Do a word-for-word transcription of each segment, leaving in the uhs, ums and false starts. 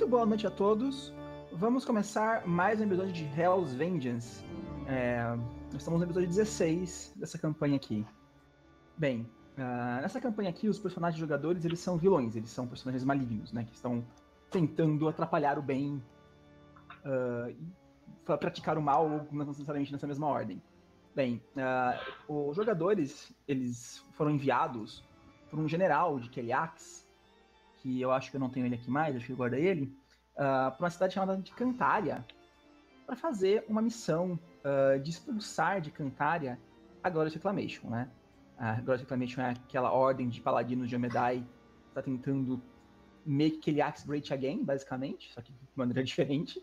Muito boa noite a todos. Vamos começar mais um episódio de Hell's Vengeance. É, nós estamos no episódio dezesseis dessa campanha aqui. Bem, uh, nessa campanha aqui, os personagens jogadores, eles são vilões. Eles são personagens malignos, né? Que estão tentando atrapalhar o bem, uh, e praticar o mal, ou não necessariamente nessa mesma ordem. Bem, uh, os jogadores, eles foram enviados por um general de Cheliax, que eu acho que eu não tenho ele aqui mais, acho que eu guardo ele, uh, para uma cidade chamada de Kantaria, para fazer uma missão uh, de expulsar de Kantaria a Glorious Reclamation, né? A Glorious Reclamation é aquela ordem de paladinos de Iomedae, que está tentando make Cheliax great again, basicamente, só que de maneira diferente.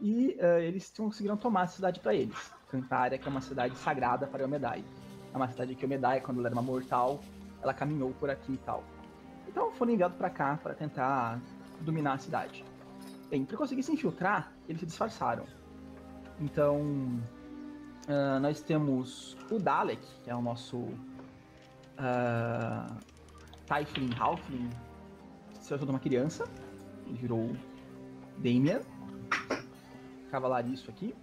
E uh, eles conseguiram tomar a cidade para eles. Kantaria, que é uma cidade sagrada para Iomedae. É uma cidade que Iomedae, quando ela era uma mortal, ela caminhou por aqui e tal. Então foram enviados para cá para tentar dominar a cidade. Bem, para conseguir se infiltrar, eles se disfarçaram. Então, uh, nós temos o Dalek, que é o nosso uh, Tiefling, Halfling, se ajuda uma criança. Ele virou Damien, cavalariço aqui.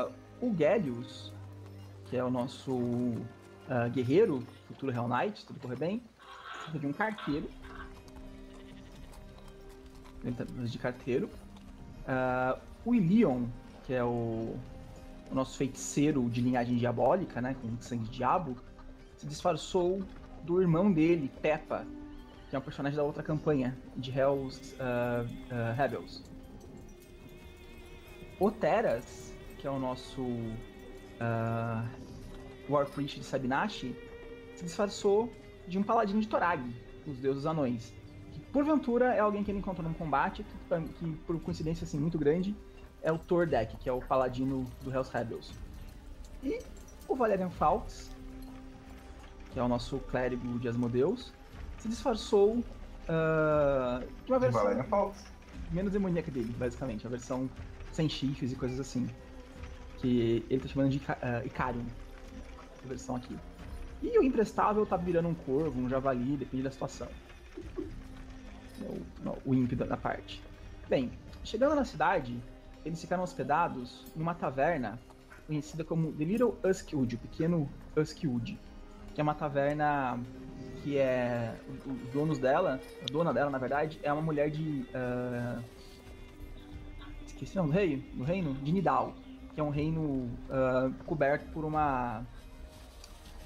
Uh, o Gellius, que é o nosso uh, guerreiro, futuro Hell Knight, se tudo correr bem. De um carteiro. Ele tá de carteiro. Uh, o Ilion, que é o, o nosso feiticeiro de linhagem diabólica, né? Com sangue de diabo, se disfarçou do irmão dele, Peppa, que é um personagem da outra campanha, de Hell's uh, uh, Rebels. O Teras, que é o nosso uh, Warpriest de Sabinashi, se disfarçou de um paladino de Thordek, os deuses anões, que porventura é alguém que ele encontrou num combate, que, que por coincidência assim, muito grande, é o Thordek, que é o paladino do Hell's Rebels. E o Valerian Fawkes, que é o nosso clérigo de Asmodeus, se disfarçou uh, de uma versão menos demoníaca dele, basicamente, a versão sem chifres e coisas assim, que ele tá chamando de uh, Ikarion, essa versão aqui. E o imprestável tá virando um corvo, um javali, depende da situação. O, não, o ímpio da parte. Bem, chegando na cidade, eles ficaram hospedados numa taverna conhecida como The Little Uskwood, o Pequeno Uskwood, que é uma taverna que é... os donos dela, a dona dela, na verdade, é uma mulher de... Uh, esqueci o nome do rei? Do reino? De Nidal, que é um reino uh, coberto por uma...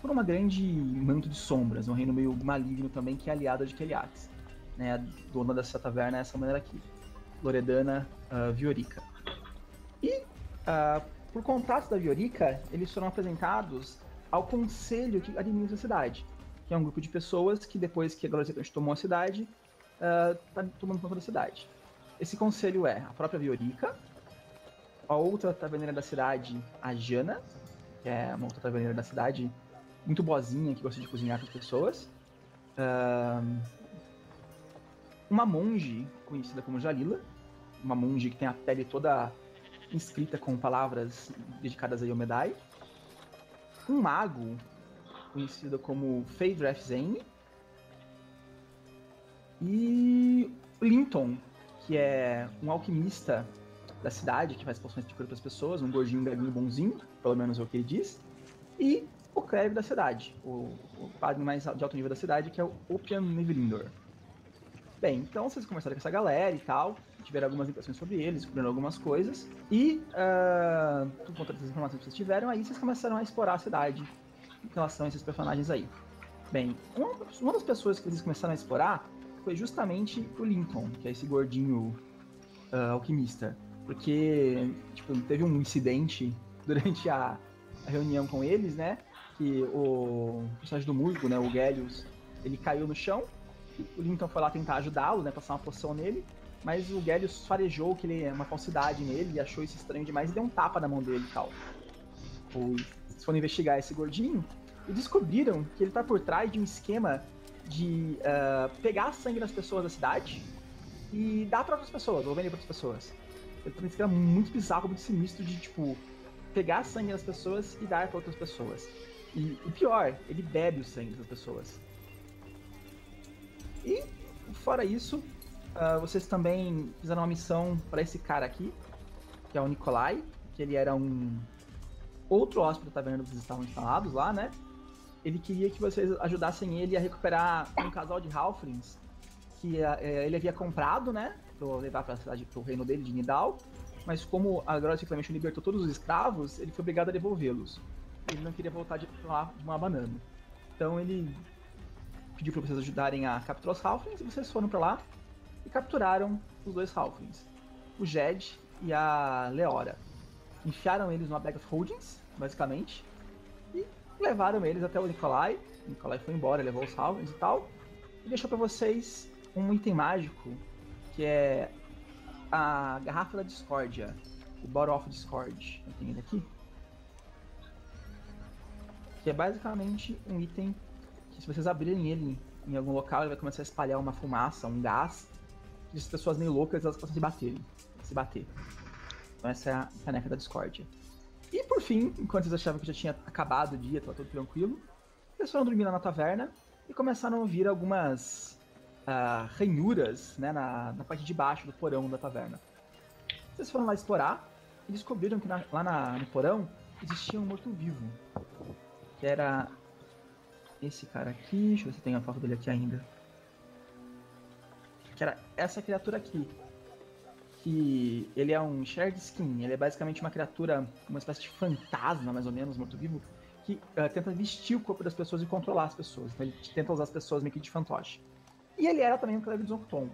por uma grande manto de sombras, um reino meio maligno também, que é aliado de Cheliax, né? A dona dessa taverna é essa mulher aqui, Loredana uh, Viorica. E, uh, por contrato da Viorica, eles foram apresentados ao conselho que administra a cidade, que é um grupo de pessoas que, depois que a Glorious Reclamation tomou a cidade, está uh, tomando conta da cidade. Esse conselho é a própria Viorica, a outra taverneira da cidade, a Jana, que é uma outra taverneira da cidade, muito boazinha, que gosta de cozinhar para as pessoas. Uh, uma monge, conhecida como Jalila. Uma monge que tem a pele toda inscrita com palavras dedicadas a Iomedae. Um mago, conhecido como Faeldrath Zane. E Linton, que é um alquimista da cidade, que faz poções de cura para as pessoas. Um gordinho, galinho bonzinho, pelo menos é o que ele diz. E o clérigo da cidade, o, o padre mais de alto nível da cidade, que é o Opian Nivrindor. Bem, então vocês conversaram com essa galera e tal, tiveram algumas impressões sobre eles, descobriram algumas coisas, e uh, por conta dessas informações que vocês tiveram, aí vocês começaram a explorar a cidade em relação a esses personagens aí. Bem, uma, uma das pessoas que vocês começaram a explorar foi justamente o Linton, que é esse gordinho uh, alquimista, porque tipo, teve um incidente durante a, a reunião com eles, né? Que o personagem do músico, né, o Gellius, ele caiu no chão, o Linton foi lá tentar ajudá-lo, né, passar uma poção nele, mas o Gellius farejou que ele é uma falsidade nele, e achou isso estranho demais e deu um tapa na mão dele e tal. Eles foram investigar esse gordinho e descobriram que ele tá por trás de um esquema de uh, pegar sangue das pessoas da cidade e dar para outras pessoas, ou vender para outras pessoas. Ele tem um esquema muito bizarro, muito sinistro de, tipo, pegar sangue das pessoas e dar para outras pessoas. E o pior, ele bebe o sangue das pessoas. E, fora isso, Uh, vocês também fizeram uma missão para esse cara aqui, que é o Nikolai, que ele era um outro hóspede da taverna que vocês estavam instalados lá, né? Ele queria que vocês ajudassem ele a recuperar um casal de halflings que é, ele havia comprado, né? Para levar para a cidade, para o reino dele de Nidal. Mas como a Glorious Reclamation libertou todos os escravos, ele foi obrigado a devolvê-los. Ele não queria voltar de lá de uma banana. Então ele pediu para vocês ajudarem a capturar os halflings, e vocês foram para lá e capturaram os dois halflings, o Jed e a Leora. Enfiaram eles numa bag of holdings, basicamente, e levaram eles até o Nikolai. O Nikolai foi embora, levou os halflings e tal, e deixou para vocês um item mágico, que é a garrafa da discórdia, o Bottle of Discord. Eu tenho ele aqui, que é basicamente um item que, se vocês abrirem ele em algum local, ele vai começar a espalhar uma fumaça, um gás, que as pessoas meio loucas, elas possam se bater, se bater. Então essa é a caneca da discórdia. E por fim, enquanto vocês achavam que já tinha acabado o dia, estava tudo tranquilo, eles foram dormir lá na taverna e começaram a ouvir algumas uh, ranhuras, né, na, na parte de baixo do porão da taverna. Vocês foram lá explorar e descobriram que na, lá na, no porão existia um morto-vivo, que era esse cara aqui. Deixa eu ver se tem a foto dele aqui ainda. Que era essa criatura aqui. Que ele é um shared skin. Ele é basicamente uma criatura, uma espécie de fantasma, mais ou menos, morto-vivo, que uh, tenta vestir o corpo das pessoas e controlar as pessoas. Então ele tenta usar as pessoas meio que de fantoche. E ele era também um clérigo de Zoncton.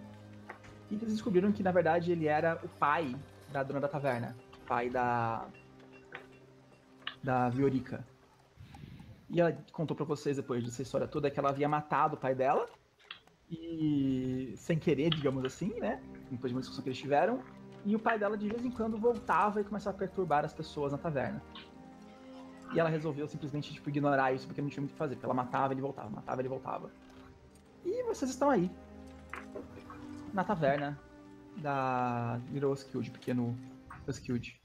E eles descobriram que, na verdade, ele era o pai da dona da taverna. O pai da... da Viorica. E ela contou pra vocês, depois dessa história toda, que ela havia matado o pai dela. E... sem querer, digamos assim, né? Depois de uma discussão que eles tiveram. E o pai dela, de vez em quando, voltava e começava a perturbar as pessoas na taverna. E ela resolveu simplesmente, tipo, ignorar isso, porque não tinha muito o que fazer. Porque ela matava, ele voltava, matava, ele voltava. E vocês estão aí, na taverna da Little Oskyld, pequeno Oskyld.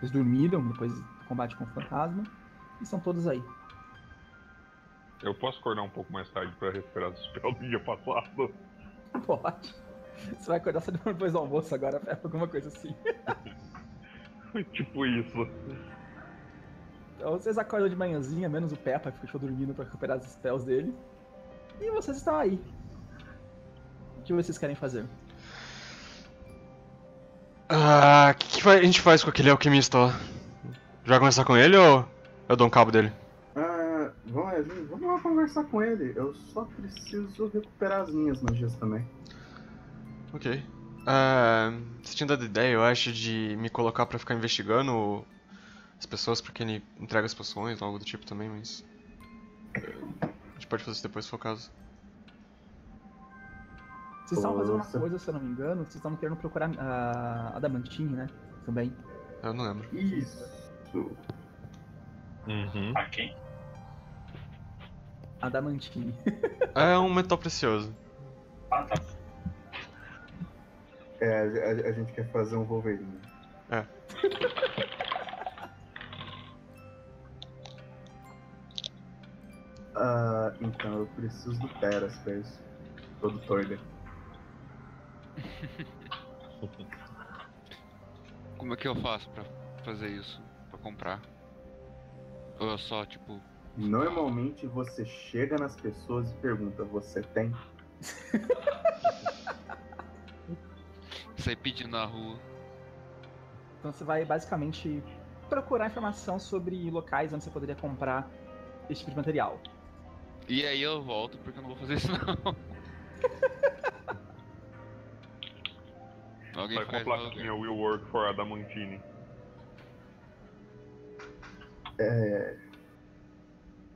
Vocês dormiram, depois... combate com o fantasma, e são todos aí. Eu posso acordar um pouco mais tarde pra recuperar os spells do dia passado? Pode. Você vai acordar só depois do almoço agora, é alguma coisa assim. Tipo isso. Então vocês acordam de manhãzinha, menos o Peppa, que ficou dormindo pra recuperar os spells dele. E vocês estão aí. O que vocês querem fazer? Ah, o que, que a gente faz com aquele alquimista, ó? Já vai conversar com ele ou eu dou um cabo dele? Ah, vamos, vamos lá conversar com ele. Eu só preciso recuperar as minhas magias também. Ok. Ah, você tinha dado ideia, eu acho, de me colocar pra ficar investigando as pessoas pra quem ele entrega as poções ou algo do tipo também, mas... a gente pode fazer isso depois se for o caso. Vocês estavam fazendo uma coisa, se eu não me engano, vocês estavam querendo procurar a Adamantine, né? Também. Eu não lembro. Isso. Uhum. A quem? A Adamantine. É um metal precioso. Ah, tá. É, a, a, a gente quer fazer um Wolverine. É. Ah, então eu preciso do Teras pra isso. Ou do Thordek. Como é que eu faço pra fazer isso? Comprar. Ou eu só, tipo... Normalmente você chega nas pessoas e pergunta, você tem? Sai pedindo na rua. Então você vai basicamente procurar informação sobre locais onde você poderia comprar esse tipo de material. E aí eu volto, porque eu não vou fazer isso não. Alguém vai faz comprar minha Will Work for Adamantine. É...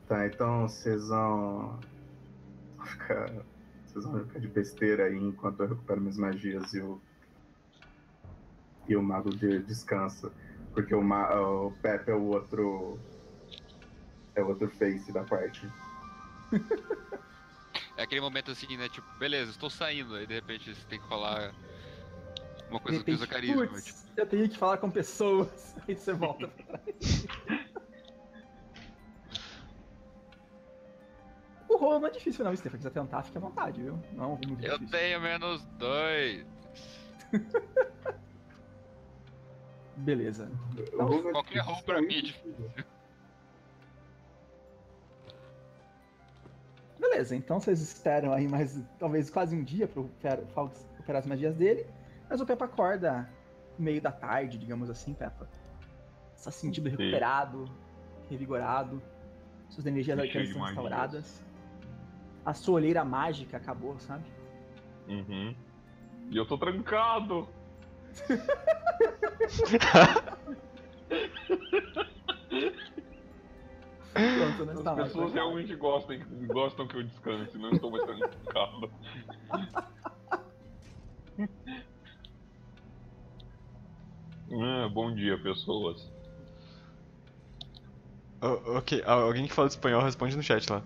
Tá, então vocês vão... ficar... vocês vão ficar de besteira aí enquanto eu recupero minhas magias e o... e o mago de... descansa. Porque o, ma... o Pepe é o outro... é o outro face da parte. É aquele momento assim, né, tipo, beleza, estou saindo. Aí de repente você tem que falar uma coisa que usa carisma. Tipo... eu tenho que falar com pessoas. Aí você volta pra trás. O o rolo não é difícil, não. Se você quiser tentar, fica à vontade, viu? Não, muito difícil. Eu tenho menos dois. Beleza. Então, qualquer rolo pra mim é difícil. Beleza, então vocês esperam aí mais, talvez quase um dia pro Fawkes operar as magias dele. Mas o Peppa acorda no meio da tarde, digamos assim, Peppa. Está sentindo recuperado, sim, revigorado. Suas energias arcanas são restauradas. A sua olheira mágica acabou, sabe? Uhum. E eu tô trancado! Pronto, as pessoas mais realmente gostam, gostam que eu descanse, não estou mais trancado. Ah, bom dia, pessoas. Oh, ok, alguém que fala espanhol responde no chat lá.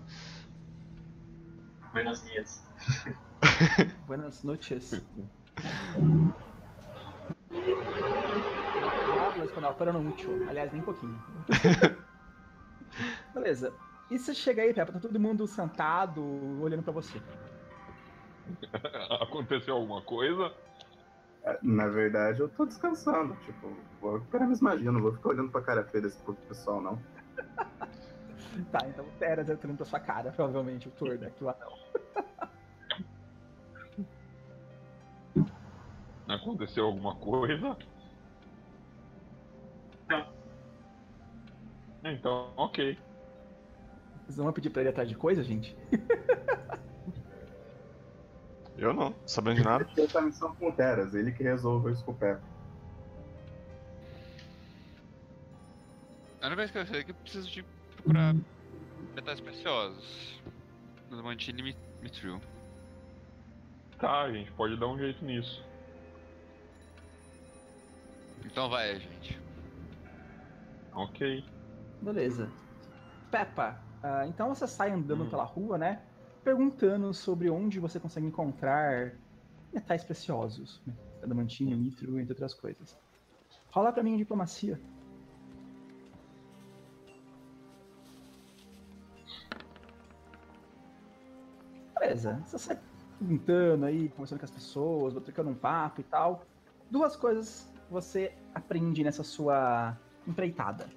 Buenos dias. Buenas noches. Fala espanhol, para não útil. Aliás, nem um pouquinho. Beleza. E você chega aí, Peppa, tá todo mundo sentado, olhando pra você. Aconteceu alguma coisa? Na verdade, eu tô descansando. Tipo, vou recuperar minhas magias, não vou ficar olhando pra cara feia desse pessoal, não. Tá, então o Teras entrando pra sua cara, provavelmente, o Thordek, o anão. Aconteceu alguma coisa? Não. Então, ok. Vocês não vão pedir pra ele atrás de coisa, gente? Eu não, sabendo de nada. Essa missão com o Teras, ele que resolveu isso com o Peppa. Eu não vou esquecer que eu preciso de procurar metais preciosos. O Damantini me, me triu. Tá, gente, pode dar um jeito nisso. Então vai, gente. Ok. Beleza. Peppa, uh, então você sai andando hum. pela rua, né? Perguntando sobre onde você consegue encontrar metais preciosos, né? Adamantinho, mithril, entre outras coisas. Rola pra mim a diplomacia. Beleza, você sai perguntando aí, conversando com as pessoas, trocando um papo e tal. Duas coisas você aprende nessa sua empreitada.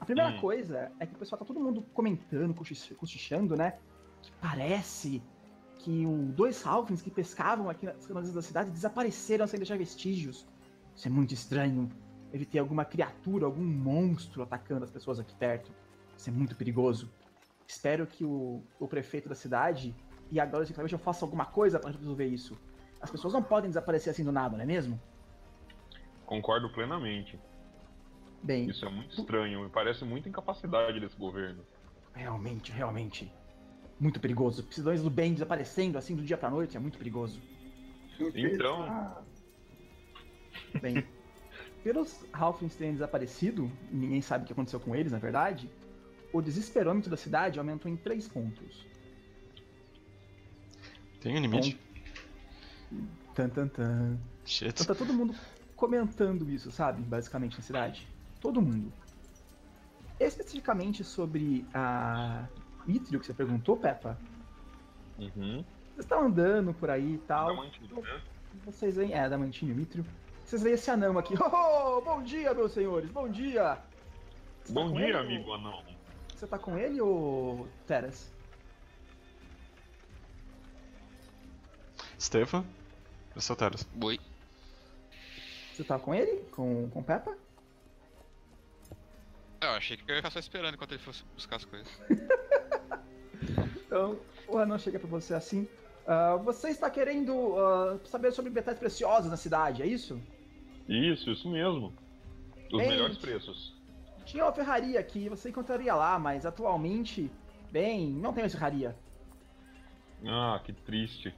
A primeira hum. coisa é que o pessoal tá todo mundo comentando, cochichando, né? Que parece que um, dois halflings que pescavam aqui nas camadas da cidade desapareceram sem deixar vestígios. Isso é muito estranho. Deve ter alguma criatura, algum monstro atacando as pessoas aqui perto. Isso é muito perigoso. Espero que o, o prefeito da cidade e a Glorious Reclamation façam alguma coisa para resolver isso. As pessoas não podem desaparecer assim do nada, não é mesmo? Concordo plenamente. Bem, isso é muito estranho, me parece muita incapacidade desse governo. Realmente, realmente. Muito perigoso. Cidadãos do bem desaparecendo assim do dia pra noite é muito perigoso. Então. Bem, pelos halflings terem desaparecido, ninguém sabe o que aconteceu com eles, na verdade, o desesperômetro da cidade aumentou em três pontos. Tem um limite? Tan, tan, tan. Shit. Então tá todo mundo comentando isso, sabe? Basicamente na cidade. Todo mundo. Especificamente sobre a mithril que você perguntou, Peppa. Uhum. Vocês estão andando por aí e tal. Damantino, né? Vocês veem. É, Damantino e mithril. Vocês veem esse anão aqui. Oh, bom dia, meus senhores! Bom dia! Você bom tá dia, ele, amigo ou... anão. Você tá com ele ou Teras? Stephan? Eu sou Teras. Oi. Você tá com ele? Com, com Peppa? Eu achei que eu ia ficar só esperando enquanto ele fosse buscar as coisas. Então, o anão chega pra você assim. Uh, você está querendo uh, saber sobre metais preciosos na cidade, é isso? Isso, isso mesmo. Os bem, melhores preços. Tinha uma ferraria aqui, você encontraria lá, mas atualmente, bem, não tem mais ferraria. Ah, que triste.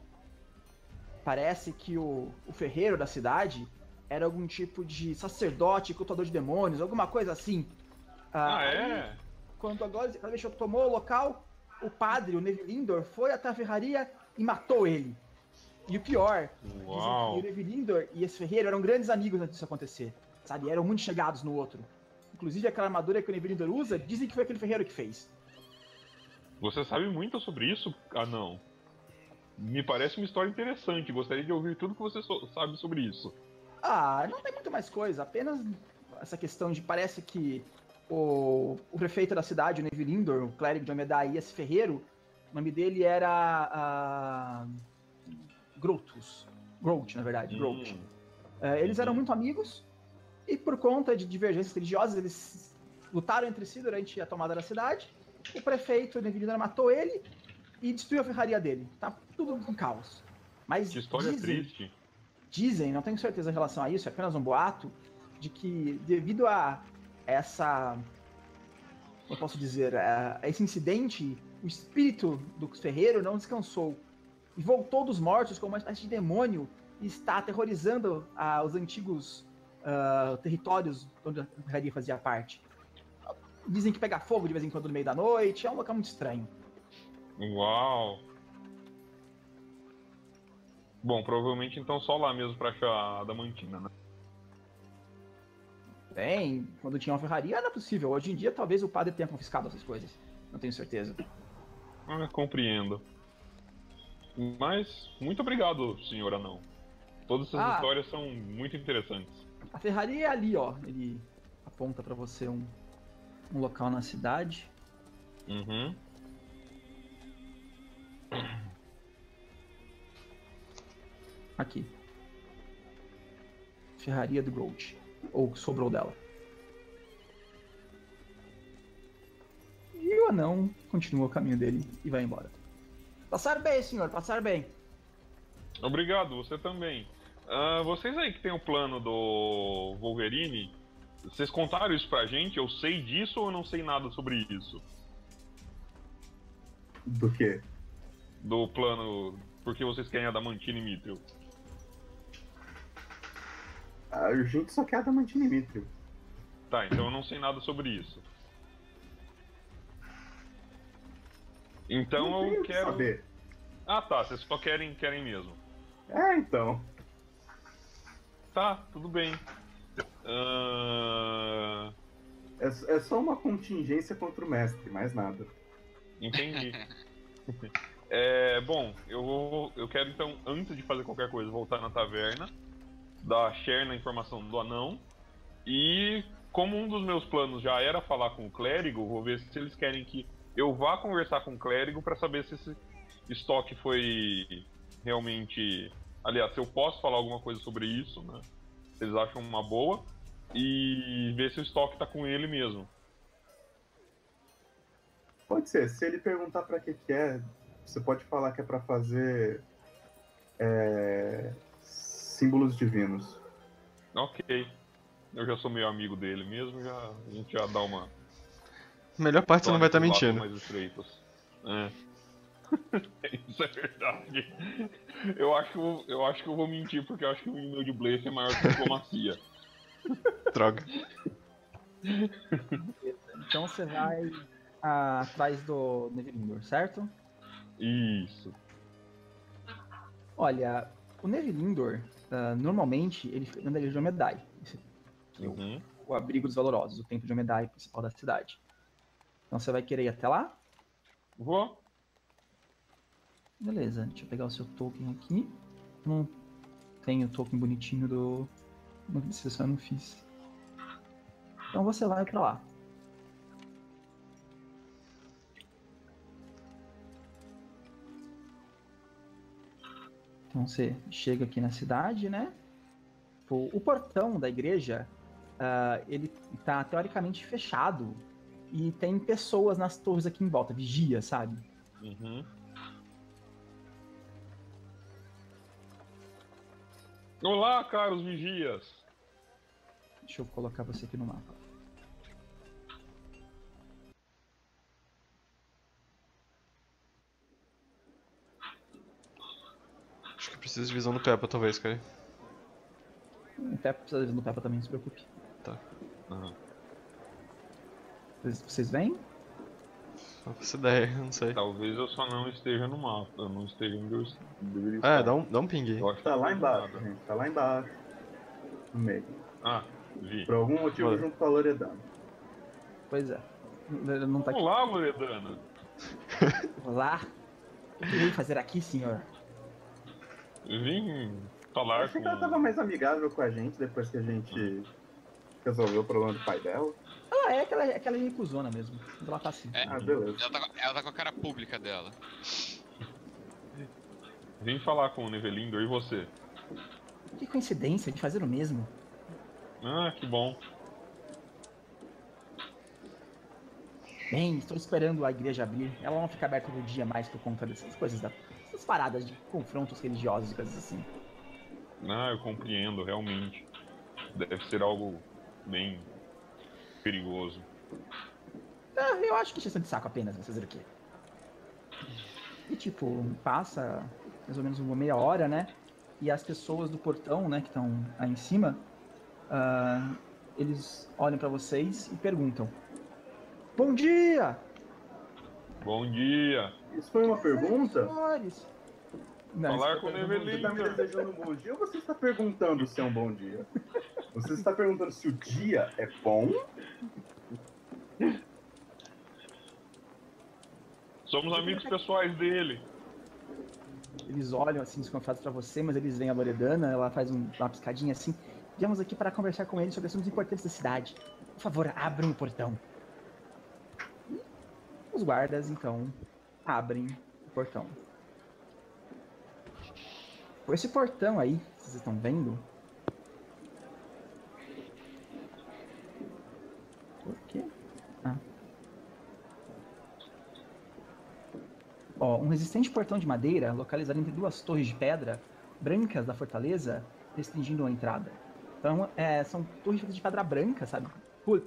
Parece que o, o ferreiro da cidade era algum tipo de sacerdote, cultuador de demônios, alguma coisa assim. Ah, ah é? Aí, quando a Glória tomou o local, o padre, o Nivrindor, foi até a ferraria e matou ele. E o pior, uau, dizem que o Nivrindor e esse ferreiro eram grandes amigos antes disso acontecer, sabe? Eram muito chegados no outro. Inclusive, aquela armadura que o Nivrindor usa, dizem que foi aquele ferreiro que fez. Você sabe muito sobre isso, anão? Me parece uma história interessante. Gostaria de ouvir tudo que você so- sabe sobre isso. Ah, não tem muito mais coisa. Apenas essa questão de... Parece que o, o prefeito da cidade, o Nivrindor, o clérigo de Iomedae, esse ferreiro, o nome dele era... Uh, Groot, Groot, na verdade. Groot. Hum. Uh, eles eram muito amigos e, por conta de divergências religiosas, eles lutaram entre si durante a tomada da cidade. O prefeito Nivrindor matou ele e destruiu a ferraria dele. Tá tudo um caos. Mas que história dizem, triste. Dizem, não tenho certeza em relação a isso, é apenas um boato, de que devido a essa... Eu posso dizer, a esse incidente, o espírito do ferreiro não descansou e voltou dos mortos como uma espécie de demônio e está aterrorizando ah, os antigos ah, territórios onde a ferraria fazia parte. Dizem que pega fogo de vez em quando no meio da noite, é um local muito estranho. Uau! Bom, provavelmente então só lá mesmo pra achar a Adamantina, né? Bem, quando tinha uma ferraria era possível. Hoje em dia talvez o padre tenha confiscado essas coisas. Não tenho certeza. Ah, compreendo. Mas, muito obrigado, senhor anão. Todas essas ah, histórias são muito interessantes. A ferraria é ali, ó. Ele aponta pra você um, um local na cidade. Uhum. Aqui. Ferraria do Gold. Ou sobrou dela. E o anão continua o caminho dele e vai embora. Passar bem, senhor. Passar bem. Obrigado. Você também. Uh, vocês aí que tem o plano do Wolverine, vocês contaram isso pra gente? Eu sei disso ou eu não sei nada sobre isso? Do quê? Do plano, porque vocês querem Adamantina e Mithril. Ah, o Junto só quer Adamantina e Mithril. Tá, então eu não sei nada sobre isso. Então eu quero... saber. Ah tá, vocês só querem, querem mesmo. É, então. Tá, tudo bem. Uh... É, é só uma contingência contra o mestre, mais nada. Entendi. É, bom, eu, vou, eu quero então, antes de fazer qualquer coisa, voltar na taverna, dar share na informação do anão. E como um dos meus planos já era falar com o clérigo, vou ver se eles querem que eu vá conversar com o clérigo para saber se esse estoque foi realmente... Aliás, se eu posso falar alguma coisa sobre isso, né? Se eles acham uma boa. E ver se o estoque tá com ele mesmo. Pode ser, se ele perguntar pra que que é, você pode falar que é pra fazer é, símbolos divinos. Ok, eu já sou meio amigo dele mesmo, já, a gente já dá uma... Melhor parte você não vai estar mentindo. Mais estreitos. É. Isso é verdade. Eu acho, que eu, eu acho que eu vou mentir, porque eu acho que o nível de blefe é maior que a diplomacia. Droga. Então você vai... Ah, atrás do Nivrindor, certo? Isso. Olha, o Nivrindor, uh, normalmente, ele fica na ilha de Iomedae. Uhum. O, o abrigo dos valorosos, o templo de Iomedae principal da cidade. Então você vai querer ir até lá? Vou. Beleza, deixa eu pegar o seu token aqui. Não tenho o token bonitinho do... Não precisa, só não fiz. Então você vai pra lá. Então você chega aqui na cidade, né? O, o portão da igreja, uh, ele tá teoricamente fechado. E tem pessoas nas torres aqui em volta, vigia, sabe? Uhum. Olá, caros vigias! Deixa eu colocar você aqui no mapa. Precisa de visão do Peppa, talvez, cara. O Peppa precisa de visão do Peppa também, não se preocupe. Tá. Uhum. Vocês, vocês vêm? Só pra essa ideia, não sei. Talvez eu só não esteja no mapa, eu não esteja onde eu deveria estar. É, dá um, dá um ping aí. Tá lá embaixo, nada. Gente, tá lá embaixo. No meio. Ah, vi. Por algum motivo, vale. Junto com a Loredana. Pois é. Não tá aqui. Olá, Loredana! Olá. O que vim fazer aqui, senhor? Vim falar. Eu achei com... que ela tava mais amigável com a gente depois que a gente resolveu o problema do pai dela. Ela é aquela, aquela recusona mesmo. Ela tá assim. É, ah, beleza. Ela tá, ela tá com a cara pública dela. Vim falar com o Nivrindor e você. Que coincidência de fazer o mesmo. Ah, que bom. Bem, estou esperando a igreja abrir. Ela não fica aberta todo dia mais por conta dessas coisas, dessas paradas de confrontos religiosos e coisas assim. Ah, eu compreendo, realmente. Deve ser algo bem perigoso. Ah, eu acho que é de saco apenas, vocês viram o quê? E tipo, passa mais ou menos uma meia hora, né? E as pessoas do portão, né, que estão aí em cima, uh, eles olham pra vocês e perguntam. Bom dia! Bom dia! Isso foi uma pergunta? Não, falar com o Nivrindor. Você está me desejando um bom dia ou você está perguntando se é um bom dia? Você está perguntando se o dia é bom? Somos amigos pessoais dele. Eles olham assim, desconfiados pra você, mas eles veem a Loredana, ela faz um, uma piscadinha assim. Viemos aqui para conversar com ele sobre assuntos importantes da cidade. Por favor, abram o portão. Os guardas, então, abrem o portão. Por esse portão aí, que vocês estão vendo... Por quê? Ah. Ó, um resistente portão de madeira, localizado entre duas torres de pedra brancas da fortaleza, restringindo a entrada. Então, é, são torres de pedra branca, sabe?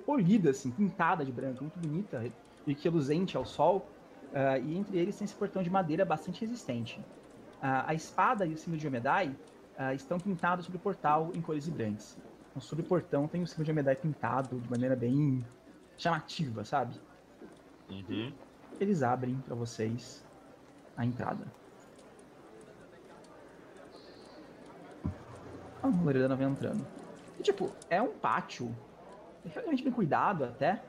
Polida, assim, pintada de branco, muito bonita... e que é luzente ao sol, uh, e entre eles tem esse portão de madeira bastante resistente. Uh, a espada e o símbolo de Iomedae uh, estão pintados sobre o portal em cores vibrantes. Então, sobre o portão tem o símbolo de Iomedae pintado de maneira bem chamativa, sabe? Uhum. Eles abrem para vocês a entrada. Ah, o Loredana vem entrando. E, tipo, é um pátio, realmente bem cuidado até,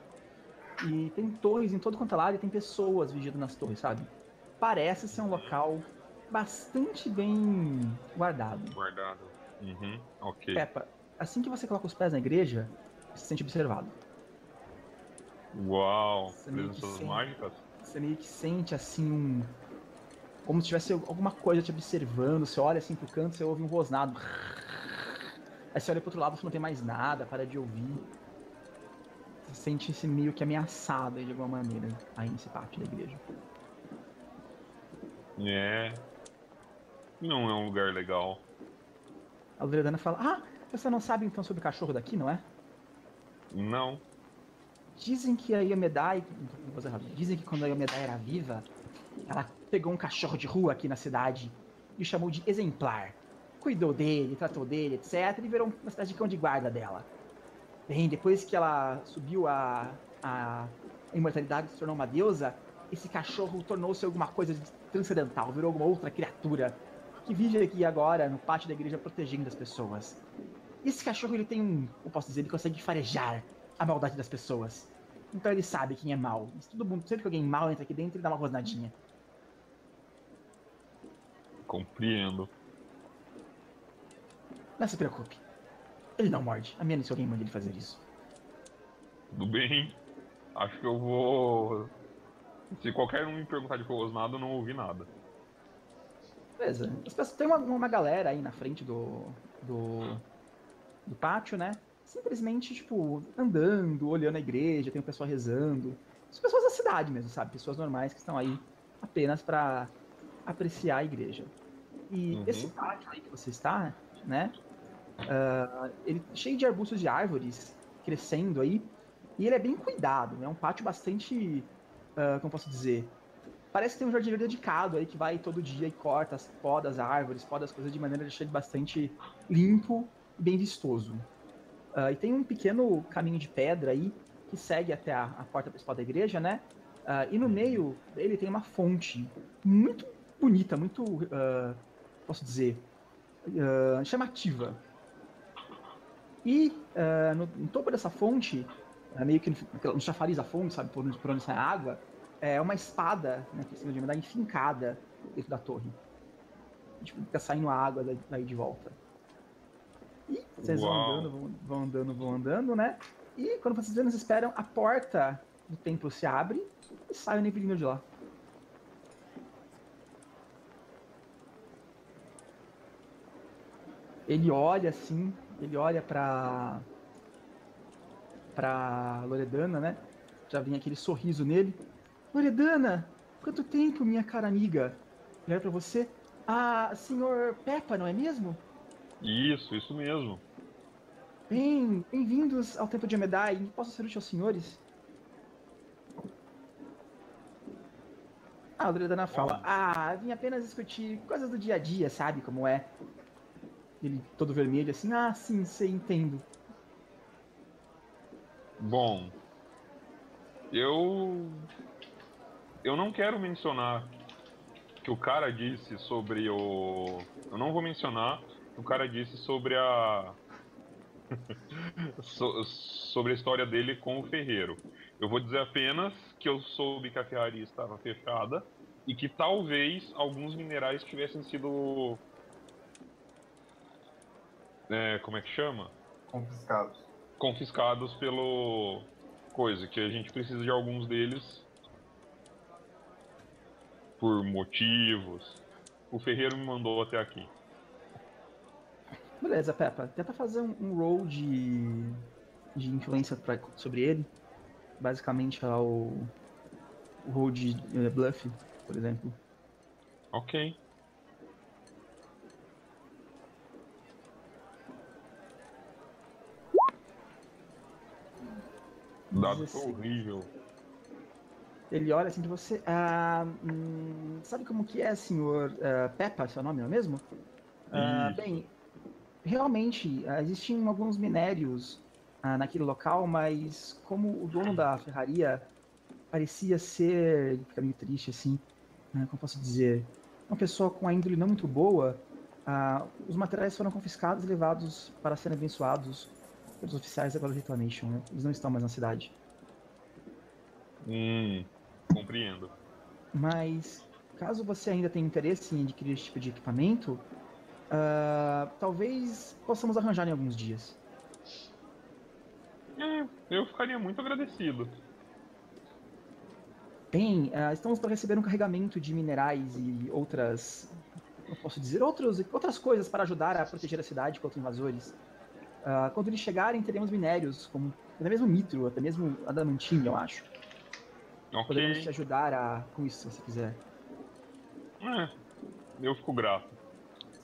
e tem torres em todo quanto é lado e tem pessoas vigiando nas torres, sabe? Parece ser um local bastante bem guardado. Guardado. Uhum, ok. Peppa, assim que você coloca os pés na igreja, você se sente observado. Uau, presenças mágicas? Você meio que sente assim um... como se tivesse alguma coisa te observando, você olha assim pro canto, você ouve um rosnado. Aí você olha pro outro lado, você não tem mais nada, para de ouvir. Você sente-se meio que ameaçado de alguma maneira aí nesse pátio da igreja. É. Não é um lugar legal. A Loredana fala, ah, você não sabe então sobre o cachorro daqui, não é? Não. Dizem que a Iomedae... Dizem que quando a Iomedae era viva, ela pegou um cachorro de rua aqui na cidade e o chamou de exemplar. Cuidou dele, tratou dele, etcétera. E virou uma cidade de cão de guarda dela. Bem, depois que ela subiu a, a imortalidade e se tornou uma deusa, esse cachorro tornou-se alguma coisa transcendental, virou alguma outra criatura que vive aqui agora no pátio da igreja protegendo as pessoas. Esse cachorro, ele tem um, eu posso dizer, ele consegue farejar a maldade das pessoas. Então ele sabe quem é mal. Todo mundo, sempre que alguém mal entra aqui dentro, ele dá uma rosnadinha. Compreendo. Não se preocupe. Ele não morde, a menos que alguém mande ele fazer isso. Tudo bem. Acho que eu vou... Se qualquer um me perguntar de rosnado, eu não ouvi nada. Beleza. Tem uma, uma galera aí na frente do... Do, do pátio, né? Simplesmente, tipo, andando, olhando a igreja, tem o pessoal rezando. As pessoas da cidade mesmo, sabe? Pessoas normais que estão aí apenas pra apreciar a igreja. E uhum. Esse pátio aí que você está, né? Uh, ele cheio de arbustos e árvores crescendo aí, e ele é bem cuidado, né? É um pátio bastante, uh, como posso dizer, parece que tem um jardineiro dedicado aí que vai todo dia e corta, poda as árvores, poda as coisas de maneira a deixar ele bastante limpo e bem vistoso. Uh, e tem um pequeno caminho de pedra aí que segue até a, a porta principal da igreja, né? Uh, e no meio dele tem uma fonte muito bonita, muito, uh, posso dizer, uh, chamativa. E uh, no, no topo dessa fonte, uh, meio que no, no chafariz da fonte, sabe, por onde, por onde sai a água, é, uma espada, né, por cima de Iomedae, enfincada dentro da torre. Tipo, fica saindo água daí de volta. E vocês vão andando, vão, vão andando, vão andando, né? E quando vocês anos esperam, a porta do templo se abre e sai o Nivrindor de lá. Ele olha assim, ele olha pra... pra Loredana, né? Já vem aquele sorriso nele. Loredana, quanto tempo, minha cara amiga. Ele olha pra você. Ah, senhor Peppa, não é mesmo? Isso, isso mesmo. Bem, bem-vindos ao templo de Iomedae. Posso ser útil aos senhores? Ah, a Loredana fala. Ah, vim apenas discutir coisas do dia a dia, sabe como é? Ele todo vermelho assim, ah, sim, sei, entendo. Bom, eu... eu não quero mencionar que o cara disse sobre o... Eu não vou mencionar que o cara disse sobre a... so, sobre a história dele com o ferreiro. Eu vou dizer apenas que eu soube que a ferraria estava fechada e que talvez alguns minerais tivessem sido... É, como é que chama? Confiscados. Confiscados pelo... coisa, que a gente precisa de alguns deles por motivos. O ferreiro me mandou até aqui. Beleza, Peppa. Tenta fazer um, um roll de, de influência pra, sobre ele. Basicamente é o, o roll de uh, bluff, por exemplo. Ok. Dado assim, horrível. Ele olha assim de você. Ah, hum, sabe como que é, senhor uh, Peppa, seu nome, não é mesmo? Ah, bem, realmente, uh, existiam alguns minérios uh, naquele local, mas como o dono da ferraria parecia ser, fica meio triste assim, né, como posso dizer, uma pessoa com a índole não muito boa, uh, os materiais foram confiscados e levados para serem abençoados. Os oficiais da Glorious Reclamation, né? Eles não estão mais na cidade. Hum, compreendo. Mas, caso você ainda tenha interesse em adquirir esse tipo de equipamento, uh, talvez possamos arranjar em alguns dias. É, eu ficaria muito agradecido. Bem, uh, estamos para receber um carregamento de minerais e outras... Eu posso dizer, outros, outras coisas para ajudar a proteger a cidade contra invasores. Uh, quando eles chegarem, teremos minérios, como até mesmo nitro, até mesmo adamantino, eu acho. Okay. Podemos te ajudar a, com isso, se quiser. É, eu fico grato.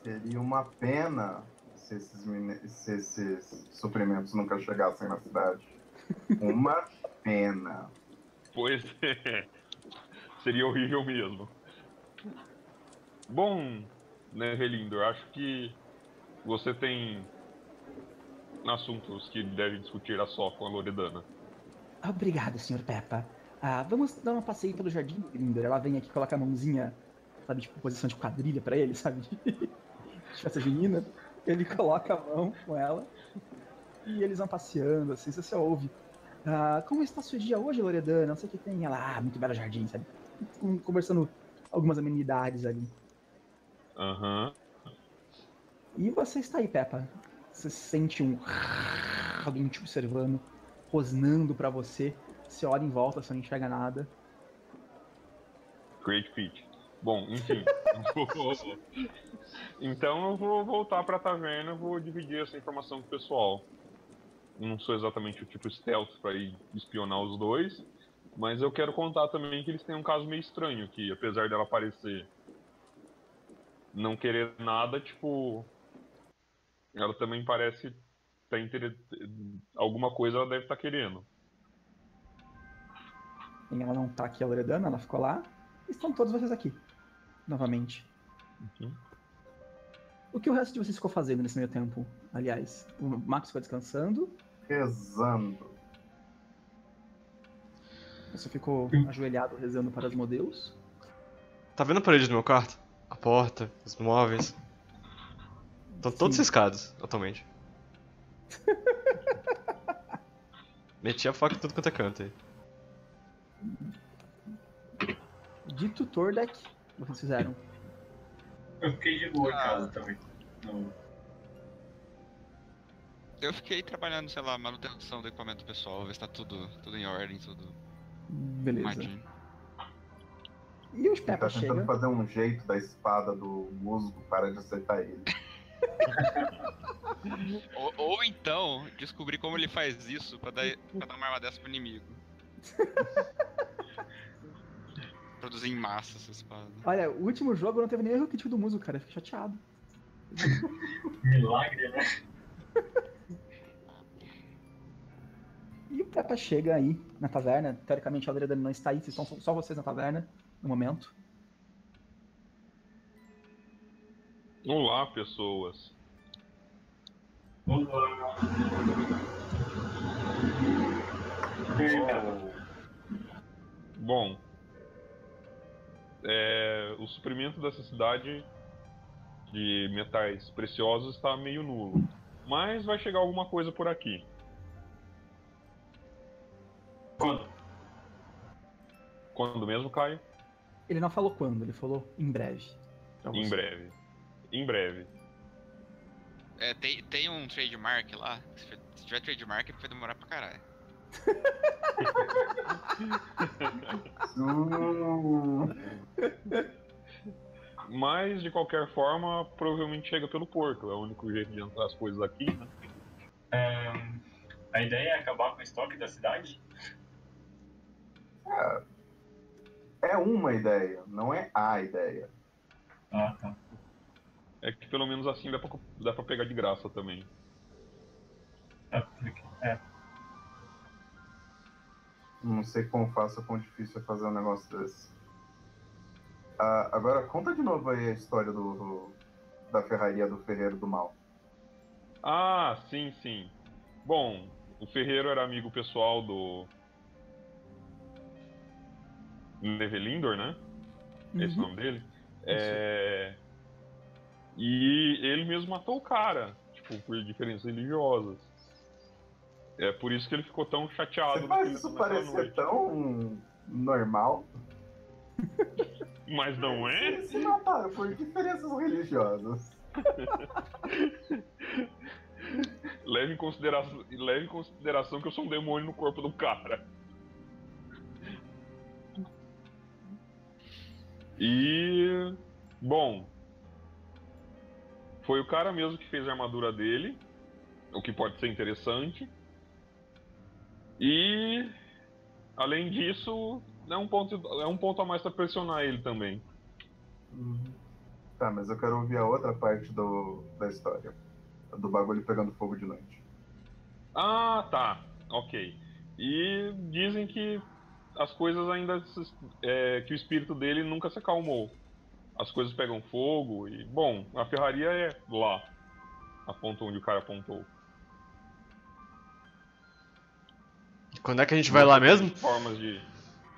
Seria uma pena se esses, mine... se esses suprimentos nunca chegassem na cidade. Uma pena. Pois é. Seria horrível mesmo. Bom, né, Relindo, acho que você tem... assuntos que deve discutir a só com a Loredana. Obrigado, senhor Peppa. Ah, vamos dar uma passeio pelo jardim, Nivrindor. Ela vem aqui, coloca a mãozinha, sabe, tipo, posição de quadrilha pra ele, sabe? De festa junina. Ele coloca a mão com ela e eles vão passeando, assim, você ouve. Ah, como está seu dia hoje, Loredana? Não sei o que tem. Ela, ah, muito belo jardim, sabe? Conversando algumas amenidades ali. Aham. Uhum. E você está aí, Peppa? Você sente um... alguém te observando, rosnando pra você. Você olha em volta, você não enxerga nada. Great pitch. Bom, enfim. Então eu vou voltar pra taverna, vou dividir essa informação com o pessoal. Não sou exatamente o tipo stealth pra ir espionar os dois, mas eu quero contar também que eles têm um caso meio estranho, que apesar dela parecer não querer nada, tipo... ela também parece tá inter... alguma coisa ela deve estar tá querendo. Ela não tá aqui, a Loredana, ela ficou lá. Estão todos vocês aqui, novamente. Uhum. O que o resto de vocês ficou fazendo nesse meio tempo? Aliás, o Max ficou descansando. Rezando. Você ficou ajoelhado rezando para os modelos. Tá vendo a parede do meu quarto? A porta, os móveis... Estão todos ciscados, atualmente. Meti a faca em tudo quanto é canto aí. maldito Thordek vocês fizeram. Eu fiquei de boa em casa também. Não. Eu fiquei trabalhando, sei lá, manutenção do equipamento pessoal, ver se tá tudo, tudo em ordem, tudo... Beleza. Matinho. E os Peppa tá tentando chega. fazer um jeito da espada do musgo para de acertar ele. ou, ou então, descobrir como ele faz isso pra dar, pra dar uma arma dessa pro inimigo. Produzir em massa essa espada. Olha, o último jogo eu não teve nem erro crítico do musgo, cara. Eu fiquei chateado. Milagre, né? E o Peppa chega aí na taverna. Teoricamente a Loredana não está aí, vocês estão só vocês na taverna no momento. Olá, pessoas. Olá. Oh. Bom, é, o suprimento dessa cidade de metais preciosos está meio nulo, mas vai chegar alguma coisa por aqui. Quando? Quando mesmo, Caio? Ele não falou quando, ele falou em breve. Em breve. Em breve. É, tem, tem um trademark lá. Se tiver trademark, vai demorar pra caralho. Mas, de qualquer forma, provavelmente chega pelo porto. É o único jeito de entrar as coisas aqui, né? É, a ideia é acabar com o estoque da cidade? É, é uma ideia, não é a ideia. Ah, tá. É que pelo menos assim dá pra, dá pra pegar de graça também. É. Não sei como fácil ou quão difícil é fazer um negócio desse. Ah, agora conta de novo aí a história do, do, da ferraria do Ferreiro do Mal. Ah, sim, sim. Bom, o Ferreiro era amigo pessoal do... Nivrindor, né? Uhum. Esse é o nome dele. É... E ele mesmo matou o cara, tipo, por diferenças religiosas. É por isso que ele ficou tão chateado. Mas isso parecia tão normal. Mas não é? Se mataram por diferenças religiosas. Leve em consideração, leve em consideração que eu sou um demônio no corpo do cara. E... Bom... Foi o cara mesmo que fez a armadura dele, o que pode ser interessante. E... Além disso, é um ponto, é um ponto a mais pra pressionar ele também. Uhum. Tá, mas eu quero ouvir a outra parte do, da história. Do bagulho pegando fogo de noite. Ah, tá. Ok. E dizem que... As coisas ainda... É, que o espírito dele nunca se acalmou. As coisas pegam fogo e... Bom, a ferraria é lá. Aponta onde o cara apontou. E quando é que a gente vai lá mesmo? Formas de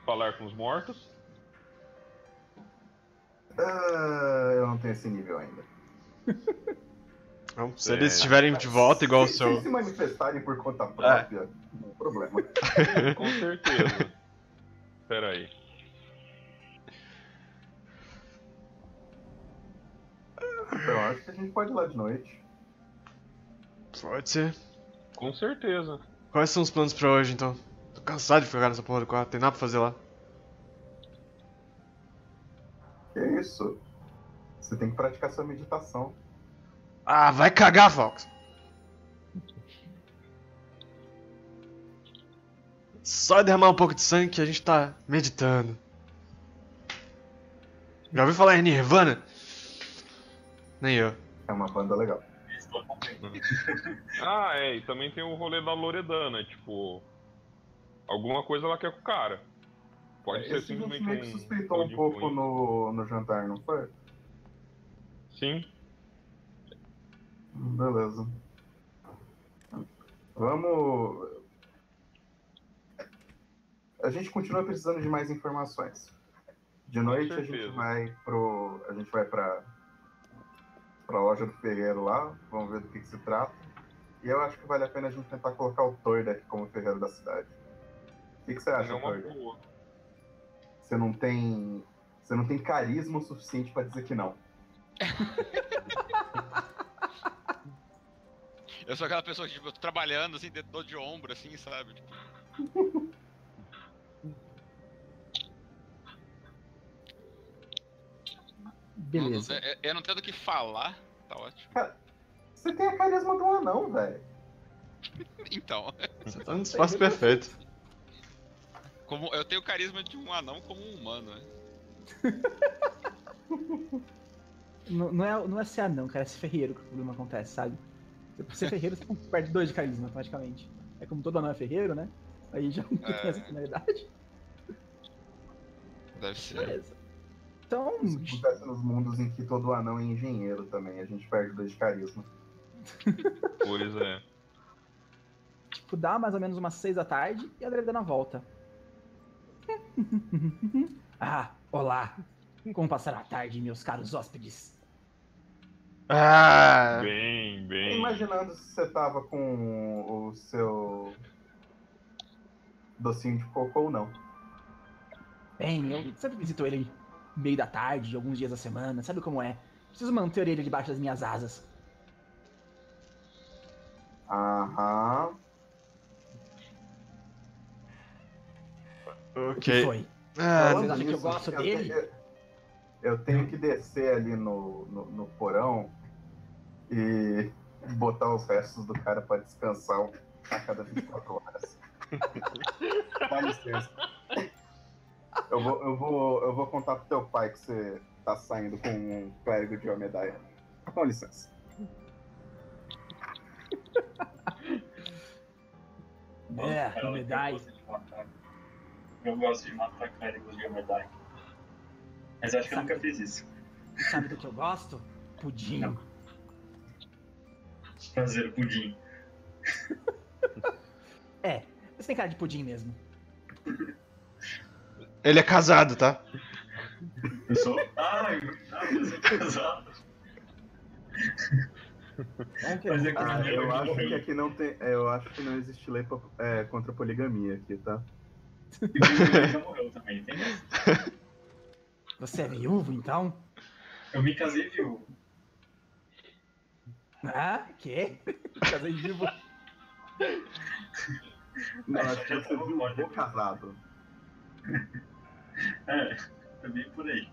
falar com os mortos. Uh, eu não tenho esse nível ainda. Não, se é. eles estiverem de volta igual se, o seu... Se se manifestarem por conta própria, é. não é problema. Com certeza. Pera aí. Eu acho que a gente pode ir lá de noite. Pode ser. Com certeza. Quais são os planos pra hoje, então? Tô cansado de ficar nessa porra do quarto, tem nada pra fazer lá. Que isso? Você tem que praticar sua meditação. Ah, vai cagar, Fawkes. Só derramar um pouco de sangue que a gente tá meditando. Já ouviu falar em Nirvana? Nem eu. É uma banda legal. Ah, é, e também tem o rolê da Loredana, tipo... Alguma coisa ela quer com o cara. Pode é, ser simplesmente meio que suspeitou um, um pouco no, no jantar, não foi? Sim. Beleza. Vamos... A gente continua precisando de mais informações. De noite a gente vai pro... A gente vai pra... Pra loja do ferreiro lá. Vamos ver do que, que se trata. E eu acho que vale a pena a gente tentar colocar o Thordek como ferreiro da cidade. O que, que você acha, Thordek? Você não tem Você não tem carisma o suficiente pra dizer que não. Eu sou aquela pessoa que, tipo, eu tô trabalhando, assim, dentro de ombro, assim, sabe? Tipo... Beleza. Eu, eu não tenho do que falar, tá ótimo. Cara, você tem a carisma de um anão, velho. Então. Você tá no espaço perfeito. Como, eu tenho o carisma de um anão como um humano, né? Não, não, é, não é ser anão, cara, é ser ferreiro que o problema acontece, sabe? Você ser ferreiro, você perde dois de carisma, praticamente. É como todo anão é ferreiro, né? Aí já não tem é... essa finalidade. Deve ser. Beleza. Então... Isso acontece nos mundos em que todo anão é engenheiro também, a gente perde dois de carisma. Pois é. Tipo, dá mais ou menos umas seis da tarde e a Loredana volta. Ah, olá. Como passar a tarde, meus caros hóspedes? Ah, bem, bem. Imaginando se você tava com o seu docinho de cocô ou não. Bem, eu sempre visito ele meio da tarde, alguns dias da semana, sabe como é? Preciso manter ele debaixo das minhas asas. Aham. Ok. O que foi? Ah, vocês acham que eu gosto eu dele? Tenho, eu tenho que descer ali no, no, no porão e botar os restos do cara pra descansar a cada vinte e quatro horas. Dá licença. Eu vou, eu, vou, eu vou contar pro teu pai que você tá saindo com um clérigo de Iomedae. Dá licença. É, Iomedae. Eu gosto de matar clérigos de Iomedae. Mas acho que sabe, eu nunca fiz isso. Sabe do que eu gosto? Pudim. Não. Fazer pudim. É, você tem cara de pudim mesmo. Ele é casado, tá? Eu sou... Ai, você é casado. Ah, eu acho que aqui não tem... Eu acho que não existe lei é, contra a poligamia aqui, tá? E já morreu também, tem essa. Você é viúvo, então? Eu me casei viúvo. Ah, quê? Casei viúvo. Não, acho que você viu casado. É, também por aí.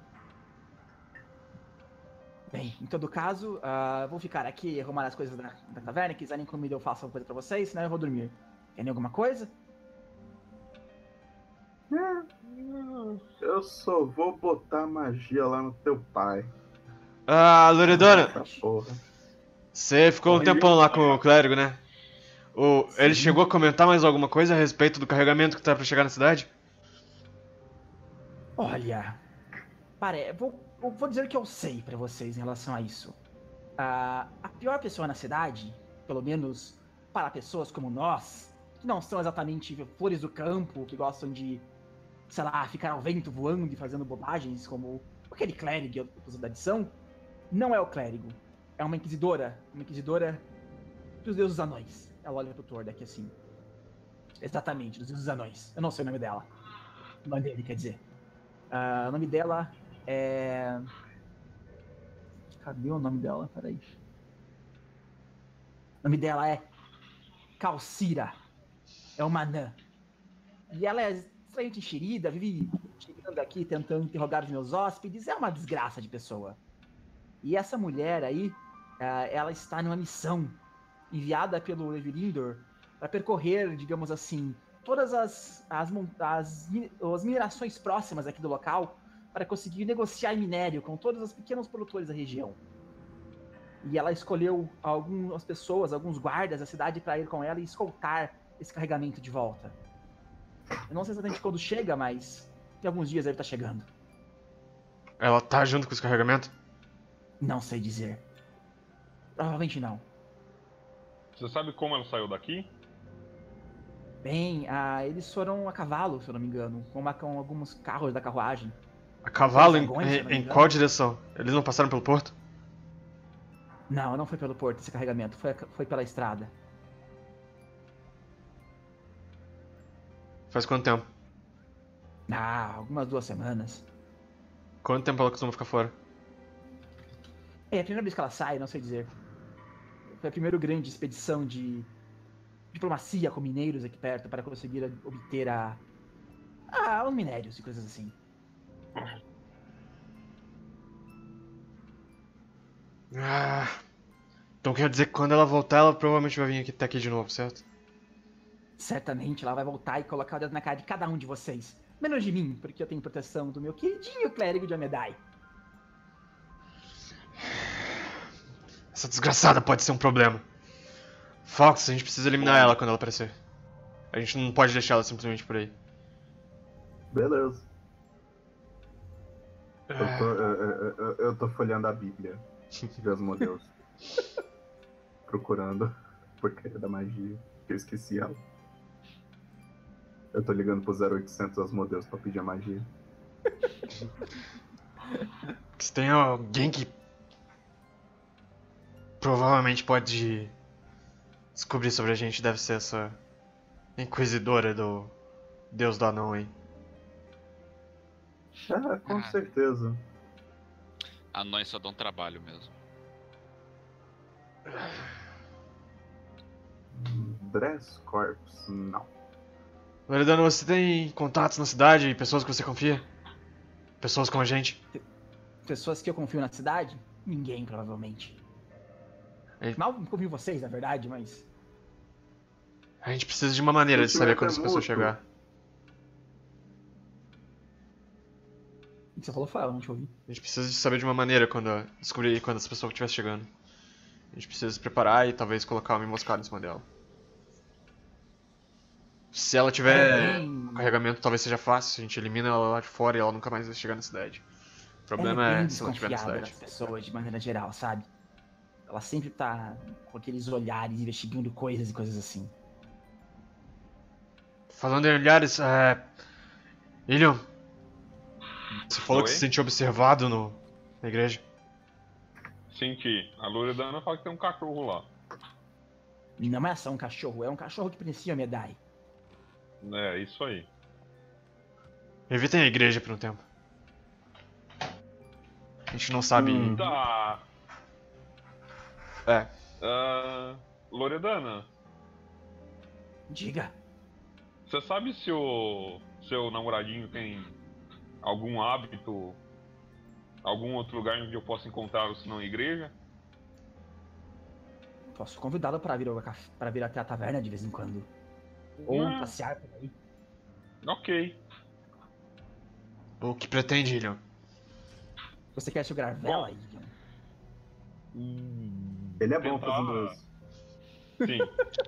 Bem, em todo caso, uh, vou ficar aqui, arrumar as coisas da, da taverna. Se quiserem comida, eu faço alguma coisa pra vocês, senão eu vou dormir. Querem alguma coisa? Eu só vou botar magia lá no teu pai. Ah, Loredana! Você ficou um tempão lá com o clérigo, né? O, ele chegou a comentar mais alguma coisa a respeito do carregamento que tá pra chegar na cidade? Olha, pare... vou, vou dizer o que eu sei pra vocês em relação a isso. Ah, a pior pessoa na cidade, pelo menos para pessoas como nós, que não são exatamente flores do campo, que gostam de, sei lá, ficar ao vento voando e fazendo bobagens como aquele clérigo da adição, não é o clérigo. É uma inquisidora, uma inquisidora dos deuses dos anões. Ela olha pro Thordek assim. Exatamente, dos deuses dos anões. Eu não sei o nome dela. O nome dele, quer dizer. Uh, o nome dela é... Cadê o nome dela? Peraí. O nome dela é... Calcira. É uma anã. E ela é... extremamente enxerida, vive chegando aqui tentando interrogar os meus hóspedes, é uma desgraça de pessoa. E essa mulher aí, ela está numa missão enviada pelo Nivrindor para percorrer, digamos assim, todas as, as, as, as minerações próximas aqui do local para conseguir negociar minério com todos os pequenos produtores da região. E ela escolheu algumas pessoas, alguns guardas da cidade para ir com ela e escoltar esse carregamento de volta. Eu não sei exatamente quando chega, mas em alguns dias ele tá chegando. Ela tá junto com os carregamentos? Não sei dizer. Provavelmente não. Você sabe como ela saiu daqui? Bem, ah, eles foram a cavalo, se eu não me engano. Com, uma, com alguns carros da carruagem. A cavalo? Em, vagões, em, em qual direção? Eles não passaram pelo porto? Não, não foi pelo porto esse carregamento. Foi, foi pela estrada. Faz quanto tempo? Ah, algumas duas semanas. Quanto tempo ela costuma ficar fora? É a primeira vez que ela sai, não sei dizer. Foi a primeira grande expedição de diplomacia com mineiros aqui perto para conseguir obter a... Ah, os minérios e coisas assim. Ah, então quer dizer que quando ela voltar, ela provavelmente vai vir aqui, até aqui de novo, certo? Certamente, ela vai voltar e colocar o dedo na cara de cada um de vocês. Menos de mim, porque eu tenho proteção do meu queridinho clérigo de Iomedae. Essa desgraçada pode ser um problema. Fox, a gente precisa eliminar ela quando ela aparecer. A gente não pode deixar ela simplesmente por aí. Beleza. Eu tô, eu, eu, eu tô folheando a Bíblia. Meu Deus. Procurando porcaria da magia, que eu esqueci ela. Eu tô ligando pro zero oitocentos Asmodeus pra pedir a magia. Se tem alguém que provavelmente pode descobrir sobre a gente, deve ser essa inquisidora do Deus do Anão, hein? Ah, com ah. certeza. Anões só dão trabalho mesmo. Dress Corps, não. Loredana, você tem contatos na cidade e pessoas que você confia? Pessoas com a gente? Pessoas que eu confio na cidade? Ninguém, provavelmente. Gente... Mal confio vocês, na verdade, mas... A gente precisa de uma maneira de saber quando as pessoas chegar. Você falou Fael, não te ouvi. A gente precisa de saber de uma maneira quando descobrir quando essa pessoa estiver chegando. A gente precisa se preparar e talvez colocar uma emboscada em cima dela. Se ela tiver é, um carregamento, talvez seja fácil. A gente elimina ela lá de fora e ela nunca mais vai chegar na cidade. O problema é, é se ela estiver na cidade. Das pessoas, de maneira geral, sabe? Ela sempre tá com aqueles olhares, investigando coisas e coisas assim. Falando em olhares, é... Ilion, você falou Oi? que se sentiu observado no... na igreja? Senti. A Loredana fala que tem um cachorro lá. Não é só um cachorro, é um cachorro que pertencia a Medai. É, isso aí. Evitem a igreja por um tempo. A gente não sabe... Hum, tá. É. Uh, Loredana. Diga. Você sabe se o seu namoradinho tem algum hábito, algum outro lugar onde eu possa encontrá-lo, se não a igreja? Posso convidá-lo para vir, vir até a taverna de vez em quando. Ou ah. passear por aí. Ok. O que pretende, Ilion? Você quer segurar vela, Ilion? Hum... Ele é bom fazendo isso. Sim.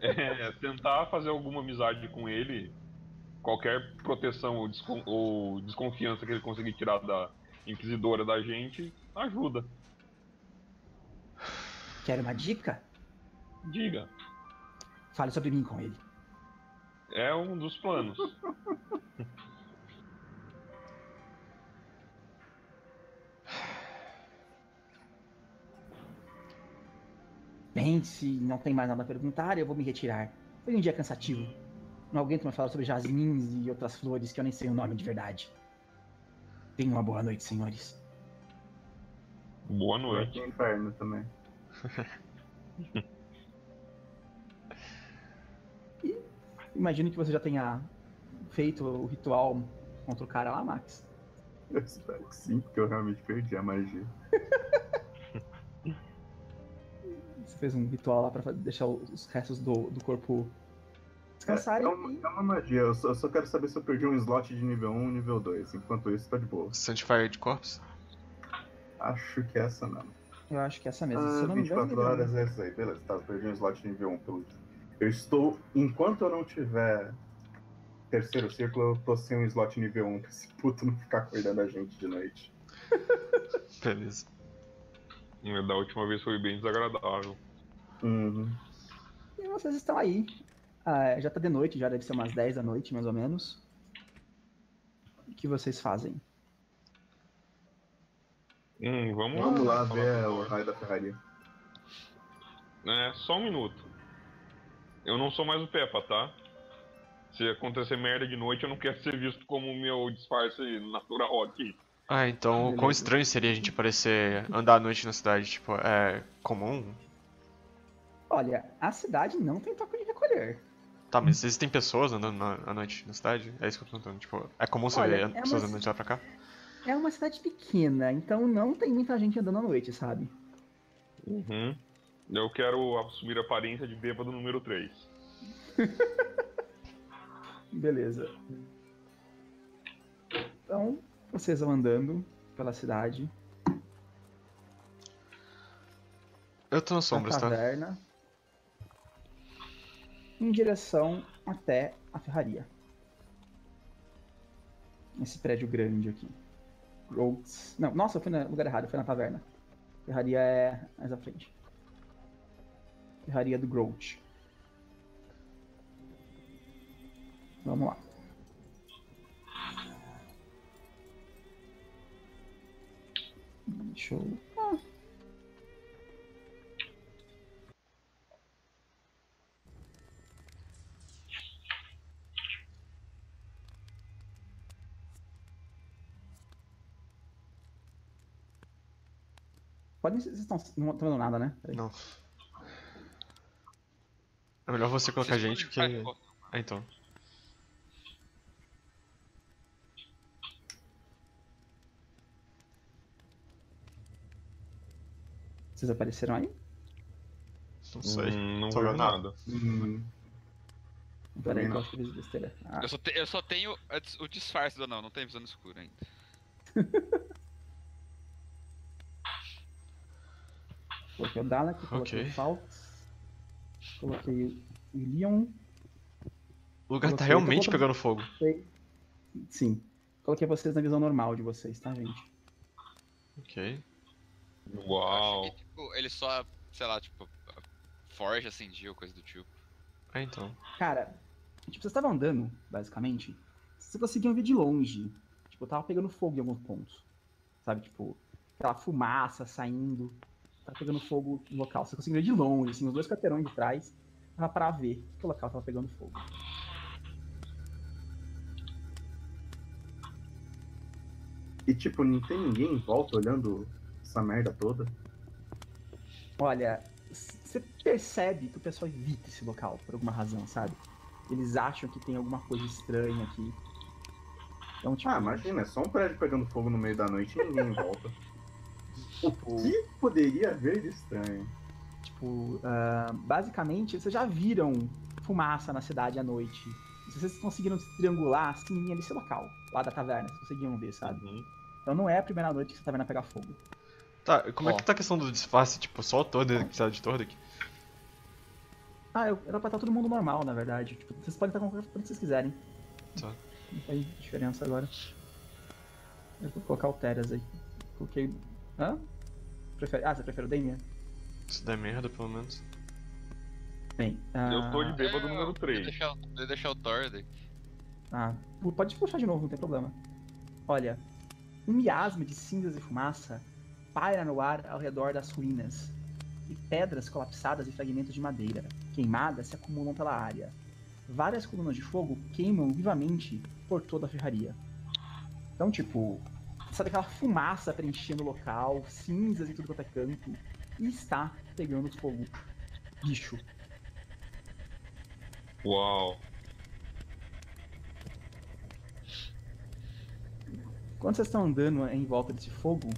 É, tentar fazer alguma amizade com ele. Qualquer proteção ou, descon... ou desconfiança que ele conseguir tirar da Inquisidora da gente, ajuda. Quer uma dica? Diga. Fale sobre mim com ele. É um dos planos. Bem, se não tem mais nada a perguntar, eu vou me retirar. Foi um dia cansativo. Não aguento mais falar sobre jasmins e outras flores que eu nem sei o nome de verdade. Tenham uma boa noite, senhores. Boa noite. Boa noite, inferno também. E imagino que você já tenha feito o ritual contra o cara lá, Max. Eu espero que sim, porque eu realmente perdi a magia. Você fez um ritual lá pra deixar os restos do, do corpo descansarem. É, é, uma, e... é uma magia, eu só, eu só quero saber se eu perdi um slot de nível um e nível dois. Enquanto isso, tá de boa. Sanctified Corpse? Acho que é essa mesmo. Eu acho que é essa mesmo. Ah, se eu não vinte e quatro me horas é essa aí, beleza. Tá, eu perdi um slot de nível um pelo. Eu estou. Enquanto eu não tiver terceiro círculo, eu tô sem um slot nível um pra esse puto não ficar cuidando da gente de noite. Beleza. Da última vez foi bem desagradável. Uhum. E vocês estão aí. Ah, já tá de noite, já deve ser umas dez da noite, mais ou menos. O que vocês fazem? Hum, vamos, vamos lá, lá ver o raio da Ferrari. É, só um minuto. Eu não sou mais o Peppa, tá? Se acontecer merda de noite, eu não quero ser visto como o meu disfarce natural aqui. Ah, então o quão estranho seria a gente parecer andar à noite na cidade, tipo, é comum? Olha, a cidade não tem toque de recolher. Tá, mas existem pessoas andando na, à noite na cidade? É isso que eu tô perguntando, tipo, é comum você ver pessoas andando de lá pra cá? É uma cidade pequena, então não tem muita gente andando à noite, sabe? Uhum. Eu quero assumir a aparência de bêbado número três. Beleza. Então, vocês vão andando pela cidade. Eu tô nas sombras, tá? Taverna, em direção até a ferraria. Esse prédio grande aqui. Roads. Não, nossa, eu fui no lugar errado, eu fui na taverna. Ferraria é mais à frente. Ferraria do Groot. Vamos lá. Deixa eu... Ah. Podem... Vocês estão... Não estão vendo nada, né? Peraí. Não. É melhor você colocar a gente, porque... Ah, então. Vocês apareceram aí? Não sei, hum, não tô vendo nada. Hum. Peraí, eu acho que eles besteira. Ah. Eu, só te, eu só tenho o disfarce do anão, não tenho visão escura ainda. Coloquei o Dalek, coloquei okay. o Fawkes, coloquei o Ilion. O lugar tá realmente coloquei... pegando fogo. Sim. Coloquei vocês na visão normal de vocês, tá, gente? Ok. Uau! Que, tipo, ele só, sei lá, tipo, forja, acendia ou coisa do tipo. É, então. Cara, tipo, vocês estavam andando, basicamente, vocês conseguiam ver de longe. Tipo, tava pegando fogo em alguns pontos. Sabe, tipo, aquela fumaça saindo, tava pegando fogo no local. Você conseguiu ver de longe, assim, os dois quarteirões de trás, tava pra ver que o local tava pegando fogo. E, tipo, não tem ninguém em volta olhando... essa merda toda? Olha, você percebe que o pessoal evita esse local por alguma razão, sabe? Eles acham que tem alguma coisa estranha aqui. Então, tipo, ah, imagina, é só um prédio pegando fogo no meio da noite e ninguém volta. O que poderia haver de estranho? Tipo, uh, basicamente, vocês já viram fumaça na cidade à noite. Vocês conseguiram triangular assim, nesse local, lá da taverna, vocês conseguiam ver, sabe? Uhum. Então não é a primeira noite que você tá vendo pegar fogo. Tá, como oh. é que tá a questão do disfarce? Tipo, só o Thordek que precisa de Thordek? Ah, eu, era pra estar todo mundo normal, na verdade. Tipo, vocês podem estar com qualquer coisa que vocês quiserem. Tá. Não faz diferença agora. Eu vou colocar o Teras aí. Coloquei... Hã? Prefere... Ah, você prefere o Damien? Se der merda, pelo menos. Bem, uh... eu tô de bêbado número três. Vou deixar, vou deixar o Thordek. Ah, pode puxar de novo, não tem problema. Olha, um miasma de cinzas e fumaça paira no ar ao redor das ruínas, e pedras colapsadas e fragmentos de madeira queimadas se acumulam pela área. Várias colunas de fogo queimam vivamente por toda a ferraria. Então, tipo, sabe aquela fumaça preenchendo o local, cinzas e tudo quanto é canto, e está pegando fogo. Bicho. Uau. Quando vocês estão andando em volta desse fogo,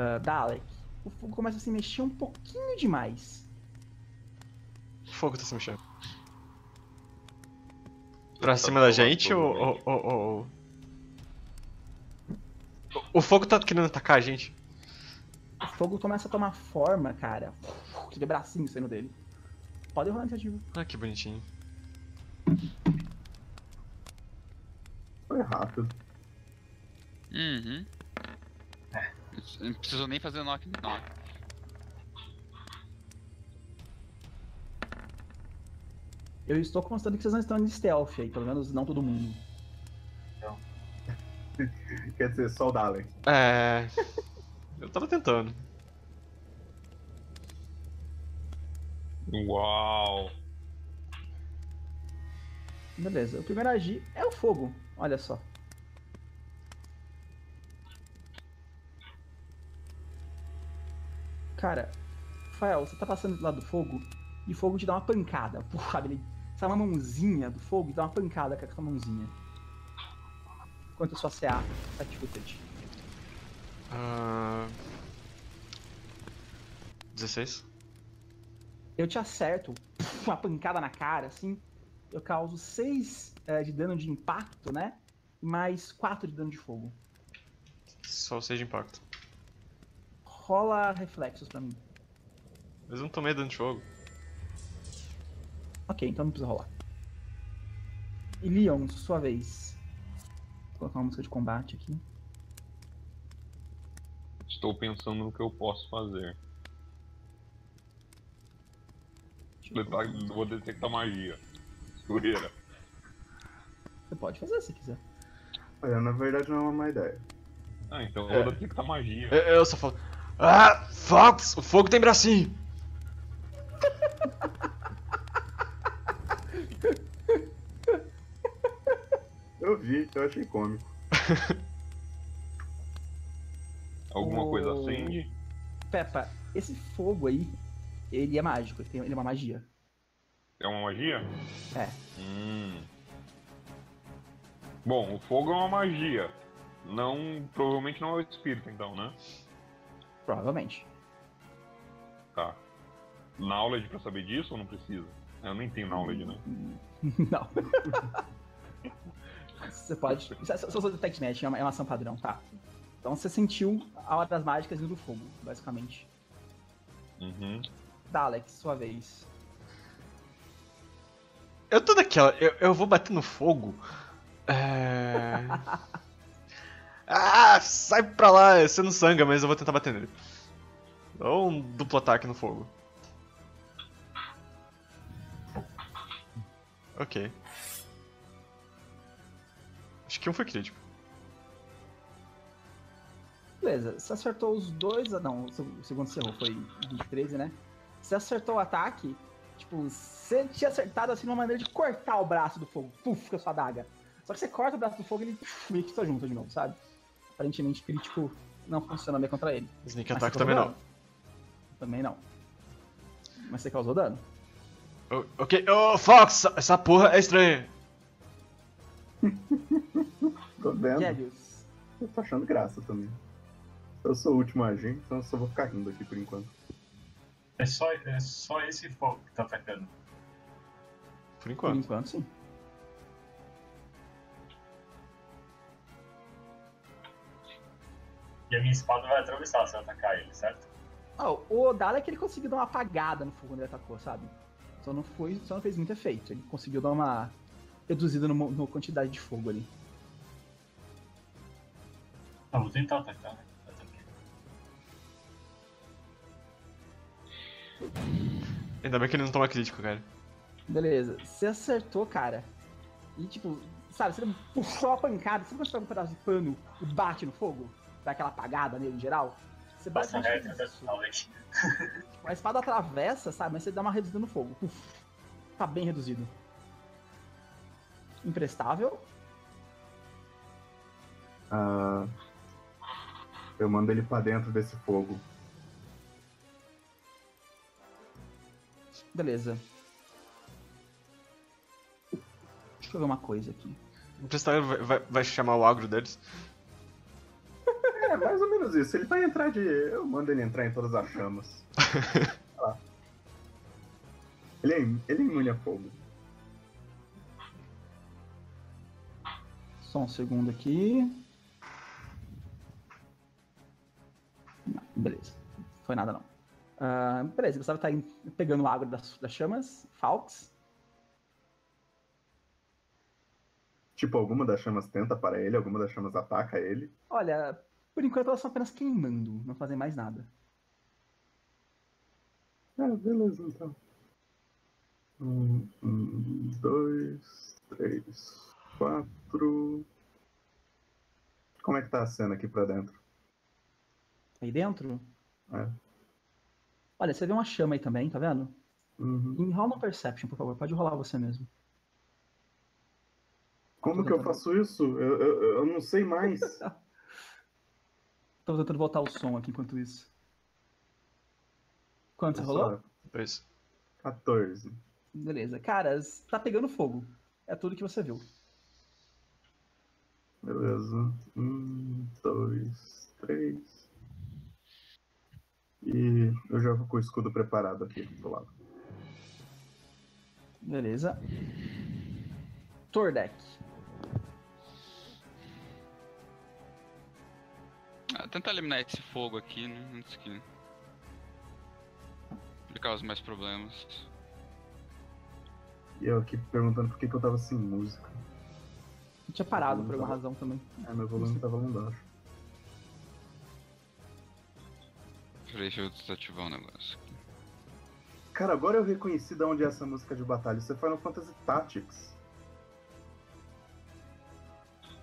Uh, Dalek, o fogo começa a se mexer um pouquinho demais. O fogo tá se mexendo. Pra cima da gente ou, ou, ou, ou... O fogo tá querendo atacar a gente? O fogo começa a tomar forma, cara. Aquele bracinho saindo dele. Pode rolar a iniciativa. Ah, que bonitinho. Foi rápido. Uhum. Não precisou nem fazer knock knock. Eu estou constando que vocês não estão de stealth aí, pelo menos não todo mundo. Não. Quer dizer, só o Dalek. É. Eu tava tentando. Uau! Beleza, o primeiro a agir é o fogo, olha só. Cara, Fael, você tá passando do lado do fogo e o fogo te dá uma pancada. Porra, ele sai uma mãozinha do fogo e dá uma pancada com aquela mãozinha. Enquanto a sua C A tá te fudendo. Uh... dezesseis. Eu te acerto, uma pancada na cara, assim. Eu causo seis é, de dano de impacto, né? Mais quatro de dano de fogo. Só seis de impacto. Rola reflexos pra mim. Mas eu não tomei dano de fogo. Ok, então não precisa rolar. Ilion, sua vez. Vou colocar uma música de combate aqui. Estou pensando no que eu posso fazer. Eu vou detectar magia. Escureira. Você pode fazer se quiser. Olha, na verdade não é uma má ideia. Ah, então eu vou detectar magia. Eu, eu só falo. Ah, Fox! O fogo tem bracinho! Eu vi, eu achei cômico. Alguma oh... coisa acende? Peppa, esse fogo aí, ele é mágico, ele, tem, ele é uma magia. É uma magia? É. Hum. Bom, o fogo é uma magia. Não, provavelmente não é o espírito então, né? Provavelmente. Tá. Knowledge pra saber disso ou não precisa? Eu nem tenho knowledge, né? Não. Você pode... Só detect match, é uma ação padrão, tá. Então você sentiu a hora das mágicas indo do fogo, basicamente. Uhum. Dalek, sua vez. Eu tô daquela... Eu, eu vou bater no fogo? É... ah, sai pra lá, você não sangra, mas eu vou tentar bater nele. Ou um duplo ataque no fogo. Ok. Acho que um foi crítico. Beleza, você acertou os dois... Ah, não, o segundo você errou, foi vinte e três, né? Você acertou o ataque, tipo, você tinha acertado assim uma maneira de cortar o braço do fogo, puf, com a sua adaga. Só que você corta o braço do fogo e ele puf, meio que só junta de novo, sabe? Aparentemente crítico não funciona bem contra ele. Sneak ataque também não. Também não. Mas você causou dano. Oh, ok, ô oh, Fox, essa porra é estranha. Tô vendo. Gellius. Eu tô achando graça também. Eu sou o último a agir, então eu só vou ficar rindo aqui por enquanto. É só, é só esse fogo que tá atacando. Por enquanto. Por enquanto, sim. E a minha espada vai atravessar se eu atacar ele, certo? Oh, o Dalek ele conseguiu dar uma apagada no fogo quando ele atacou, sabe? Só não, foi, só não fez muito efeito. Ele conseguiu dar uma reduzida na quantidade de fogo ali. Ah, vou tentar atacar, né? Ainda bem que ele não toma crítico, cara. Beleza, você acertou, cara. E tipo, sabe, você puxou a pancada, sabe quando você pega um pedaço de pano e bate no fogo? Dá aquela apagada nele em geral? Você bate no fogo. A espada atravessa, sabe, mas você dá uma reduzida no fogo. Uf, tá bem reduzido. Imprestável? Ah, eu mando ele pra dentro desse fogo. Beleza. Deixa eu ver uma coisa aqui. O Imprestável vai, vai, vai chamar o agro deles? É, mais ou menos isso. Ele vai entrar de... Eu mando ele entrar em todas as chamas. Ah. Ele é, ele é imune a fogo. Só um segundo aqui. Não, beleza. Não foi nada não. Uh, beleza, você tá pegando o agro das, das chamas, Fawkes. Tipo, alguma das chamas tenta para ele, alguma das chamas ataca ele. Olha, por enquanto elas são apenas queimando, não fazem mais nada. Ah, beleza, então. Um, um, dois, três, quatro... Como é que tá a cena aqui pra dentro? Aí dentro? É. Olha, você vê uma chama aí também, tá vendo? Uhum. E rola um Perception, por favor. Pode rolar você mesmo. Como que eu faço isso? Eu, eu, eu não sei mais. Tô tentando botar o som aqui enquanto isso. Quanto rolou? Dois. quatorze. Beleza. Cara, tá pegando fogo. É tudo que você viu. Beleza. Um, dois, três. E eu já vou com o escudo preparado aqui do lado. Beleza. Thordek. Ah, tentar eliminar esse fogo aqui, né? Antes que ele cause mais problemas. E eu aqui perguntando por que, que eu tava sem música. Eu tinha parado por alguma razão também. É, meu volume tava lá embaixo. Deixa eu desativar o negócio aqui. Cara, agora eu reconheci de onde é essa música de batalha. Isso é Final Fantasy Tactics.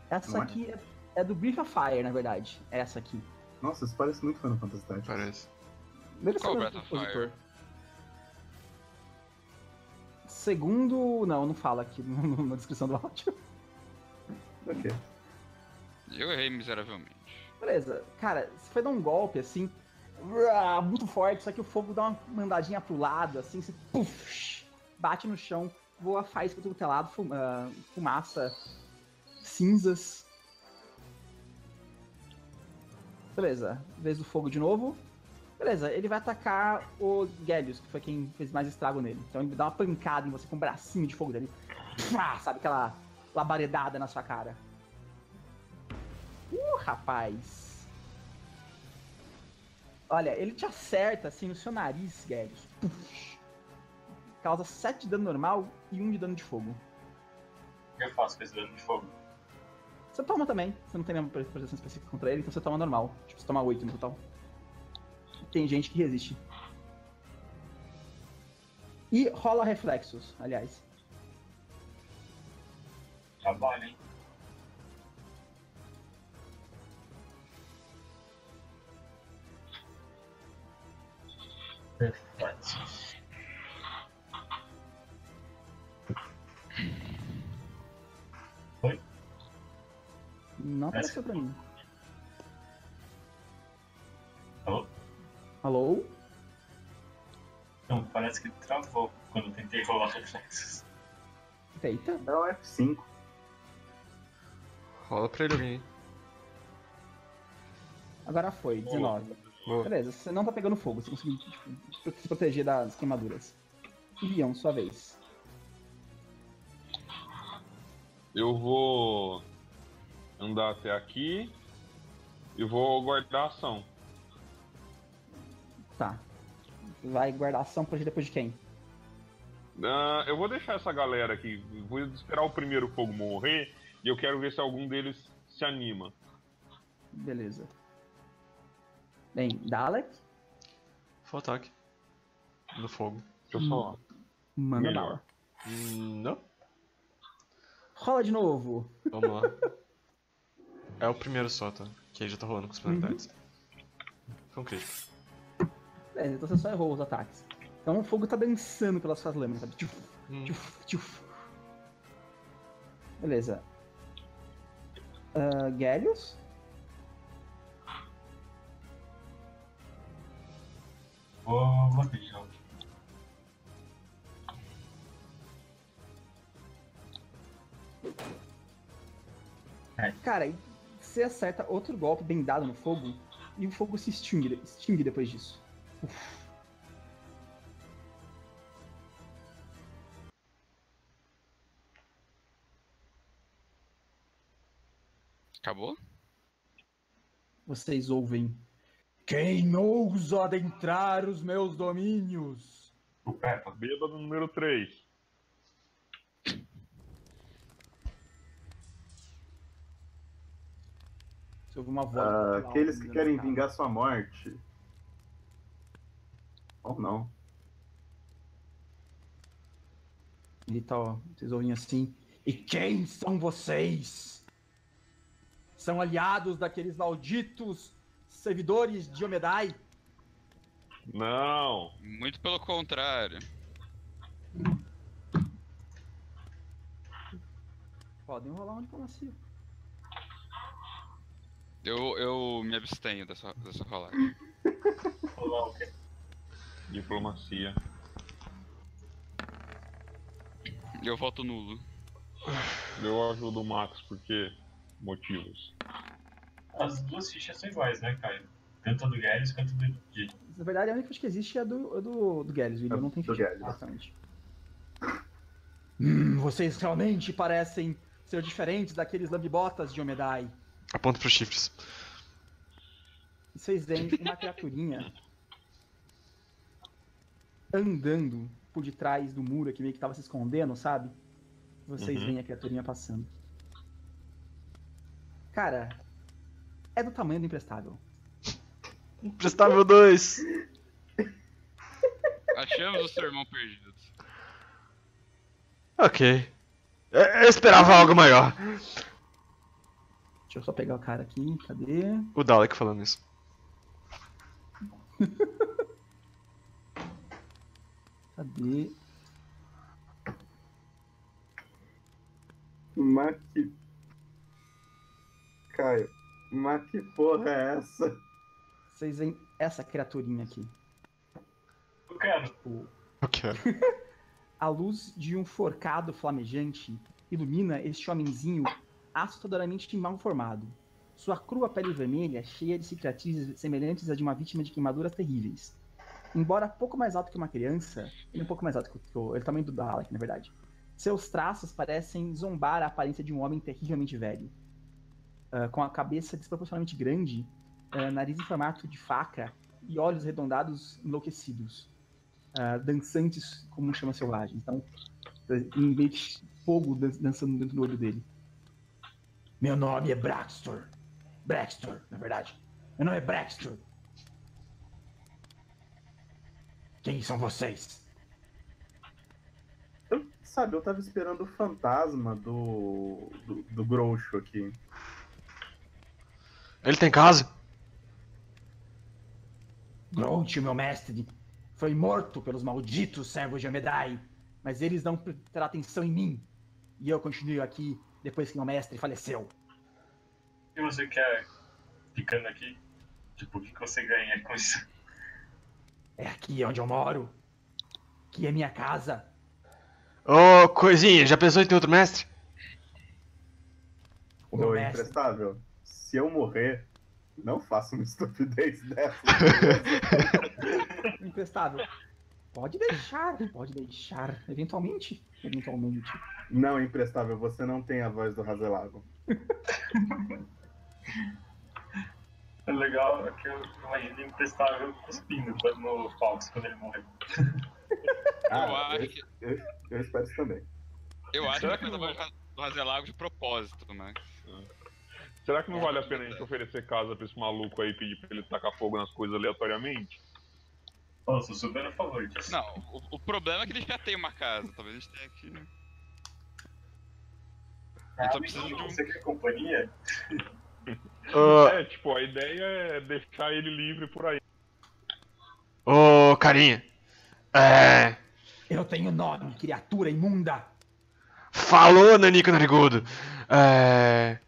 Essa aqui é, é do Breath of Fire, na verdade. Essa aqui. Nossa, isso parece muito Final Fantasy Tactics. Parece. Deve ser o Breath of Fire. Segundo... Não, não fala aqui na descrição do áudio. Ok. Eu errei miseravelmente. Beleza. Cara, você foi dar um golpe, assim... Muito forte, só que o fogo dá uma mandadinha pro lado, assim... Você, puff, bate no chão, voa faísca do teu lado, fumaça... cinzas. Beleza, vez do fogo de novo. Beleza, ele vai atacar o Gellius, que foi quem fez mais estrago nele. Então ele dá uma pancada em você com um bracinho de fogo dele. Pá, sabe aquela labaredada na sua cara. Uh, rapaz. Olha, ele te acerta assim no seu nariz, Gellius. Puxa. Causa sete de dano normal e um de dano de fogo. O que eu faço com esse dano de fogo? Você toma também, você não tem nenhuma proteção específica contra ele, então você toma normal. Tipo, você toma oito no total. Tem gente que resiste. E rola reflexos, aliás. Trabalho, hein? Reflexos. Oi? Não apareceu pra mim. Alô? Alô? Não, parece que travou quando eu tentei rolar reflexos. Eita. Dá o F cinco. Rola pra ele alguém. Agora foi, dezenove. Boa. Beleza, você não tá pegando fogo, você conseguiu tipo, se proteger das queimaduras. Ilion, sua vez. Eu vou... andar até aqui e vou guardar a ação. Tá. Vai guardar a ação depois de quem? Uh, eu vou deixar essa galera aqui. Vou esperar o primeiro fogo morrer e eu quero ver se algum deles se anima. Beleza. Bem, Dalek? Full ataque. Do fogo. Deixa eu hum. só... Manda bala. Hum, não. Rola de novo. Vamos lá. É o primeiro só, tá? Que aí já tá rolando com as penalidades. Uhum. Foi um crítico. É, então você só errou os ataques. Então o fogo tá dançando pelas suas lâminas, sabe? Tchuf, hum. tchuf, tchuf. Beleza. Uh, Gellius? Vou bater de novo. Cara, você acerta outro golpe bem dado no fogo e o fogo se extingue, extingue depois disso. Uf. Acabou? Vocês ouvem. Quem ousa adentrar os meus domínios? O Peppa, bêbado número três. Você ouve uma voz. Ah, aqueles que querem vingar sua morte. Ou não. Ele tá, ó, vocês ouvem assim. E quem são vocês? São aliados daqueles malditos servidores de Iomedae? Não, muito pelo contrário. Podem rolar uma diplomacia. Eu, eu me abstenho dessa, dessa rolagem. Rolar o quê? Diplomacia. Eu voto nulo. Eu ajudo o Max porque motivos. As duas fichas são iguais, né, Caio? Tanto a do Gellius quanto a do Ilion. Na verdade, a única que existe é a do, do, do Gellius. O Ilion não tem ficha. Bastante. Hum, vocês realmente parecem ser diferentes daqueles lambibotas de Iomedae. Aponto para os chifres. Vocês veem uma criaturinha andando por detrás do muro que meio que estava se escondendo, sabe? Vocês uhum. veem a criaturinha passando. Cara, é do tamanho do imprestável. Imprestável dois! Achamos o seu irmão perdido. Ok. Eu esperava algo maior. Deixa eu só pegar o cara aqui, cadê? O Dalek falando isso. Cadê? Mas que... Caio, mas que porra é essa? Vocês veem essa criaturinha aqui. Eu quero. Tipo... Eu quero. A luz de um forcado flamejante ilumina este homenzinho assustadoramente mal formado. Sua crua pele vermelha, cheia de cicatrizes semelhantes à de uma vítima de queimaduras terríveis. Embora pouco mais alto que uma criança, ele é um pouco mais alto que o, ele é o tamanho do Dalek, na verdade. Seus traços parecem zombar a aparência de um homem terrivelmente velho. Uh, com a cabeça desproporcionalmente grande, uh, nariz em formato de faca e olhos arredondados enlouquecidos. Uh, dançantes como chama selvagem. Então, em meio de fogo dan dançando dentro do olho dele. Meu nome é Brextor. Brextor, na verdade. Meu nome é Brextor. Quem são vocês? Eu, sabe, eu tava esperando o fantasma do... do, do Groucho aqui. Ele tem casa? Groot, meu mestre, foi morto pelos malditos servos de Iomedae, mas eles não prestaram atenção em mim. E eu continuo aqui depois que meu mestre faleceu. E você quer ficando aqui? Tipo, o que você ganha com isso? É aqui onde eu moro. Aqui é minha casa. Ô, oh, coisinha, já pensou em ter outro mestre? O meu Ô, mestre... imprestável, se eu morrer... Não faça uma estupidez dessa. Imprestável. Pode deixar, pode deixar. Eventualmente, eventualmente. Não, imprestável, você não tem a voz do Razelago. É legal que eu imagino o imprestável cuspindo no Fawkes quando ele morrer. Ah, eu, eu, que... eu, eu espero isso também. Eu acho que é a voz do Razelago de propósito, né? Será que não vale a pena a gente oferecer casa pra esse maluco aí e pedir pra ele tacar fogo nas coisas aleatoriamente? Nossa, eu sou bem a favor disso. Não, o, o problema é que ele já tem uma casa, talvez a gente tenha aqui, né? Ah, só precisa de um... Você quer companhia? Uh... É, tipo, a ideia é deixar ele livre por aí. Ô, oh, carinha. É... Eu tenho nome, criatura imunda. Falou, Nanico Narigudo. É...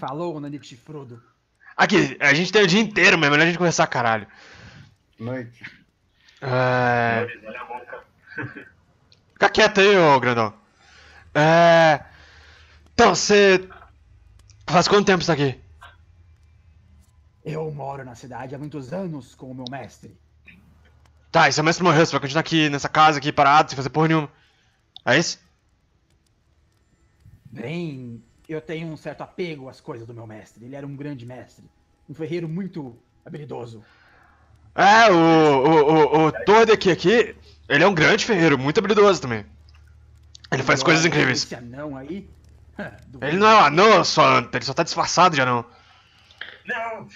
Falou, Nanico Chifrudo. Aqui, a gente tem o dia inteiro, mas é melhor a gente conversar, caralho. Noite. É... Fica quieto aí, ô grandão. É... Então, você... Faz quanto tempo você tá aqui? Eu moro na cidade há muitos anos com o meu mestre. Tá, e seu mestre morreu, você vai continuar aqui nessa casa, aqui parado, sem fazer porra nenhuma. É isso? Bem... Eu tenho um certo apego às coisas do meu mestre. Ele era um grande mestre. Um ferreiro muito habilidoso. É, o, o, o, o Thordek aqui, ele é um grande ferreiro, muito habilidoso também. Ele faz coisas incríveis. Esse anão aí? Ele não é um anão, só, ele só tá disfarçado de anão. Não!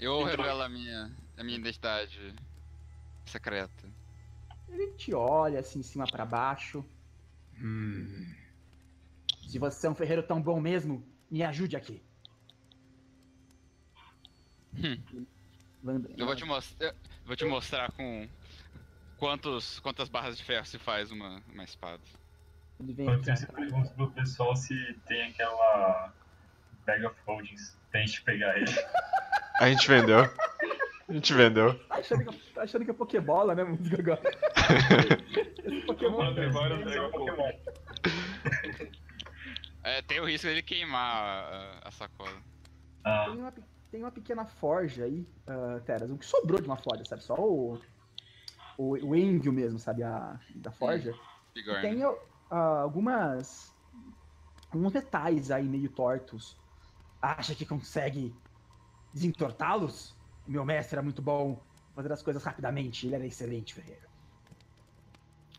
Eu revelo a minha, a minha identidade secreta. Ele te olha assim, de cima pra baixo. Hum... Se você é um ferreiro tão bom mesmo, me ajude aqui. Hum. Eu vou te, mostra... vou te mostrar com quantos, quantas barras de ferro se faz uma, uma espada. Ele vem eu sempre pergunto pro pessoal se tem aquela bag of holdings pra gente pegar ele. A gente vendeu. A gente vendeu. Achando que, achando que é Pokébola, né, música agora. Esse Pokémon é Pokémon. É, tem o risco dele queimar a, a sacola. Ah. Tem, uma, tem uma pequena forja aí, uh, Teras. O que sobrou de uma forja, sabe? Só o, o, o envio mesmo, sabe? A, da forja. E tem uh, algumas... alguns metais aí meio tortos. Acha que consegue desentortá-los? Meu mestre era muito bom fazer as coisas rapidamente. Ele era excelente, ferreiro.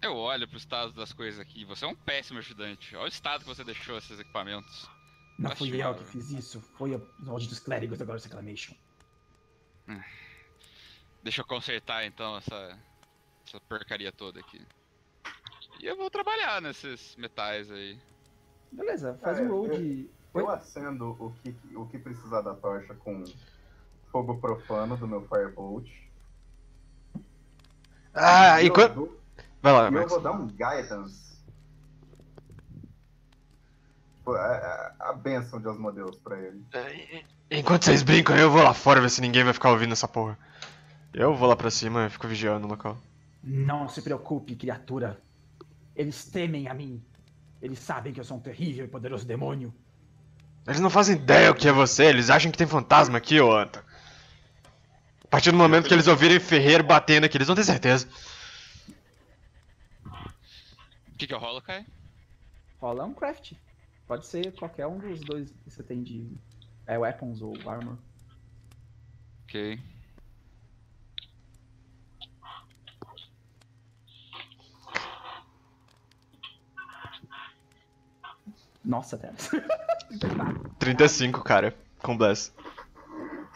Eu olho pro estado das coisas aqui. Você é um péssimo ajudante. Olha o estado que você deixou esses equipamentos. Não fui eu que fiz isso. Foi o ordem dos clérigos da Glorious Reclamation. Hum. Deixa eu consertar, então, essa, essa porcaria toda aqui. E eu vou trabalhar nesses metais aí. Beleza, faz ah, um roll de... Eu, eu acendo o que, o que precisar da tocha com... fogo profano do meu Firebolt. Ah, e enquanto... Dou... Vai lá, Max. Eu vou dar um Guidance. A, a, a benção de Asmodeus pra ele. Enquanto vocês brincam, eu vou lá fora ver se ninguém vai ficar ouvindo essa porra. Eu vou lá pra cima e fico vigiando o local. Não se preocupe, criatura. Eles temem a mim. Eles sabem que eu sou um terrível e poderoso demônio. Eles não fazem ideia o que é você. Eles acham que tem fantasma aqui, ô Anta. A partir do momento que eles ouvirem ferreiro batendo aqui, eles vão ter certeza. O que que eu rolo, Kai? Rola um craft. Pode ser qualquer um dos dois que você tem de é, weapons ou armor. Ok. Nossa, Teras. trinta e cinco, cara. Com bless.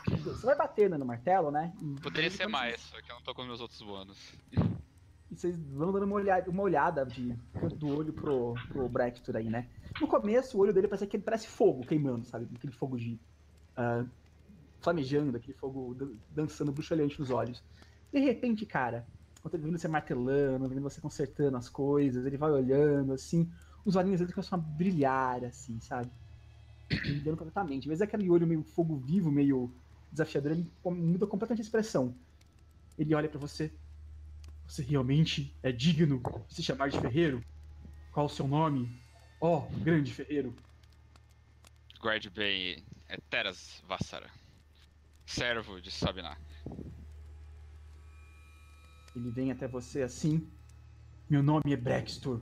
Você vai batendo no martelo, né? E poderia ser mais, vocês... só que eu não tô com meus outros bônus. E vocês vão dando uma olhada, uma olhada de, do olho pro, pro Brextor aí, né? No começo, o olho dele parece que ele parece fogo queimando, sabe? Aquele fogo de... Uh, flamejando, aquele fogo dançando bruxelhante nos olhos. De repente, cara, quando ele vendo você martelando, vendo você consertando as coisas, ele vai olhando, assim... Os olhinhos dele começam a brilhar, assim, sabe? Brilhando completamente. Mas aquele olho meio fogo vivo, meio desafiador, ele muda completamente a expressão. Ele olha pra você. Você realmente é digno de se chamar de ferreiro? Qual o seu nome? Ó, oh, grande ferreiro. Guarde bem, é Teras Vassara. Servo de Sabiná. Ele vem até você assim. Meu nome é Brextor.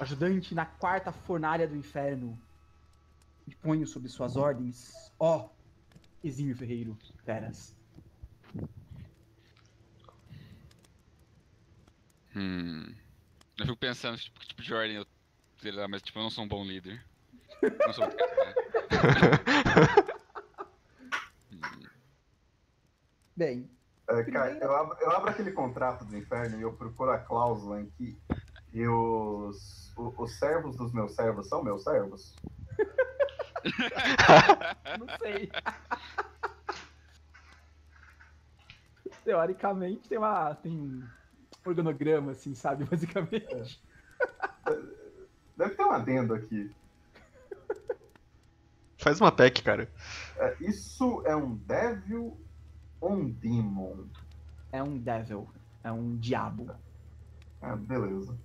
Ajudante na quarta fornalha do inferno. E ponho sob suas ordens, ó, oh, exímio ferreiro Teras. Hum. Eu fico pensando tipo, que tipo de ordem eu. Sei lá, mas tipo, eu não sou um bom líder. Não sou um hum. Bem. É, cara, eu abro, eu abro aquele contrato do inferno e eu procuro a cláusula em que. E os, os, os servos dos meus servos são meus servos? Não sei. Teoricamente tem, uma, tem um organograma, assim, sabe? Basicamente. É. Deve ter um adendo aqui. Faz uma tech, cara. É, isso é um devil ou um demon? É um devil. É um diabo. Ah, beleza.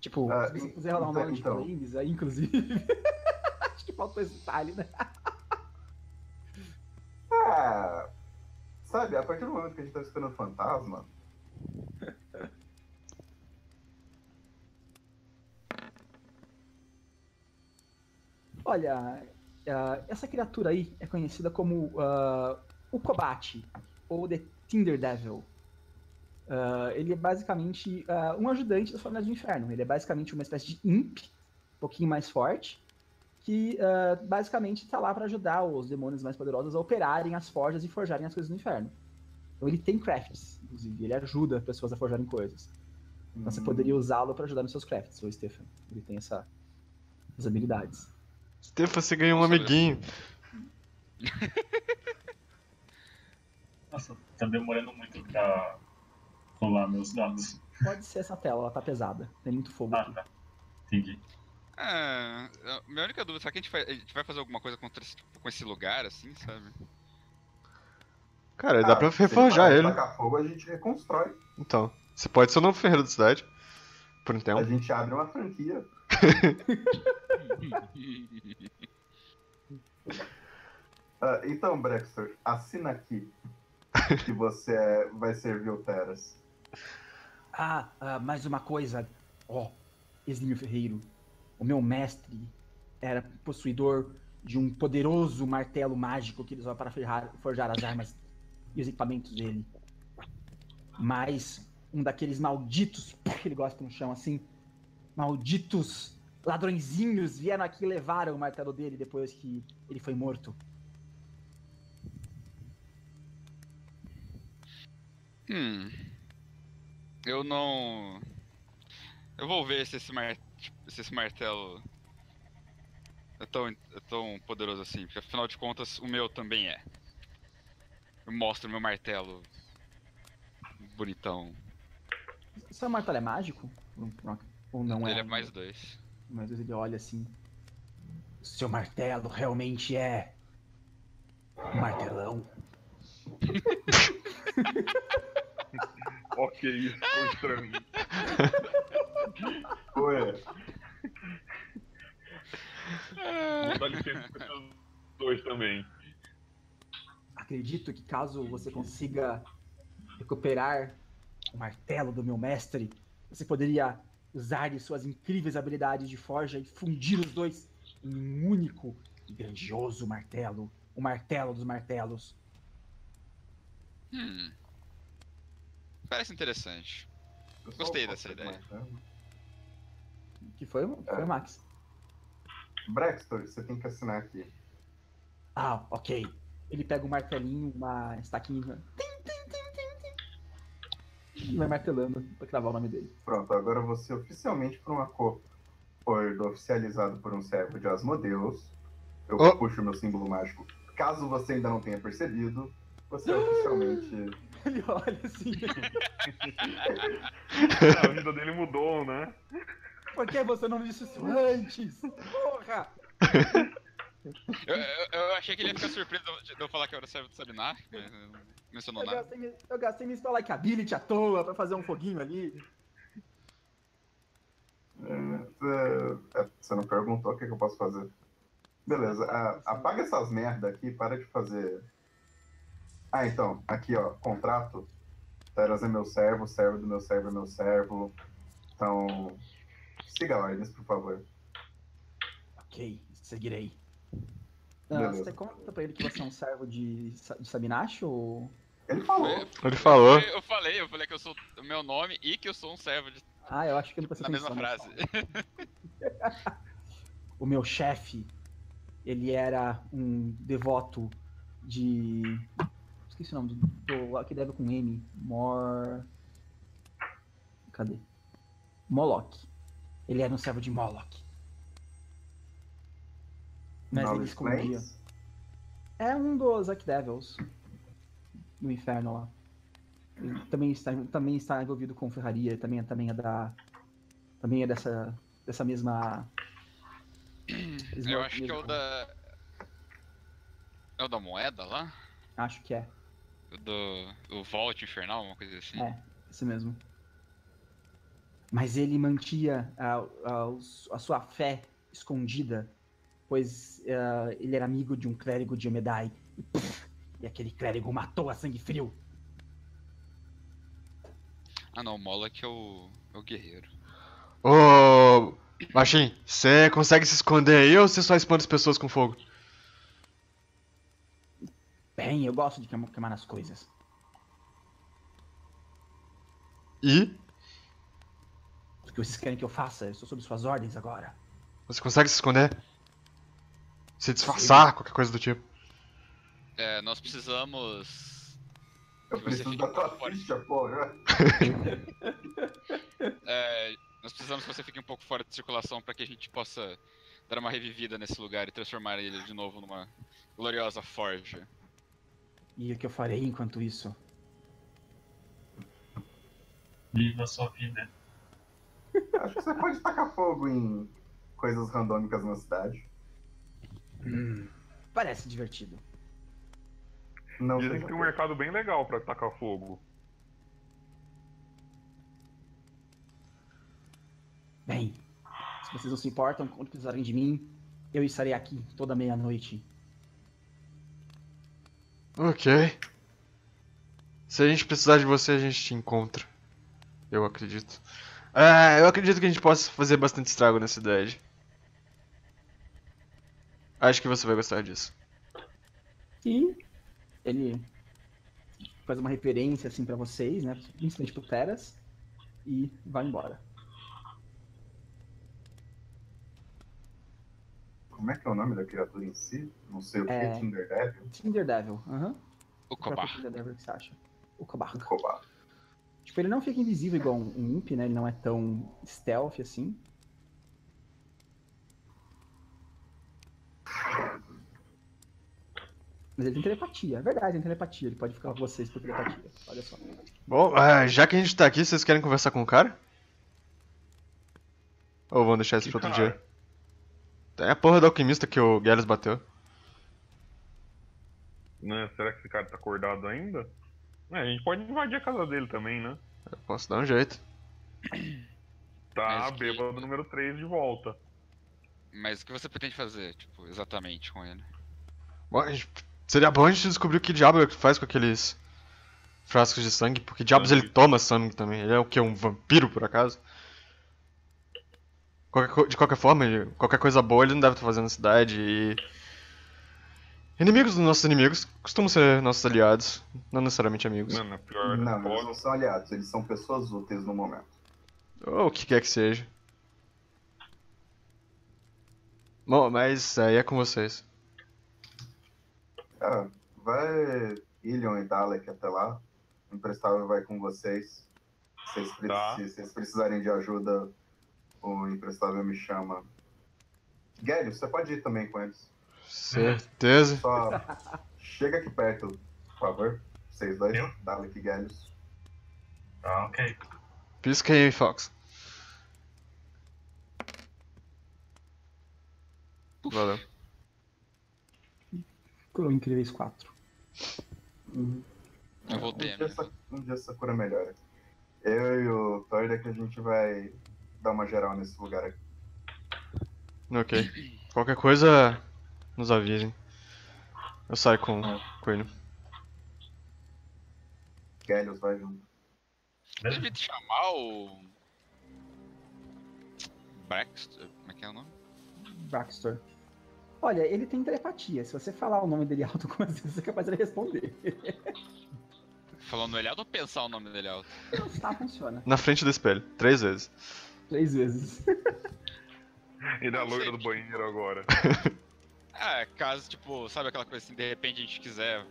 Tipo, ah, se você quiser rolar um nome de claims, aí inclusive. Acho que faltou esse detalhe, né? Ah, sabe, a partir do momento que a gente tá esperando fantasma. Olha, uh, essa criatura aí é conhecida como uh, o Kobate, ou The Tinder Devil. Uh, ele é basicamente uh, um ajudante das fornalhas do inferno. Ele é basicamente uma espécie de imp, um pouquinho mais forte, que uh, basicamente está lá para ajudar os demônios mais poderosos a operarem as forjas e forjarem as coisas do inferno. Então ele tem crafts, inclusive. Ele ajuda pessoas a forjarem coisas. Então hum. Você poderia usá-lo para ajudar nos seus crafts, o Stephan. Ele tem essa, essas habilidades. Stephan, você ganhou um amiguinho. Nossa, tá demorando muito pra... rolar meus dados. Pode ser essa tela, ela tá pesada. Tem muito fogo ah, aqui. Tá. Entendi. Ah, minha única dúvida, será que a gente vai, a gente vai fazer alguma coisa contra esse, com esse lugar, assim, sabe? Cara, ah, dá pra reforjar ele. Se tacar fogo, a gente reconstrói. Então, você pode ser o novo ferreiro da cidade, por um tempo. A gente abre uma franquia. uh, então, Brextor, assina aqui que você é, vai servir o Teras. Ah, uh, mais uma coisa. Ó, oh, exímio ferreiro. O meu mestre era possuidor de um poderoso martelo mágico que ele usava para forjar, forjar as armas e os equipamentos dele. Mas um daqueles malditos, que ele gosta no chão assim, malditos ladrõezinhos vieram aqui e levaram o martelo dele depois que ele foi morto. Hum. Eu não... Eu vou ver se esse martelo... Se esse martelo é tão, é tão poderoso assim, porque afinal de contas o meu também é. Eu mostro o meu martelo bonitão. O seu martelo é mágico? Ou não é? Ele é mais dois. Mais dois, ele olha assim. Seu martelo realmente é um martelão. Ok, isso foi estranho. Ué. Vou dar licença para os dois também. Acredito que caso você consiga recuperar o martelo do meu mestre, você poderia usar de suas incríveis habilidades de forja e fundir os dois em um único e grandioso martelo. O martelo dos martelos. Hum. Parece interessante. Eu Gostei dessa ideia. Que foi, foi é. Max. Brextor, você tem que assinar aqui. Ah, ok. Ele pega um martelinho, uma estaquinha. E vai martelando pra gravar o nome dele. Pronto, agora você oficialmente por uma cor. Foi oficializado por um servo de Asmodeus. Eu oh. puxo meu símbolo mágico. Caso você ainda não tenha percebido, você oficialmente... Ele olha assim... A vida dele mudou, né? Por que você não disse isso antes? Porra! Eu, eu, eu achei que ele ia ficar surpreso de eu falar que eu era servo de Sabinar, mas não mencionou eu nada. Gastei, eu gastei minha spell like ability à toa pra fazer um foguinho ali. É, você não perguntou o que, é que eu posso fazer. Beleza, a, apaga essas merda aqui, para de fazer... Ah, então, aqui ó, contrato. Teras é meu servo, servo do meu servo é meu servo. Então... Siga a ordens, por favor. Ok, seguirei. Ah, você conta pra ele que você é um servo de, de Sabinacho ou... Ele falou. Ele falou. Eu, eu falei, eu falei que eu sou o meu nome e que eu sou um servo de... Ah, eu acho que ele precisa na mesma frase. O meu chefe, ele era um devoto de... Esqueci o nome do... Que deve com M. Mor... Cadê? Moloch. Ele era um servo de Moloch. Mas Knowledge ele escondia. Planes? É um dos Arch Devils do inferno lá. Ele também está, também está envolvido com ferraria, também, também é da. Também é dessa. dessa mesma. Eu acho que é o da. É o da moeda lá? Acho que é. O do. O Vault Infernal, uma coisa assim. É, esse mesmo. Mas ele mantinha a, a, a sua fé escondida, pois uh, ele era amigo de um clérigo de Iomedae. E, pff, e aquele clérigo matou a sangue frio. Ah não, o Moloch é o, é o guerreiro. Ô, Machin, você consegue se esconder aí ou você só espanta as pessoas com fogo? Bem, eu gosto de queimar as coisas. E? O que vocês querem que eu faça? Eu estou sob suas ordens agora. Você consegue se esconder? Se disfarçar, qualquer coisa do tipo. É, nós precisamos... Eu preciso da tua ficha, porra. É, nós precisamos que você fique um pouco fora de circulação para que a gente possa dar uma revivida nesse lugar e transformar ele de novo numa gloriosa forja. E o que eu farei enquanto isso? Viva a sua vida. Acho que você pode tacar fogo em coisas randômicas na cidade. Hum, parece divertido. Não Dizem que tem um mercado bem legal pra tacar fogo. Bem, se vocês não se importam, quando precisarem de mim, eu estarei aqui toda meia-noite. Ok. Se a gente precisar de você, a gente te encontra. Eu acredito. Ah, eu acredito que a gente possa fazer bastante estrago na cidade. Acho que você vai gostar disso. E ele faz uma referência assim pra vocês, né? Um instante pro Teras. E vai embora. Como é que é o nome da criatura em si? Não sei o que, é... Tinder Devil? Tinder Devil, aham. Uhum. O Cobar. Tinder Devil, o que você acha? O Cobar. O Cobar. Tipo, ele não fica invisível igual um, um imp, né? Ele não é tão stealth assim. Mas ele tem telepatia, é verdade, tem telepatia. Ele pode ficar com vocês por telepatia, olha só. Bom, uh, já que a gente tá aqui, vocês querem conversar com o cara? Ou vão deixar isso pra outro dia? É a porra do alquimista que o Gellius bateu. Né, será que esse cara tá acordado ainda? É, a gente pode invadir a casa dele também, né? Eu posso dar um jeito. Tá, que... bêbado número três de volta. Mas o que você pretende fazer, tipo, exatamente com ele? Bom, gente... seria bom a gente descobrir o que diabo ele faz com aqueles frascos de sangue. Porque diabos ele toma sangue também. Ele é o que? Um vampiro, por acaso? De qualquer forma, qualquer coisa boa ele não deve estar fazendo na cidade e... inimigos dos nossos inimigos costumam ser nossos aliados, não necessariamente amigos. Mano, é pior, não, né? Eles não são aliados, eles são pessoas úteis no momento. Ou o que quer que seja. Bom, mas aí é com vocês. Ah, vai Ilion e Dalek até lá, o imprestável vai com vocês. Se vocês, tá. se vocês precisarem de ajuda... o imprestável me chama. Gellius, você pode ir também com eles. Certeza. Só chega aqui perto, por favor. Vocês dois, Dalek e Gellius. Tá, ok. Pisca aí, Fox. Uf. Valeu. Ficou incríveis quatro. Uhum. Eu voltei. Um dia, essa, um dia essa cura melhora. Eu e o Thordek, a gente vai... dar uma geral nesse lugar aqui. Ok. Qualquer coisa, nos avisem. Eu saio com, com ele. Gellius, vai junto. Deve te chamar o... Brextor? Como é que é o nome? Brextor. Olha, ele tem telepatia. Se você falar o nome dele alto, você é capaz de responder. Falando ele alto ou pensar o nome dele alto? Tá, funciona. Na frente do espelho. Três vezes. Três vezes. E da loira do banheiro agora. É, caso, tipo, sabe aquela coisa assim, de repente a gente quiser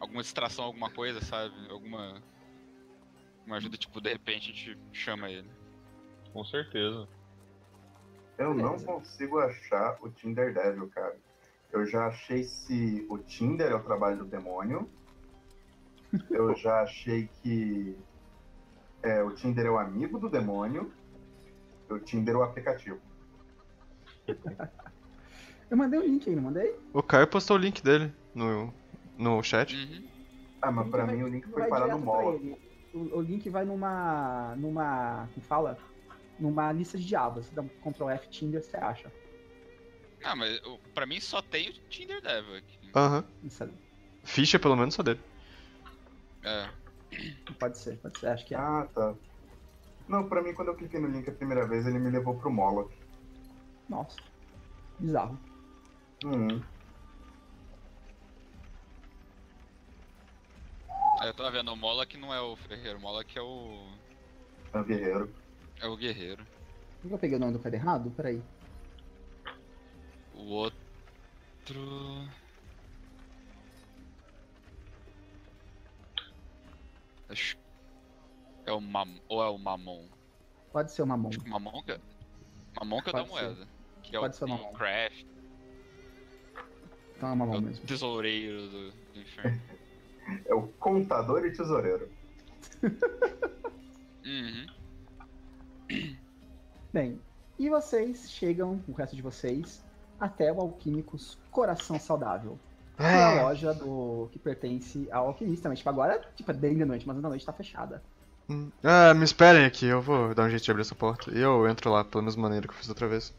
alguma distração, alguma coisa, sabe? Alguma uma ajuda, tipo, de repente a gente chama ele. Com certeza. Eu Beleza. não consigo achar o Tinder Devil, cara. Eu já achei se o Tinder é o trabalho do demônio. Eu já achei que... é, o Tinder é o amigo do demônio. O Tinder é o aplicativo. Eu mandei o link aí, não mandei? O Caio postou o link dele no, no chat. Uhum. Ah, mas pra vai, mim o link foi parar no Moloch. O, o link vai numa... numa... como fala? Numa lista de diabos. Você dá um control F Tinder, você acha. Ah, mas pra mim só tem o Tinder Devil aqui. Aham. Uhum. Ficha pelo menos só dele. É. Pode ser, pode ser, acho que é. Ah, tá. Não, pra mim, quando eu cliquei no link a primeira vez, ele me levou pro Moloch. Nossa, bizarro. Hum. É, eu tava vendo, o Moloch não é o ferreiro, o Moloch é o... é o guerreiro. É o guerreiro. Eu vou pegar o nome do cara errado? Peraí. O outro... é o Mam... ou é o Mammon? Pode ser o Mammon. Acho que o Mammon que... Mammon que é da moeda. Que é Pode o ser o Craft. Então é o Mammon é o mesmo. Tesoureiro do, do inferno. É o contador e tesoureiro. Uhum. Bem, E vocês chegam, o resto de vocês, até o Alquímicos Coração Saudável. Ah. É a loja do, que pertence ao alquimista, mas tipo, agora tipo, é bem da noite, mas da noite tá fechada. Ah, me esperem aqui, eu vou dar um jeito de abrir essa porta. E eu entro lá, pela mesma maneira que eu fiz outra vez.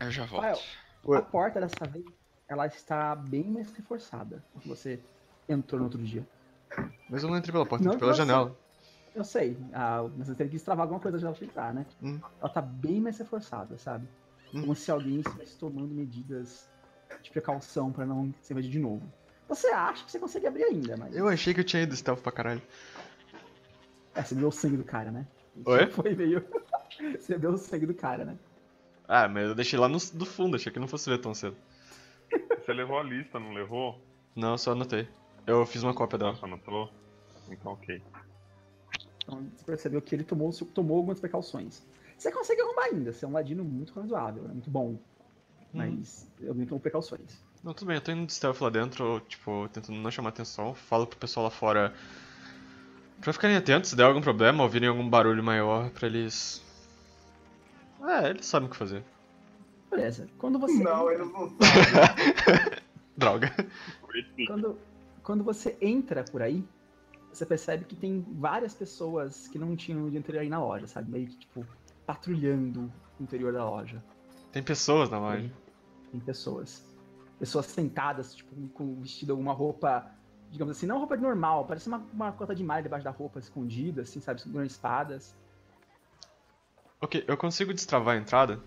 Eu já volto. Ué. A porta dessa vez, ela está bem mais reforçada do que você entrou no outro dia. Mas eu não entrei pela porta, não, entrei pela janela. Sei. Eu sei, ah, mas você teve que destravar alguma coisa da janela pra entrar, né? Hum. Ela tá bem mais reforçada, sabe? Hum. Como se alguém estivesse tomando medidas de precaução pra não ser invadido de novo. Você acha que você consegue abrir ainda, mas... Eu achei que eu tinha ido stealth pra caralho. É, você deu o sangue do cara, né? Oi? Foi meio... Você deu o sangue do cara, né? Ah, mas eu deixei lá no do fundo, achei que não fosse ver tão cedo. Você levou a lista, não levou? Não, só anotei. Eu fiz uma cópia dela. Só anotou? Então ok. Então você percebeu que ele tomou, tomou algumas precauções. Você consegue arrumar ainda, você é um ladino muito razoável, é muito bom. Mas hum. eu não tomo precauções. Não, tudo bem, eu tô indo de stealth lá dentro, tipo, tentando não chamar atenção. Falo pro pessoal lá fora pra ficarem atentos, se der algum problema, ouvirem algum barulho maior, pra eles... É, eles sabem o que fazer. Beleza, quando você... Não, eles não sabem. Droga. Quando, quando você entra por aí, você percebe que tem várias pessoas que não tinham no dia anterior aí na loja, sabe? Meio que, tipo, patrulhando o interior da loja. Tem pessoas na loja? Tem, tem pessoas. Pessoas sentadas, tipo, com vestido alguma roupa... Digamos assim, não roupa normal, parece uma, uma cota de malha debaixo da roupa, escondida, assim, sabe? Segurando espadas. Ok, eu consigo destravar a entrada?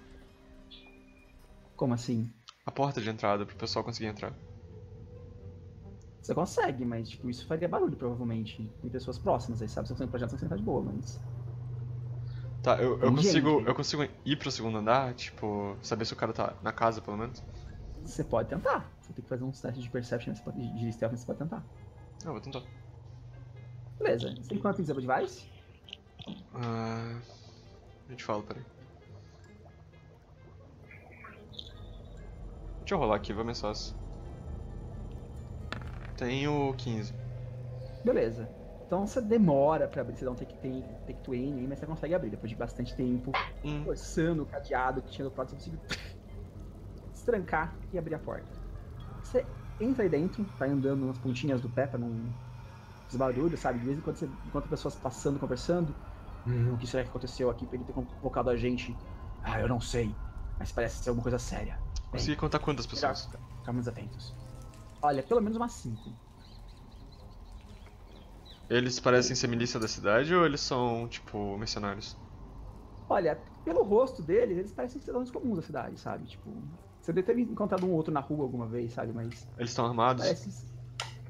Como assim? A porta de entrada, pro pessoal conseguir entrar. Você consegue, mas tipo, isso faria barulho, provavelmente. Tem pessoas próximas aí, sabe? Se eu tenho projeto, você vai sentar de boa, mas... Tá, eu, eu, consigo, eu consigo ir pro segundo andar, tipo, saber se o cara tá na casa, pelo menos? Você pode tentar. Você tem que fazer um teste de Perception, de Stealth, você pode tentar. Eu vou tentar. Beleza. Você tem quanto em Disable Device? Ah... A gente fala, peraí. Deixa eu rolar aqui, vou ameaçar. Tenho quinze. Beleza. Então você demora pra abrir, você dá um take-twain take aí, mas você consegue abrir depois de bastante tempo. Hum. Forçando o cadeado que tinha no prato, você conseguiu destrancar e abrir a porta. Você entra aí dentro, tá andando nas pontinhas do pé pra não fazer barulho, sabe? De vez em quando você encontra pessoas passando, conversando. Hum, o que será que aconteceu aqui pra ele ter convocado a gente? Ah, eu não sei, mas parece ser alguma coisa séria. Consegui contar quantas pessoas? Melhor, ficamos atentos. Olha, pelo menos umas cinco. Eles parecem ser milícia da cidade ou eles são, tipo, mercenários? Olha, pelo rosto deles, eles parecem cidadãos comuns da cidade, sabe? Tipo, você deve ter encontrado um ou outro na rua alguma vez, sabe? Mas... Eles estão armados? Parece...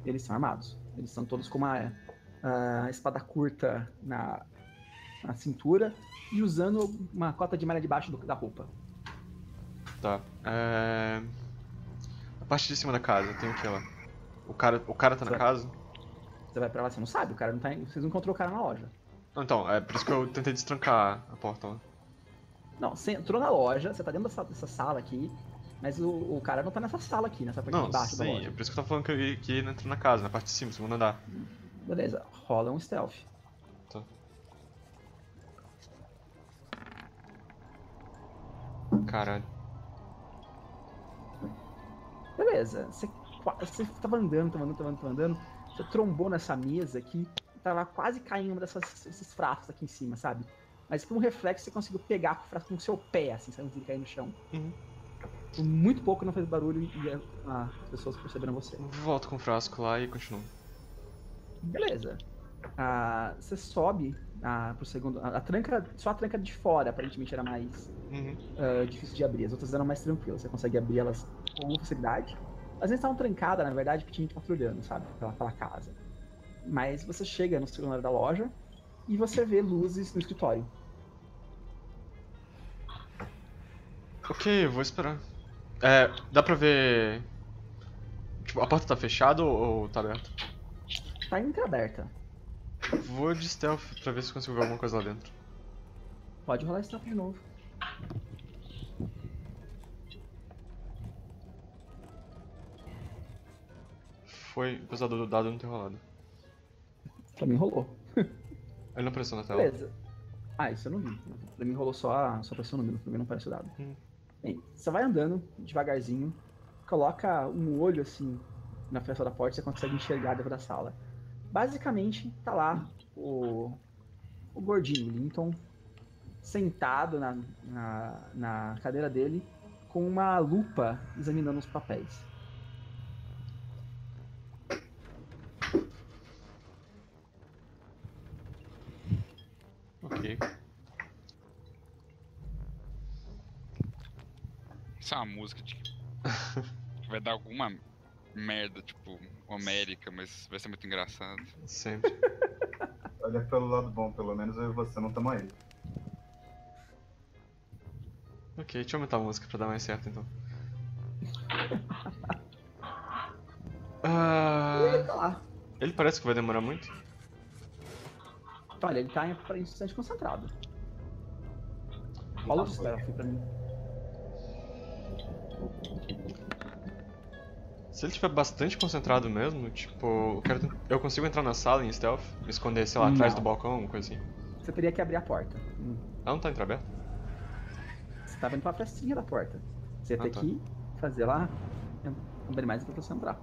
Eles são armados. Eles são todos com uma uh, espada curta na... na cintura e usando uma cota de malha debaixo do, da roupa. Tá. É... A parte de cima da casa, tem o que lá? O cara, o cara tá você na vai... casa? Você vai pra lá, você não sabe, o cara não tá. Vocês não encontrou o cara na loja. Não, então, é por isso que eu tentei destrancar a porta lá. Não, você entrou na loja, você tá dentro dessa, dessa sala aqui, mas o, o cara não tá nessa sala aqui, nessa parte não, de baixo sim, da loja. Sim, é por isso que eu tô falando que ele, que ele entrou na casa, na parte de cima, segundo andar. Beleza, rola um stealth. Caralho. Beleza, você, você tava andando, tava andando, tava andando, tava andando. Você trombou nessa mesa aqui, tava quase caindo um desses frascos aqui em cima, sabe? Mas por um reflexo você conseguiu pegar o frasco com o seu pé, assim, sabe? Sem cair no chão. Uhum. Por muito pouco não fez barulho e ah, as pessoas perceberam você. Volto com o frasco lá e continuo. Beleza. Ah, você sobe ah, pro segundo. A, a tranca, só a tranca de fora aparentemente era mais uhum. uh, difícil de abrir. As outras eram mais tranquilas, você consegue abrir elas com facilidade. Às vezes estavam trancadas, na verdade, porque tinha gente patrulhando, sabe? Pela, pela casa. Mas você chega no segundo andar da loja e você vê luzes no escritório. Ok, vou esperar. É, dá pra ver. Tipo, a porta tá fechada ou, ou tá aberta? Tá entreaberta. Vou de stealth pra ver se consigo ver alguma coisa lá dentro. Pode rolar stealth de novo. Foi, apesar do dado não ter rolado. Pra mim rolou. Ele não apareceu na tela. Beleza. Ah, isso eu não vi. Pra mim rolou só a... só apareceu o número, pra mim não apareceu nada. Hum. Bem, você vai andando devagarzinho, coloca um olho assim na festa da porta e você consegue enxergar dentro da sala. Basicamente, tá lá o, o gordinho Linton sentado na, na, na cadeira dele com uma lupa examinando os papéis. Ok. Isso é uma música de... que vai dar alguma merda, tipo, homérica, mas vai ser muito engraçado. Sempre. Olha pelo lado bom, pelo menos eu e você não estamos aí. Ok, deixa eu aumentar a música pra dar mais certo, então. uh... Ele tá lá. Ele parece que vai demorar muito? Olha, ele tá em instante concentrado. Rola o stealth pra mim. Se ele estiver bastante concentrado mesmo, tipo, eu, quero... eu consigo entrar na sala em stealth? Me esconder, sei lá, não. atrás do balcão, alguma coisa assim? Você teria que abrir a porta. Hum. Ah, não tá entreaberta? Você tá vendo pra frestinha da porta. Você ia ah, ter tá. que fazer lá, abrir mais pra você entrar.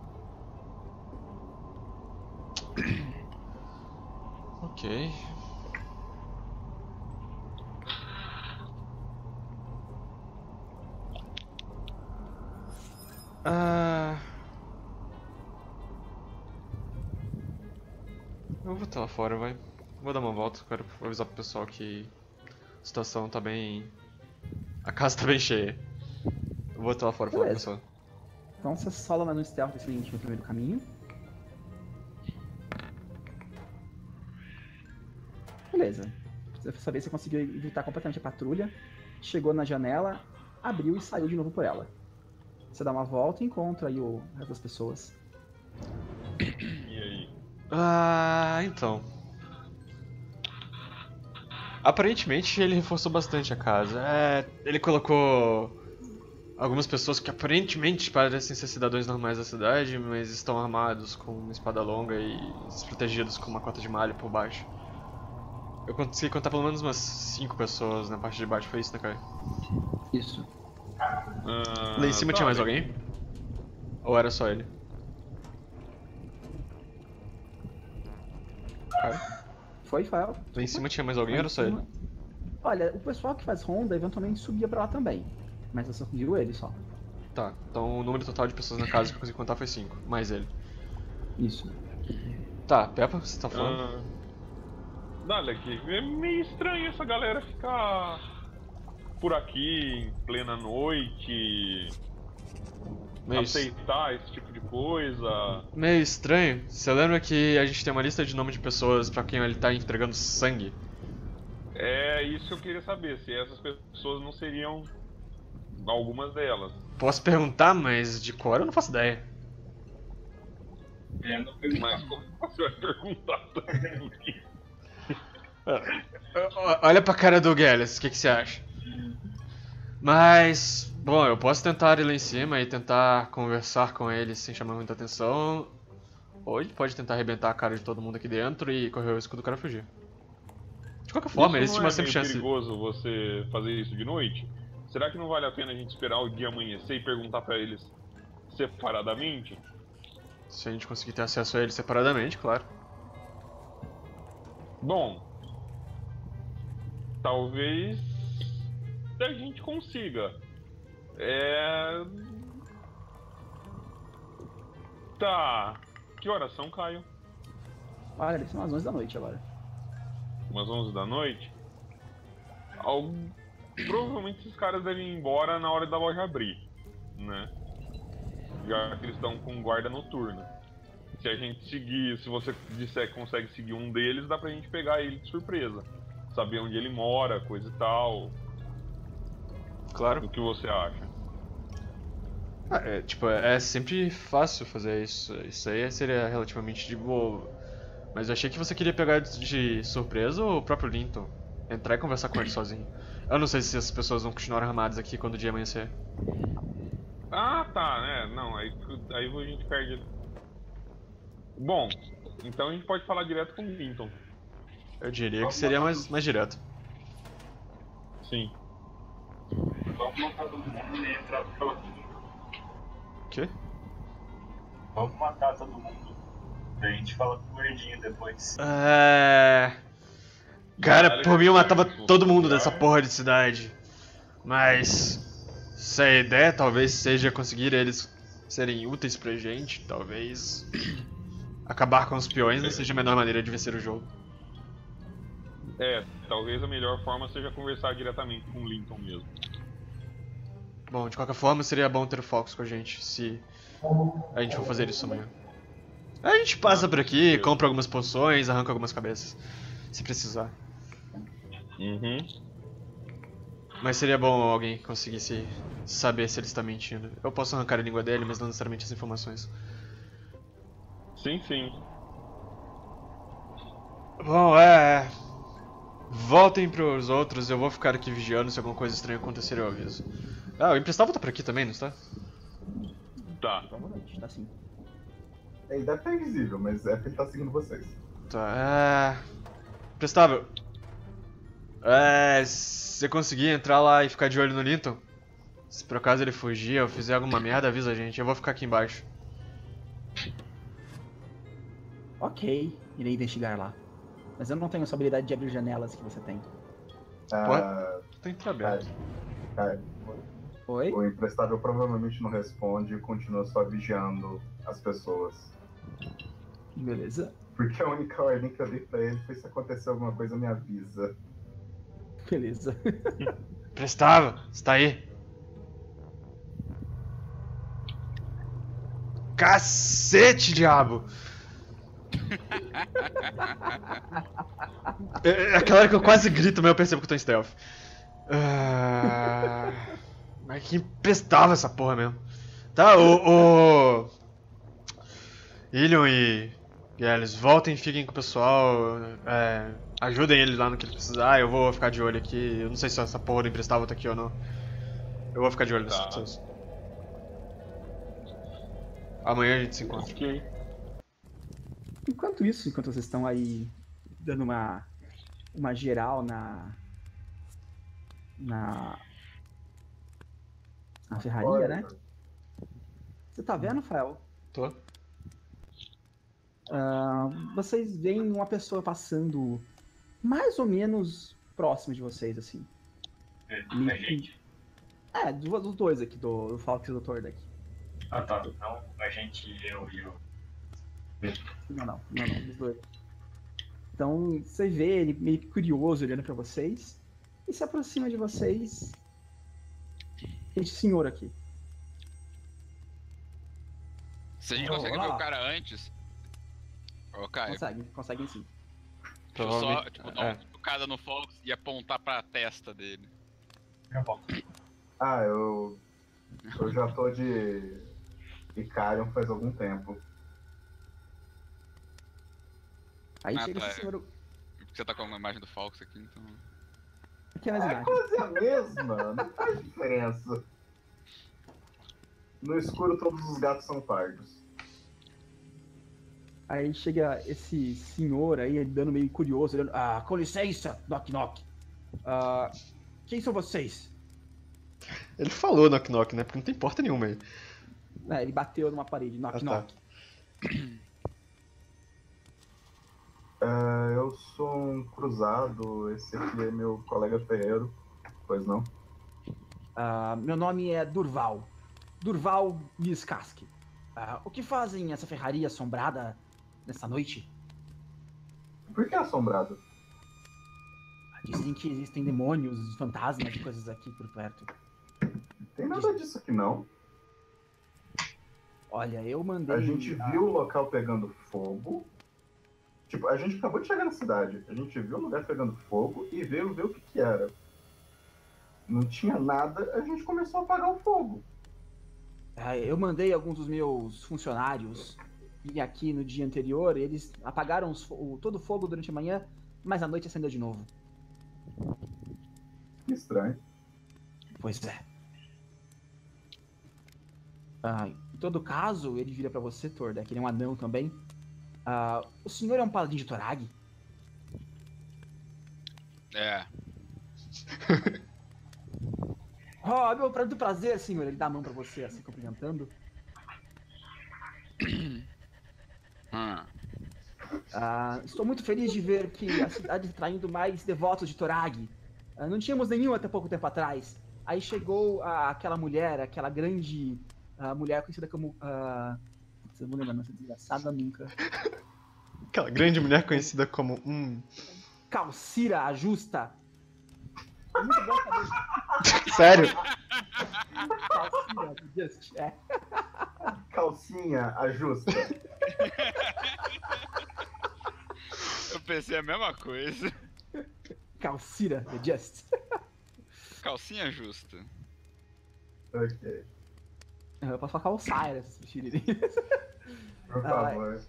Ok. Ah... Eu vou botar lá fora, vai. Vou dar uma volta, quero avisar pro pessoal que a situação tá bem... A casa tá bem cheia. Eu vou botar lá fora pra falar pro pessoal. Então você sola lá no stealth desse link no primeiro caminho. Beleza, precisa saber se conseguiu evitar completamente a patrulha. Chegou na janela, abriu e saiu de novo por ela. Você dá uma volta e encontra aí o resto das pessoas. E aí? Ah, então. Aparentemente ele reforçou bastante a casa. É, ele colocou algumas pessoas que aparentemente parecem ser cidadãos normais da cidade, mas estão armados com uma espada longa e desprotegidos com uma cota de malha por baixo. Eu consegui contar pelo menos umas cinco pessoas na parte de baixo, foi isso, né, Caio? Isso. Uh, Lá em cima tá, tinha mais alguém? Ou era só ele? Caio? Foi, Fael. Lá em cima tinha mais alguém ou era só ele? Olha, o pessoal que faz ronda eventualmente subia pra lá também. Mas eu só viu ele só. Tá, então o número total de pessoas na casa que eu consegui contar foi cinco, mais ele. Isso. Tá, Peppa, você tá falando? Uh... Dalek, é meio estranho essa galera ficar por aqui em plena noite, meio aceitar est... esse tipo de coisa. Meio estranho. Você lembra que a gente tem uma lista de nomes de pessoas pra quem ele tá entregando sangue? É isso que eu queria saber, se essas pessoas não seriam algumas delas. Posso perguntar, mas de cor eu não faço ideia. É, não sei mais como você vai perguntar também. Olha pra cara do Gellius, o que, que você acha? Mas, bom, eu posso tentar ir lá em cima e tentar conversar com ele sem chamar muita atenção. Ou ele pode tentar arrebentar a cara de todo mundo aqui dentro e correr o risco do cara fugir. De qualquer forma, existe uma sempre chance. É perigoso você fazer isso de noite? Será que não vale a pena a gente esperar o dia amanhecer e perguntar pra eles separadamente? Se a gente conseguir ter acesso a eles separadamente, claro. Bom, talvez a gente consiga. É... Tá. Que horas são, Caio? Olha, ah, são umas onze da noite agora. Umas onze da noite? Al... Provavelmente esses caras devem ir embora na hora da loja abrir, né? Já que eles estão com guarda noturna. Se a gente seguir, se você disser que consegue seguir um deles, dá pra gente pegar ele de surpresa. Saber onde ele mora, coisa e tal. Claro. O que você acha? Ah, é, tipo, é sempre fácil fazer isso. Isso aí seria relativamente de boa. Mas eu achei que você queria pegar de surpresa o próprio Linton. Entrar e conversar com ele sozinho. Eu não sei se essas pessoas vão continuar armadas aqui quando o dia amanhecer. Ah, tá, né? Não, aí, aí a gente perde... Bom, então a gente pode falar direto com o Linton. Eu diria que seria mais, mais direto. Sim. Vamos matar todo mundo e entrar pela Tundra. Quê? Vamos matar todo mundo. A gente fala com o gordinho depois. É... Cara, por mim eu matava todo mundo dessa porra de cidade. Mas... se a ideia talvez seja conseguir eles serem úteis pra gente, talvez... acabar com os peões não seja a melhor maneira de vencer o jogo. É, talvez a melhor forma seja conversar diretamente com o Linton mesmo. Bom, de qualquer forma seria bom ter o Fawkes com a gente, se a gente for fazer isso amanhã. A gente passa por aqui, compra algumas poções, arranca algumas cabeças, se precisar. Uhum. Mas seria bom alguém conseguisse saber se ele está mentindo. Eu posso arrancar a língua dele, mas não necessariamente as informações. Sim, sim. Bom, é... voltem pros outros, eu vou ficar aqui vigiando, se alguma coisa estranha acontecer eu aviso. Ah, o emprestável tá por aqui também, não está? Tá. Tá sim. Ele deve estar invisível, mas é porque ele tá seguindo vocês. Tá, é... Emprestável. É... você conseguir entrar lá e ficar de olho no Linton? Se por acaso ele fugir ou fizer alguma merda, avisa a gente, eu vou ficar aqui embaixo. Ok, irei investigar lá. Mas eu não tenho essa habilidade de abrir janelas que você tem. Ah, tem que saber. Oi? O emprestável provavelmente não responde e continua só vigiando as pessoas. Beleza. Porque a única ordem que eu dei pra ele foi: se acontecer alguma coisa, me avisa. Beleza. Emprestável, você tá aí? Cacete, diabo! É aquela hora que eu quase grito, mas eu percebo que eu tô em stealth. Uh... Mas que emprestava essa porra mesmo. Tá, o... o... Ilion e... Gellius, voltem, fiquem com o pessoal, é... ajudem ele lá no que ele precisar, eu vou ficar de olho aqui. Eu não sei se essa porra do emprestável tá aqui ou não. Eu vou ficar de olho nessas tá. pessoas. Amanhã a gente se encontra. Okay. Enquanto isso, enquanto vocês estão aí dando uma, uma geral na, na, na ferraria, Olha. né? Você tá vendo, Fael? Tô. Uh, vocês veem uma pessoa passando mais ou menos próximo de vocês, assim. É, e, é, gente. é dos dois aqui, do, do Fawkes e do Thordek. Ah tá, então a gente, eu e eu. Não, não, não, não, dos dois. Então, você vê ele meio curioso olhando pra vocês e se aproxima de vocês. Esse senhor aqui. Se a gente oh, consegue olá. ver o cara antes. Ô, Caio. Consegue, consegue sim. Deixa eu só tipo, dar é. uma tocada no Fawkes e apontar pra testa dele. Eu volto. Ah, eu. Eu já tô de Ikarion faz algum tempo. Aí ah, chega tá. esse senhor... Você tá com uma imagem do Fawkes aqui, então... Aquelas é quase a mesma, não faz diferença. No escuro todos os gatos são pardos. Aí chega esse senhor aí, dando meio curioso, olhando... Ah, com licença, Knock Knock. Ah, quem são vocês? Ele falou Knock Knock, né? Porque não tem porta nenhuma aí. É, ele bateu numa parede, Knock ah, Knock. Tá. Uh, eu sou um cruzado, esse aqui é meu colega ferreiro, pois não? Uh, meu nome é Durval, Durval Miscasque. Uh, o que fazem essa ferraria assombrada nessa noite? Por que assombrada? Uh, dizem que existem demônios, fantasmas e coisas aqui por perto. Tem nada Diz... disso aqui não. Olha, eu mandei... A gente viu uh... o local pegando fogo. Tipo, a gente acabou de chegar na cidade, a gente viu o lugar pegando fogo e veio ver o que que era. Não tinha nada, a gente começou a apagar o fogo. É, eu mandei alguns dos meus funcionários vir aqui no dia anterior, eles apagaram os, o, todo o fogo durante a manhã, mas à noite acendeu de novo. Que estranho. Pois é. Ah, em todo caso, ele vira pra você, Thordek, ele é um anão também. Uh, o senhor é um paladino de Torag? É. Oh, meu pra, do prazer, senhor. Ele dá a mão pra você, assim, cumprimentando. Ah. Ah, estou muito feliz de ver que a cidade está traindo mais devotos de Torag. Ah, não tínhamos nenhum até pouco tempo atrás. Aí chegou ah, aquela mulher, aquela grande ah, mulher conhecida como... Ah, eu não lembro, não, desgraçada nunca. Aquela grande mulher conhecida como... Hum... Calcira, a justa. Muito bom saber. Sério? Calcinha, just, é. Calcinha, a justa. Eu pensei a mesma coisa. Calcira, just. Calcinha justa. Ok. Eu posso falar calçaira, se preferirem. Por favor.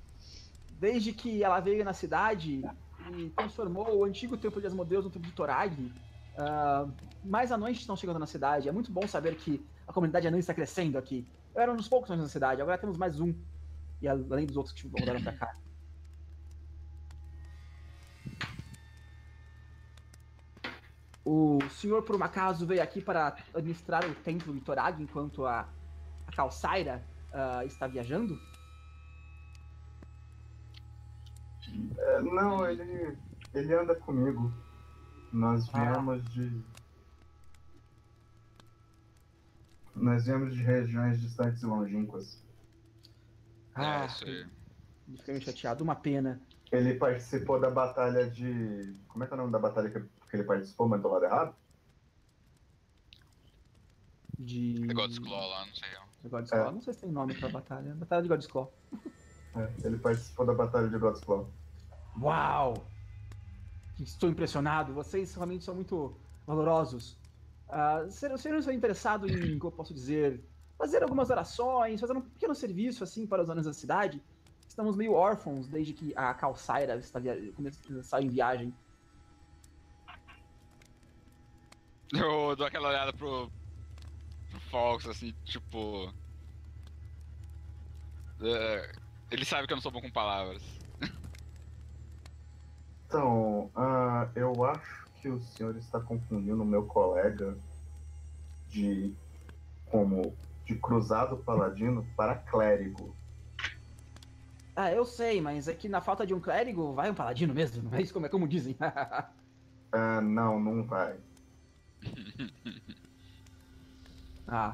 Desde que ela veio na cidade e transformou o antigo templo de Asmodeus no templo de Torag, uh, mais anões estão chegando na cidade. É muito bom saber que a comunidade anã está crescendo aqui. Eu era um dos poucos anões na cidade, agora temos mais um. E além dos outros que voltaram pra cá. O senhor, por um acaso, veio aqui para administrar o templo de Torag enquanto a, a Calcira uh, está viajando? É, não, ele, ele anda comigo. Nós viemos ah. de... Nós viemos de regiões distantes e longínquas. Ah, isso aí. Fiquei meio chateado, uma pena. Ele participou da batalha de... Como é que é o nome da batalha que ele participou, mas do lado errado? De... É God Claw lá, não sei. É God Claw, é. Não sei se tem nome pra batalha. Batalha de God Claw. É, ele participou da batalha de Brextor. Uau! Estou impressionado. Vocês realmente são muito valorosos. Uh, Serão ser interessados em, como eu posso dizer, fazer algumas orações, fazer um pequeno serviço assim para os anões da cidade? Estamos meio órfãos desde que a Calcira está via... saiu em viagem. Eu dou aquela olhada pro, pro Fox, assim, tipo... Uh... Ele sabe que eu não sou bom com palavras. Então, uh, eu acho que o senhor está confundindo o meu colega de como de cruzado paladino para clérigo. Ah, eu sei, mas é que na falta de um clérigo vai um paladino mesmo, não é isso como, é como dizem. Ah, uh, não, não vai. Ah.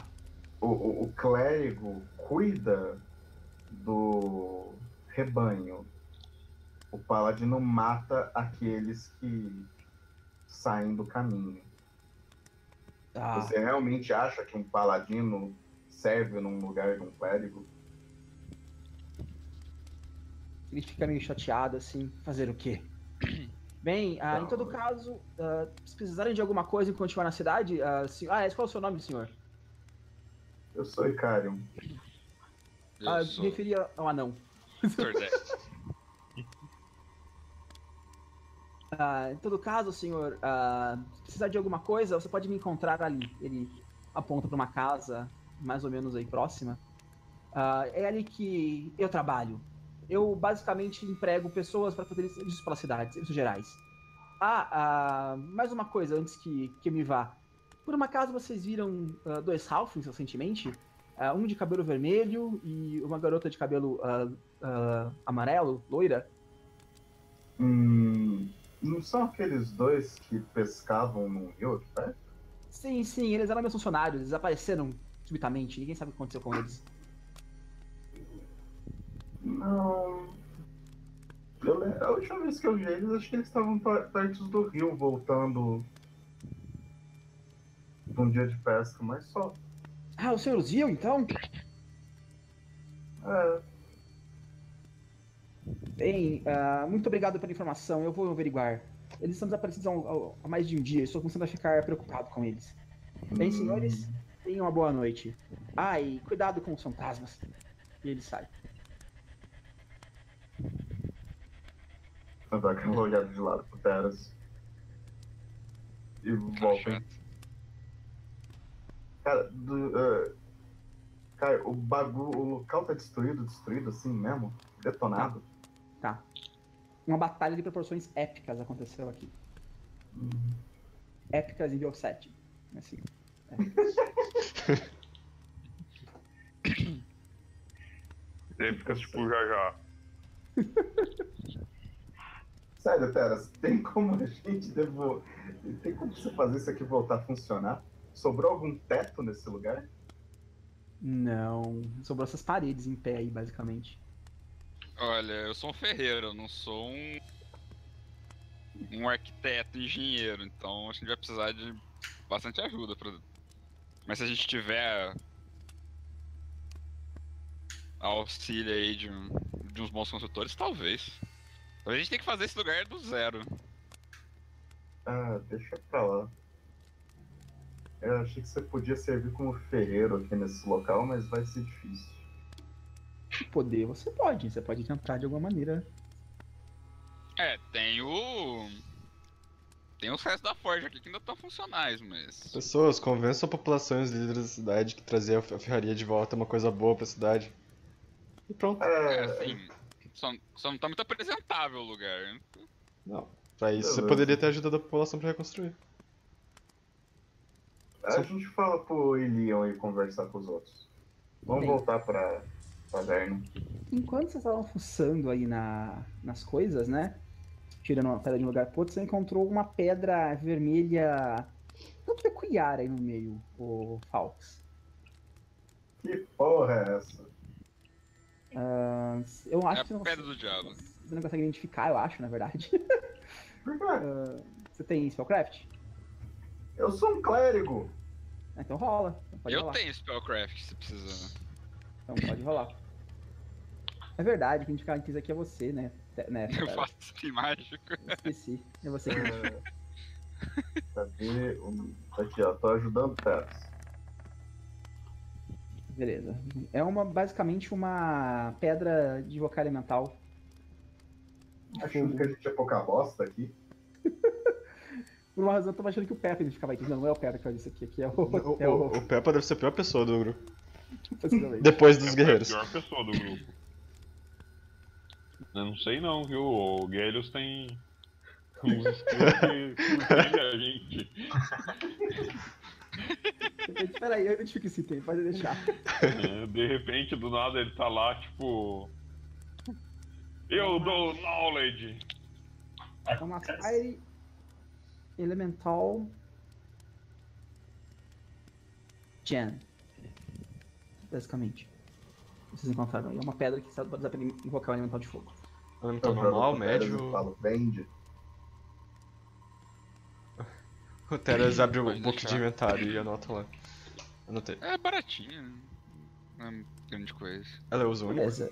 O, o, o clérigo cuida do rebanho. O paladino mata aqueles que saem do caminho. Ah. Você realmente acha que um paladino serve num lugar de um clérigo? Ele fica meio chateado assim. Fazer o quê? Bem, então, ah, em todo caso, uh, se precisarem de alguma coisa e continuar na cidade, uh, se... ah, qual é o seu nome, senhor? Eu sou Ikarion. Ah, eu me referia ao anão. Ah, em todo caso, senhor, ah, se precisar de alguma coisa, você pode me encontrar ali. Ele aponta para uma casa, mais ou menos aí próxima. Ah, é ali que eu trabalho. Eu basicamente emprego pessoas para fazer serviços pelas cidades, serviços gerais. Ah, ah, mais uma coisa antes que, que eu me vá. Por um acaso vocês viram ah, dois halflings recentemente? Uh, um de cabelo vermelho e uma garota de cabelo uh, uh, amarelo, loira. Hum, não são aqueles dois que pescavam no rio aqui perto? Sim, sim, eles eram meus funcionários, eles desapareceram subitamente, ninguém sabe o que aconteceu com eles. Não... Eu, a última vez que eu vi eles, acho que eles estavam perto do rio, voltando de um dia de pesca, mas só. Ah, o senhor os viu, então? Ah. Bem, uh, muito obrigado pela informação, eu vou averiguar. Eles estão desaparecidos há mais de um dia, eu estou começando a ficar preocupado com eles. Bem, senhores, tenham uma boa noite. Ah, e cuidado com os fantasmas. E ele sai. Eu dou aquela olhada de lado pro Teras. E volta. Cara, do, uh, cara, o bagulho, o local tá destruído, destruído assim mesmo, detonado. Tá. Tá. Uma batalha de proporções épicas aconteceu aqui. Uhum. Épicas em nível sete. Assim. E aí fica tipo já já. Sério, Teras, tem como a gente devo... Tem como você fazer isso aqui voltar a funcionar? Sobrou algum teto nesse lugar? Não, sobrou essas paredes em pé aí, basicamente. Olha, eu sou um ferreiro, eu não sou um... um arquiteto, engenheiro, então acho que a gente vai precisar de bastante ajuda pra... Mas se a gente tiver... auxílio aí de, um, de uns bons construtores, talvez. Talvez a gente tenha que fazer esse lugar do zero. Ah, deixa pra lá. Eu achei que você podia servir como ferreiro aqui nesse local, mas vai ser difícil. Poder você pode, você pode tentar de alguma maneira. É, tem o... tem os restos da forja aqui que ainda estão funcionais, mas... Pessoas, convençam a população e os líderes da cidade que trazer a ferraria de volta é uma coisa boa pra cidade. E pronto. É, assim, só, só não tá muito apresentável o lugar. Não, pra isso Beleza. Você poderia ter ajudado a população pra reconstruir. A só... gente fala pro Ilion e conversar com os outros. Vamos Sim. voltar pra caverna. Enquanto vocês estavam fuçando aí na, nas coisas, né? Tirando uma pedra de um lugar pro outro, você encontrou uma pedra vermelha tanto peculiar aí no meio, o Fawkes. Que porra é essa? Uh, eu acho é que a pedra do diabo. Você não consegue identificar, eu acho, na verdade. Por quê? Uh, você tem Spellcraft? Eu sou um clérigo! Então rola. Pode eu rolar. Tenho Spellcraft, se precisar. Então pode rolar. É verdade, quem indicar aqui é você, né? né eu faço de mágico. Esqueci, é você que Cadê? Aqui, ó, tô ajudando o Teras. Beleza. É uma, basicamente uma pedra de invocar elemental. Achando que a gente ia pouca bosta aqui. Por uma razão eu tava achando que o Peppa identificava isso. Não, não é o Peppa que faz isso aqui, aqui é o... O, é o... o Peppa deve ser a pior pessoa do grupo. Depois dos guerreiros. É a pior pessoa do grupo. Eu não sei não, viu? O Gellius tem uns skills que complica a gente. Peraí, eu identifico esse item, pode deixar. É, de repente, do nada, ele tá lá, tipo... Eu dou knowledge! É uma fire elemental... Gen. Basicamente. Vocês encontraram aí. É uma pedra que serve pra invocar o elemental de fogo. Elemental normal, médio... Eu falo, vende. O Teras abre o book de inventário e anota lá. Anotei. É baratinha. Não é grande coisa. Ela usa única? Beleza.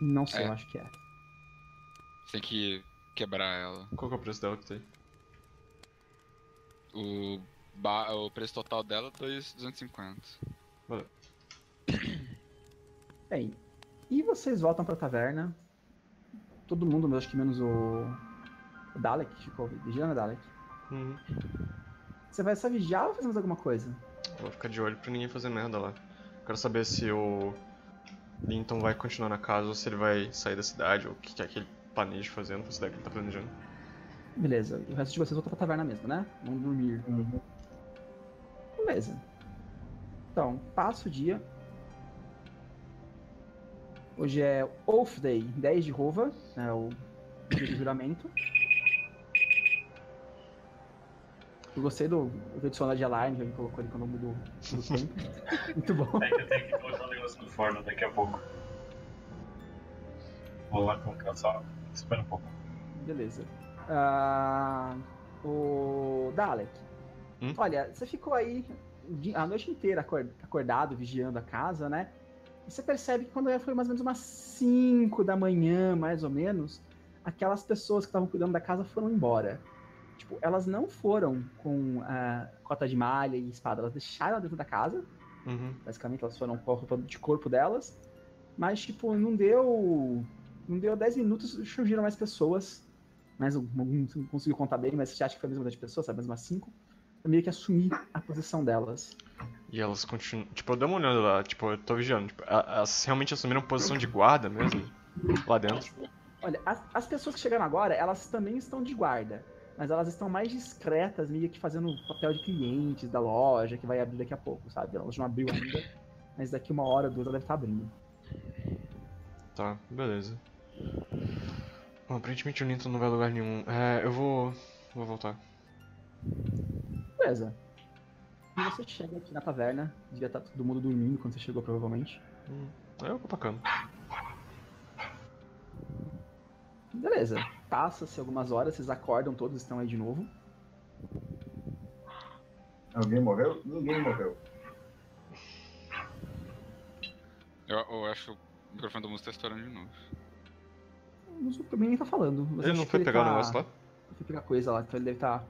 Não sei, é. Eu acho que é. Tem que quebrar ela. Qual que é o preço dela que tem? O, ba... o preço total dela é duzentos e cinquenta. Valeu. Bem, e vocês voltam pra taverna. Todo mundo, acho que menos o, o Dalek, ficou vigiando o Dalek. Uhum. Você vai só vigiar ou fazemos alguma coisa? Eu vou ficar de olho pra ninguém fazer merda lá. Quero saber se o Linton vai continuar na casa ou se ele vai sair da cidade ou o que é que ele planeja fazendo, pra cidade que ele tá planejando. Beleza, e o resto de vocês volta pra taverna mesmo, né? Vão dormir. Uhum. Beleza. Então, passa o dia. Hoje é Oath Day, dez de Rova, né, o dia do juramento. Eu gostei do adicional de alarme que ele colocou ali quando mudou o tempo. Muito bom. É que eu tenho que colocar um negócio no forno daqui a pouco. Vou lá colocar só, espera um pouco. Beleza. Uh, o Dalek, hum? Olha, você ficou aí a noite inteira acordado, vigiando a casa, né? E você percebe que quando foi mais ou menos umas cinco da manhã, mais ou menos, aquelas pessoas que estavam cuidando da casa foram embora. Tipo, elas não foram com a cota de malha e espada, elas deixaram ela dentro da casa. Uhum. Basicamente, elas foram com a roupa de corpo delas. Mas, tipo, não deu... Não deu dez minutos, surgiram mais pessoas. Mas eu não consigo contar bem, mas você acha que foi a mesma quantidade de pessoas, sabe? Mais umas cinco. Eu meio que assumi a posição delas. E elas continuam... Tipo, eu dou uma olhada lá, tipo, eu tô vigiando. Tipo, elas realmente assumiram posição de guarda mesmo? Lá dentro? Olha, as, as pessoas que chegaram agora, elas também estão de guarda. mas elas estão mais discretas, meio que fazendo o papel de clientes da loja, que vai abrir daqui a pouco, sabe? Elas não abriu ainda, mas daqui uma hora, duas, ela deve estar abrindo. Tá, beleza. Bom, aparentemente o Linton não vai a lugar nenhum. É, eu vou... vou voltar. Beleza. E você chega aqui na taverna, devia estar todo mundo dormindo quando você chegou, provavelmente. Hum, eu vou pra cama. Beleza. Passa-se algumas horas, vocês acordam, todos estão aí de novo. Alguém morreu? Ninguém morreu. Eu, eu acho o microfone do músico tá estourando de novo. O músico também nem tá falando. Mas ele não foi pegar tá... o negócio lá? Não foi pegar coisa lá, então ele deve estar tá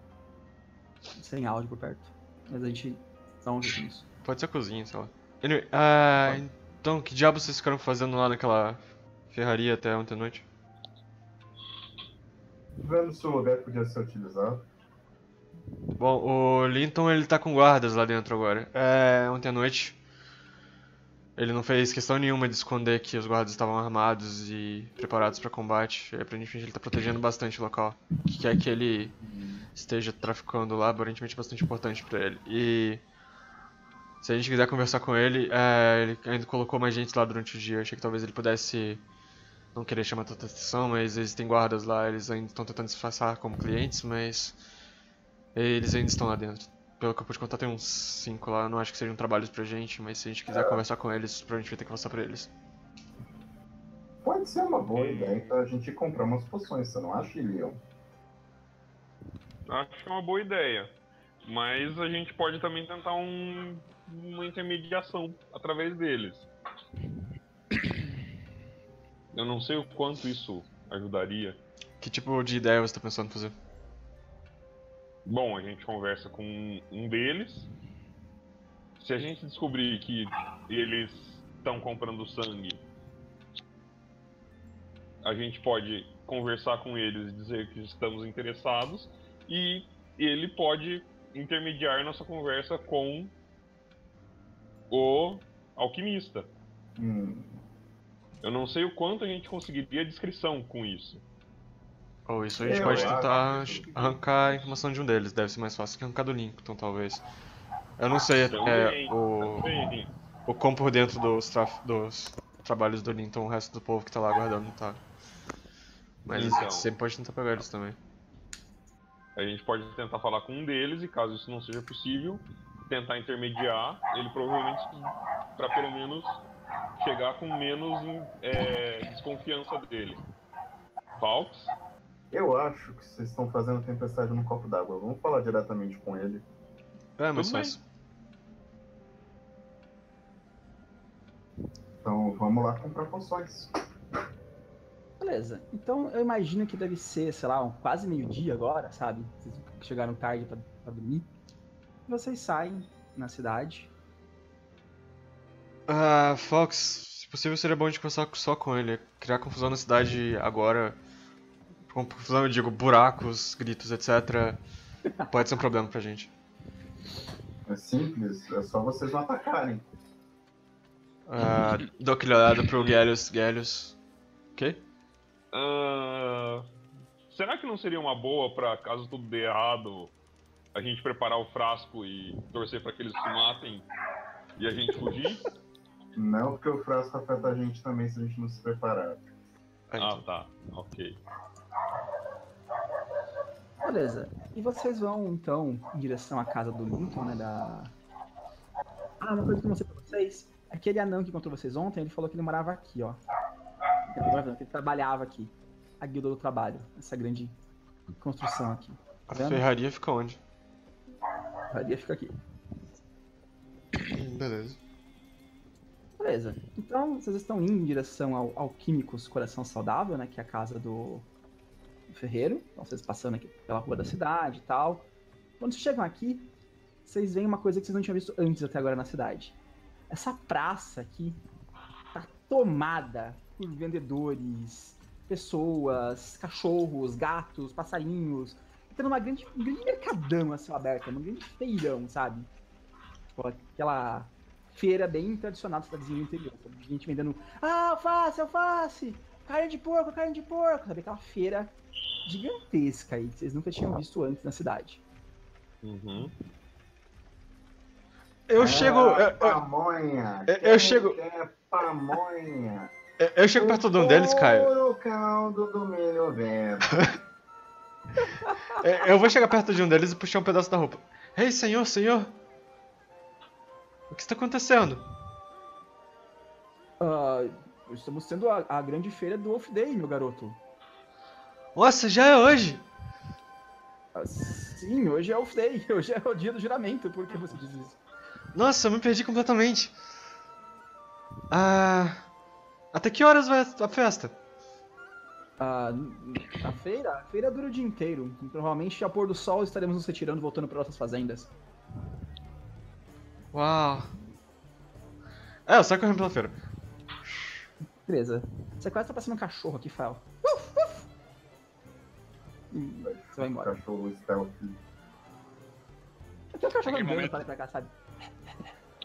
sem áudio por perto. Mas a gente dá um jeito nisso. Pode ser a cozinha, sei lá. Anyway, ah, então que diabo vocês ficaram fazendo lá naquela ferraria até ontem à noite? Vendo se o lugar podia ser utilizado. Bom, o Linton ele tá com guardas lá dentro agora. É, ontem à noite ele não fez questão nenhuma de esconder que os guardas estavam armados e preparados pra combate. E, aparentemente ele tá protegendo bastante o local. O que é que ele esteja traficando lá, aparentemente bastante importante pra ele. E se a gente quiser conversar com ele, é, ele ainda colocou mais gente lá durante o dia. Eu achei que talvez ele pudesse... não queria chamar tanta atenção, mas existem guardas lá, eles ainda estão tentando disfarçar como clientes, mas eles ainda estão lá dentro. Pelo que eu pude contar, tem uns cinco lá, não acho que sejam trabalhos pra gente, mas se a gente quiser é. conversar com eles, provavelmente vai ter que passar pra eles. Pode ser uma boa e... ideia, então a gente comprar umas poções, você não acha, Ilion? Acho que é uma boa ideia, mas a gente pode também tentar um... uma intermediação através deles. Eu não sei o quanto isso ajudaria. Que tipo de ideia você tá pensando em fazer? Bom, a gente conversa com um deles. Se a gente descobrir que eles estão comprando sangue, a gente pode conversar com eles e dizer que estamos interessados. E ele pode intermediar nossa conversa com o alquimista. Hum... Eu não sei o quanto a gente conseguiria descrição com isso. Ou oh, isso a gente eu, pode tentar eu... arrancar a informação de um deles. Deve ser mais fácil que arrancar do Lincoln, talvez. Eu não sei também, é, o também. o quão por dentro dos, traf... dos trabalhos do Lincoln o resto do povo que tá lá aguardando não tá. Mas então, a gente sempre pode tentar pegar eles também. A gente pode tentar falar com um deles e caso isso não seja possível, tentar intermediar ele provavelmente para pelo menos... chegar com menos é, desconfiança dele. Fawkes? Eu acho que vocês estão fazendo tempestade num copo d'água. Vamos falar diretamente com ele. É, mas fácil. Então vamos lá comprar poções. Beleza. Então eu imagino que deve ser, sei lá, um quase meio-dia agora, sabe? Vocês chegaram tarde pra, pra dormir. E vocês saem na cidade. Ah, uh, Fawkes, se possível seria bom a gente conversar só com ele. Criar confusão na cidade agora, com confusão eu digo, buracos, gritos, etcétera, pode ser um problema pra gente. É simples, é só vocês não atacarem. Ah, uh, dou aquela olhada pro Gellius, Gellius, ok? Uh, será que não seria uma boa pra, caso tudo dê errado, a gente preparar o frasco e torcer pra que eles se matem e a gente fugir? Não, porque o frasco afeta a gente também se a gente não se preparar. Ah, tá. Ok. Beleza. E vocês vão, então, em direção à casa do Linton, né? Da... Ah, uma coisa que eu não sei pra vocês. Aquele anão que encontrou vocês ontem, ele falou que ele morava aqui, ó. Ele, ele trabalhava aqui. A guilda do trabalho. Essa grande construção aqui. Tá vendo? A ferraria fica onde? A ferraria fica aqui. Beleza. Beleza, então vocês estão indo em direção ao Alquímicos Coração Saudável, né, que é a casa do, do ferreiro. Então vocês passando aqui pela rua da cidade e tal. Quando vocês chegam aqui, vocês veem uma coisa que vocês não tinham visto antes até agora na cidade. Essa praça aqui tá tomada por vendedores, pessoas, cachorros, gatos, passarinhos. Tá numa grande, um grande mercadão a céu aberto, um grande feirão, sabe? Tipo, aquela... feira bem tradicional da cidadezinha do interior, sabe? Gente vendendo, ah, alface, alface, carne de porco, carne de porco, sabe, aquela feira gigantesca aí, que vocês nunca tinham visto antes na cidade. Uhum. Eu ah, chego... Eu, pamonha! Eu, eu chego... pamonha! Eu, eu chego perto de um deles, Caio. O caldo do milho velho. Eu vou chegar perto de um deles e puxar um pedaço da roupa. Ei, hey, senhor, senhor! O que está acontecendo? Uh, estamos sendo a, a grande feira do Wolf Day, meu garoto. Nossa, já é hoje? Uh, sim, hoje é Wolf Day. Hoje é o dia do juramento. Por que você diz isso? Nossa, eu me perdi completamente. Ah, até que horas vai a festa? Uh, a feira? A feira dura o dia inteiro. Provavelmente, ao pôr do sol, estaremos nos retirando e voltando para nossas fazendas. Uau. É, eu saio correndo pela feira. Beleza. Você quase tá passando um cachorro aqui, Fael. Uf, uf. Você vai embora. O cachorro está aqui. Tem um cachorro andando pra cá, sabe?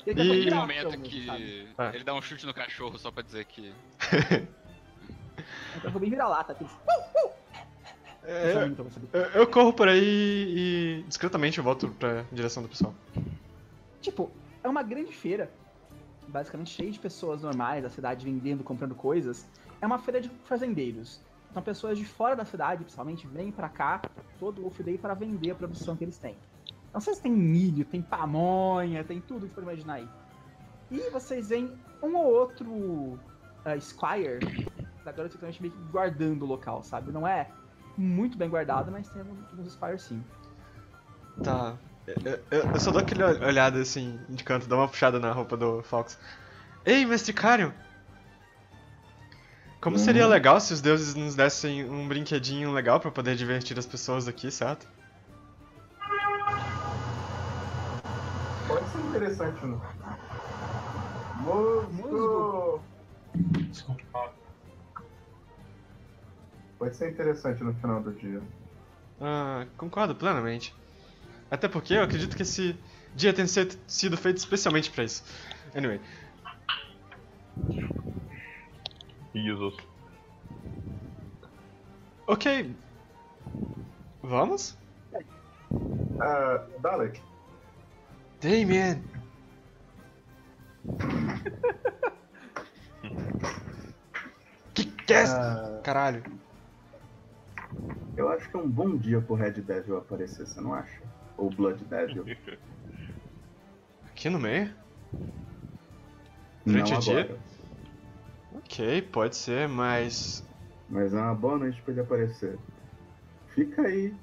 E naquele momento cachorro, que sabe? Ele dá um chute no cachorro só pra dizer que... É um cachorro bem vira-lata. Aqueles... Uh, uh. É, eu, eu, eu, eu corro por aí e discretamente eu volto pra direção do pessoal. Tipo, é uma grande feira. Basicamente cheio de pessoas normais, a cidade vendendo, comprando coisas. É uma feira de fazendeiros. Então pessoas de fora da cidade, principalmente, vêm pra cá todo o Wolf Day para vender a produção que eles têm. Então vocês têm milho, tem pamonha, tem tudo que for imaginar aí. E vocês veem um ou outro uh, Squire da garota meio que guardando o local, sabe? Não é muito bem guardado, mas tem alguns Squires sim. Tá... Eu, eu, eu só dou aquele olhada assim, de canto, dou uma puxada na roupa do Fox. Ei, mestre Ikarion! Como hum. seria legal se os deuses nos dessem um brinquedinho legal pra poder divertir as pessoas aqui, certo? Pode ser interessante, não? Musgo! Desculpa. Pode ser interessante no final do dia. Ah, concordo plenamente. Até porque eu acredito que esse dia tenha sido feito especialmente pra isso. Anyway. E os outros? Ok. Vamos? Uh, Dalek. Damien! Que que é uh... Caralho. Eu acho que é um bom dia pro Red Devil aparecer, você não acha? Ou Blood Devil. Aqui no meio? Frente ao dia? Ok, pode ser, mas... Mas é uma boa noite pra ele aparecer. Fica aí.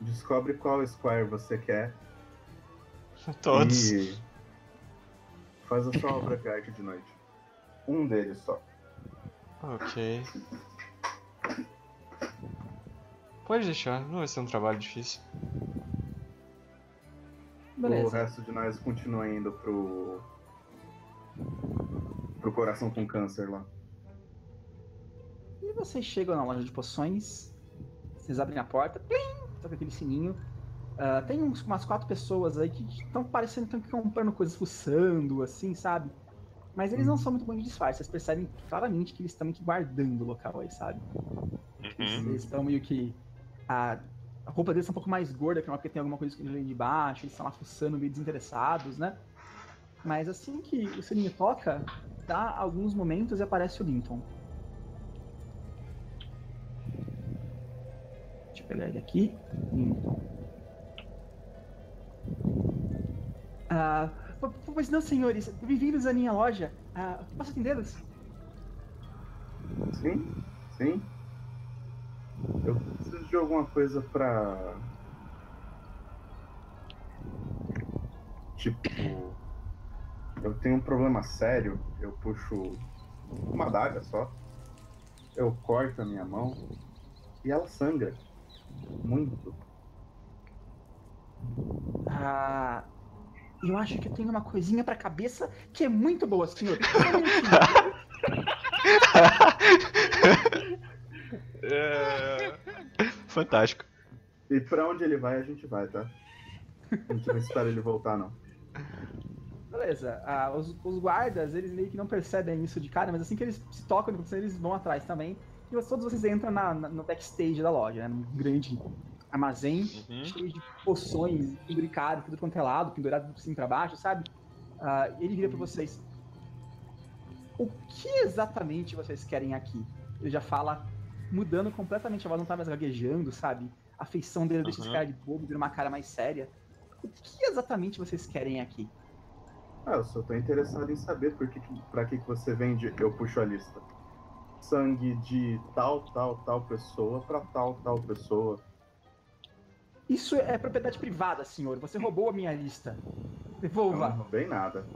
Descobre qual Squire você quer. Todos. E... Faz a sua obra de arte de noite. Um deles só. Ok. Pode deixar, não vai ser um trabalho difícil. Beleza. O resto de nós continua indo pro... pro coração com câncer lá. E vocês chegam na loja de poções, vocês abrem a porta, plim, toca aquele sininho. Uh, tem uns, umas quatro pessoas aí que estão parecendo que estão comprando coisas, fuçando, assim, sabe? Mas eles hum. não são muito bons de disfarce, vocês percebem claramente que eles estão meio que guardando o local aí, sabe? Uhum. Eles estão meio que... A... A roupa deles tá um pouco mais gorda, porque tem alguma coisa que eles vêm de baixo, eles estão lá fuçando, meio desinteressados, né? Mas assim que o sininho toca, dá alguns momentos e aparece o Linton. Deixa eu pegar ele aqui. Linton. Ah, pois não, senhores. Bem-vindos à minha loja. Ah, posso atendê-los? Sim, sim. Eu preciso de alguma coisa pra... Tipo... Eu tenho um problema sério, eu puxo uma adaga só, eu corto a minha mão e ela sangra. Muito. Ah... Eu acho que eu tenho uma coisinha pra cabeça que é muito boa, senhor. É... Fantástico. E pra onde ele vai, a gente vai, tá? A gente vai esperar ele voltar, não. Beleza. Ah, os, os guardas, eles meio que não percebem isso de cara, mas assim que eles se tocam, eles vão atrás também. E todos vocês entram na, na, no backstage da loja, né? Num grande armazém, uhum, cheio de poções, imbricado, tudo quanto é lado, pendurado assim pra baixo, sabe? Uh, ele vira pra vocês. O que exatamente vocês querem aqui? Ele já fala, mudando completamente, a voz não tá mais gaguejando, sabe? A feição dele, uhum, deixa esse cara de bobo, vira uma cara mais séria. O que exatamente vocês querem aqui? Ah, eu só tô interessado em saber por que, pra que que você vende, eu puxo a lista. Sangue de tal, tal, tal pessoa pra tal, tal pessoa. Isso é propriedade privada, senhor. Você roubou a minha lista. Devolva. Eu não roubei nada.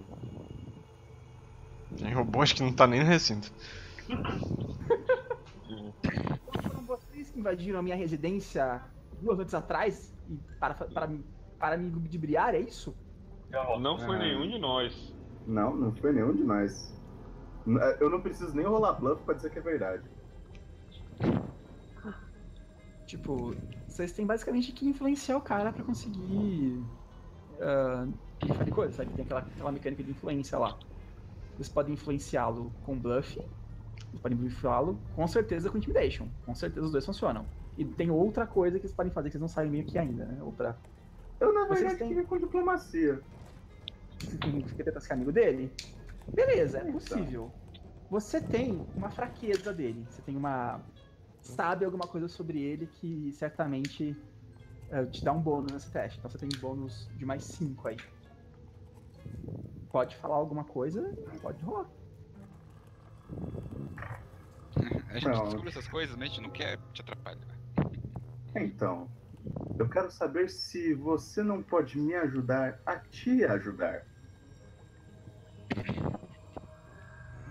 Quem roubou acho que não tá nem no recinto. Foram vocês que invadiram a minha residência duas noites atrás e para, para, para me ludibriar, é isso? Não, não foi ah. nenhum de nós. Não, não foi nenhum de nós. Eu não preciso nem rolar bluff pra dizer que é verdade. Tipo, vocês têm basicamente que influenciar o cara pra conseguir uh, que ele fale coisa, sabe? Tem aquela, aquela mecânica de influência lá. Vocês podem influenciá-lo com bluff, vocês podem bluffá-lo com certeza com intimidation. Com certeza os dois funcionam. E tem outra coisa que vocês podem fazer que vocês não sabem meio que ainda, né? Outra... Eu na verdade queria com diplomacia. Você quer tentar ser amigo dele? Beleza, é possível. Você tem uma fraqueza dele. Você tem uma... Sabe alguma coisa sobre ele que certamente uh, te dá um bônus nesse teste. Então você tem um bônus de mais cinco aí. Pode falar alguma coisa, pode rolar. A gente não descobre essas coisas, né? A gente não quer te atrapalhar. Então, eu quero saber se você não pode me ajudar a te ajudar.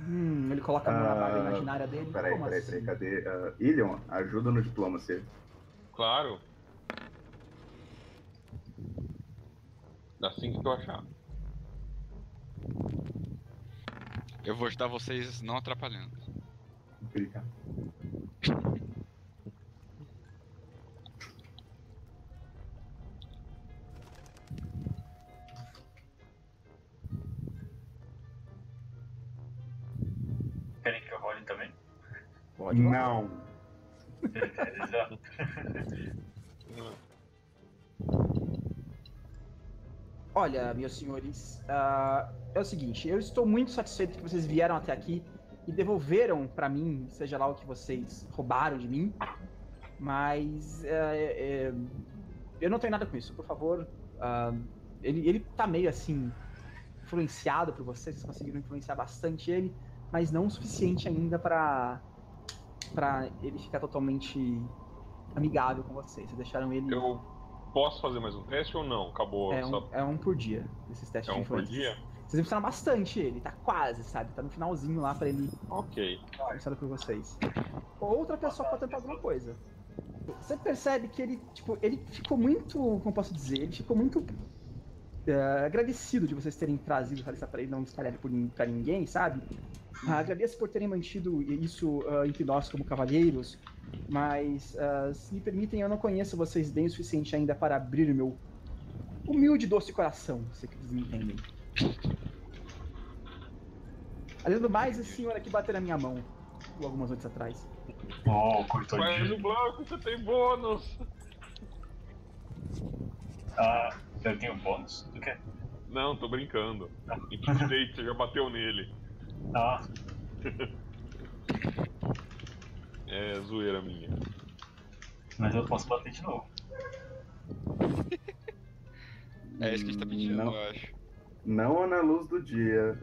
Hum, ele coloca a mão na barba imaginária dele. Peraí, Como peraí, assim? peraí, cadê? Uh, Ilion, ajuda no diploma, você. Claro. Dá cinco que eu achar. Eu vou ajudar vocês não atrapalhando. Obrigado. Querem que eu role também? Pode. Não. Exato. Olha, meus senhores, uh, é o seguinte, eu estou muito satisfeito que vocês vieram até aqui e devolveram pra mim, seja lá o que vocês roubaram de mim, mas uh, é, eu não tenho nada com isso, por favor. Uh, ele, ele tá meio assim, influenciado por vocês, vocês conseguiram influenciar bastante ele, mas não o suficiente ainda pra, pra ele ficar totalmente amigável com vocês, vocês deixaram ele... Eu... Posso fazer mais um teste ou não? Acabou. É um, só... é um por dia, esses testes é um de influência. Por dia? Vocês impressionam bastante ele, tá quase, sabe? Tá no finalzinho lá pra ele... Ok. Começando por vocês. Outra pessoa pode tentar alguma coisa. Você percebe que ele, tipo, ele ficou muito, como posso dizer, ele ficou muito uh, agradecido de vocês terem trazido essa lista pra ele, não espalhar por pra ninguém, sabe? Uh, agradeço por terem mantido isso uh, entre nós como cavalheiros. Mas, uh, se me permitem, eu não conheço vocês bem o suficiente ainda para abrir o meu humilde e doce coração, se vocês me entendem. Além do mais, esse senhor aqui bateu na minha mão, algumas noites atrás. Oh, coitadinho. Mas no bloco você tem bônus! Ah, eu tenho bônus? Do quê? Não, tô brincando. Ah. Intimidate, você já bateu nele. Ah. É zoeira minha. Mas eu posso bater de novo. É isso que a gente tá pedindo, não, eu acho. Não na luz do dia.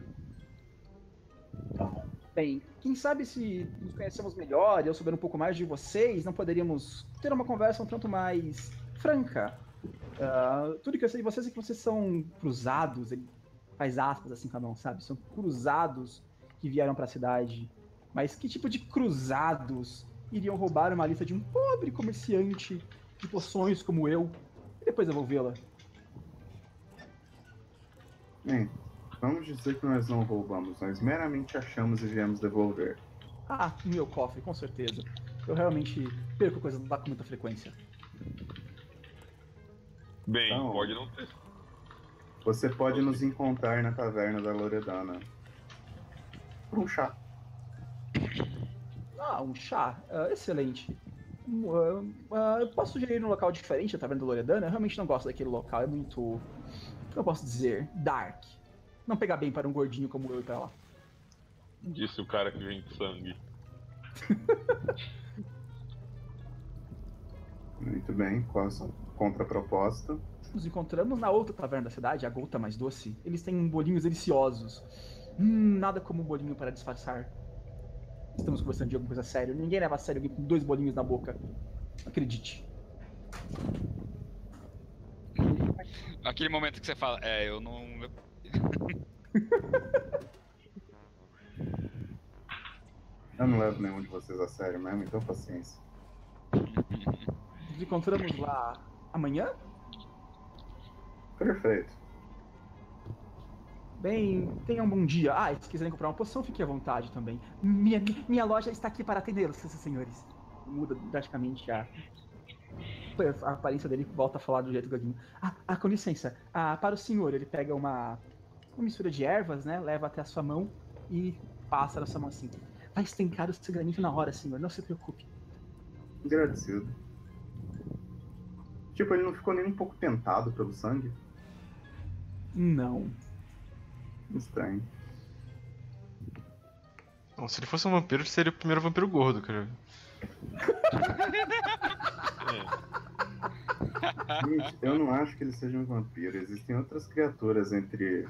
Tá bom. Bem, quem sabe se nos conhecemos melhor e eu souber um pouco mais de vocês, não poderíamos ter uma conversa um tanto mais franca. Uh, tudo que eu sei de vocês é que vocês são cruzados, ele faz aspas assim com a mão, sabe? São cruzados que vieram pra cidade. Mas que tipo de cruzados iriam roubar uma lista de um pobre comerciante de poções como eu? E depois eu vou vê-la. Bem, vamos dizer que nós não roubamos, nós meramente achamos e viemos devolver. Ah, meu cofre, com certeza. Eu realmente perco coisas lá com muita frequência. Bem, então, pode não ter. Você pode nos encontrar na taverna da Loredana. Por um chá. Ah, um chá. Uh, excelente. Uh, uh, eu posso sugerir um local diferente da Taverna da Loredana? Eu realmente não gosto daquele local, é muito... O que eu posso dizer? Dark. Não pega bem para um gordinho como eu ir pra lá. Disse o cara que vem com sangue. Muito bem, qual a sua contraproposta? Nos encontramos na outra taverna da cidade, a Gota Mais Doce. Eles têm bolinhos deliciosos. Hum, nada como um bolinho para disfarçar. Estamos conversando de alguma coisa séria. Ninguém leva a sério alguém com dois bolinhos na boca. Acredite. Aquele momento que você fala, é, eu não... Eu não levo nenhum de vocês a sério mesmo, então paciência. Nos encontramos lá amanhã? Perfeito. Bem, tenha um bom dia. Ah, e se quiserem comprar uma poção, fique à vontade também. Minha, minha loja está aqui para atendê-los, seus senhores. Muda drasticamente a... a aparência dele, volta a falar do jeito gaguinho. Ah, ah, com licença. Ah, para o senhor, ele pega uma, uma mistura de ervas, né? Leva até a sua mão e passa na sua mão assim. Vai estencar o seu granito na hora, senhor. Não se preocupe. Agradecido. Tipo, ele não ficou nem um pouco tentado pelo sangue? Não. Estranho. Bom, se ele fosse um vampiro, seria o primeiro vampiro gordo, cara. Gente, eu não acho que ele seja um vampiro. Existem outras criaturas entre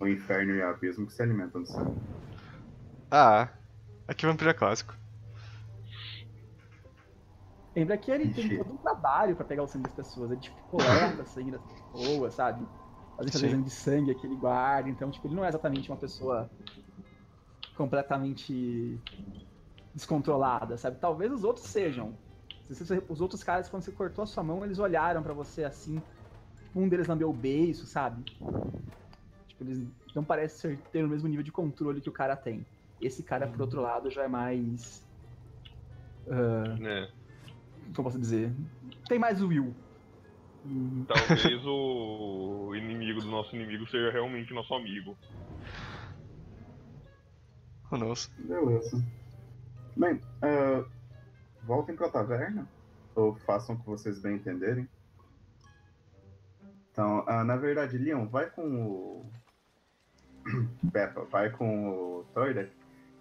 o inferno e o abismo que se alimentam do sangue. Ah, aqui o vampiro é clássico. Lembra que ele tem todo um trabalho pra pegar o sangue das pessoas. Ele, tipo, coleta sangue das pessoas, sabe? Às vezes exame de sangue que ele guarda. Então, tipo, ele não é exatamente uma pessoa completamente descontrolada, sabe? Talvez os outros sejam. Os outros caras, quando você cortou a sua mão, eles olharam pra você assim. Um deles lambeu o beiço, sabe? Tipo, eles não parecem ter o mesmo nível de controle que o cara tem. Esse cara, por outro lado, já é mais... Uh... É. Como posso dizer? Tem mais o Will. Talvez o inimigo do nosso inimigo seja realmente nosso amigo. Oh, nossa. Beleza. Bem, uh, voltem pra taverna. Ou façam o que vocês bem entenderem. Então, uh, na verdade, Leon, vai com o... Peppa, vai com o Thordek.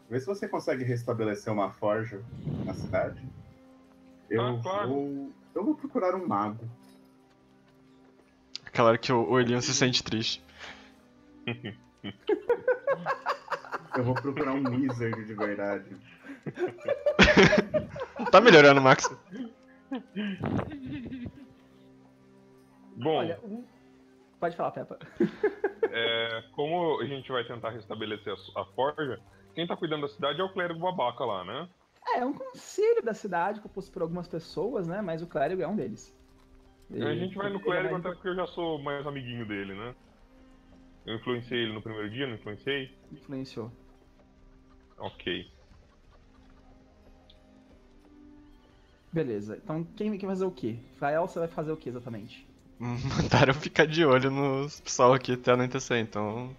Vê se você consegue restabelecer uma forja na cidade. Eu, ah, claro. vou, eu vou procurar um mago. Aquela hora que o, o Ilion se sente triste. Eu vou procurar um wizard de verdade. Tá melhorando, Max. Bom. Olha, um... Pode falar, Peppa. É, como a gente vai tentar restabelecer a, a forja, quem tá cuidando da cidade é o clérigo babaca lá, né? É um conselho da cidade, composto por algumas pessoas, né? Mas o clérigo é um deles. E a gente vai no clérigo vai... até porque eu já sou mais amiguinho dele, né? Eu influenciei ele no primeiro dia, não influenciei? Influenciou. Ok. Beleza, então quem vai fazer o quê? Fael, você vai fazer o que exatamente? Mandaram ficar de olho no pessoal aqui até a anoitecer, então...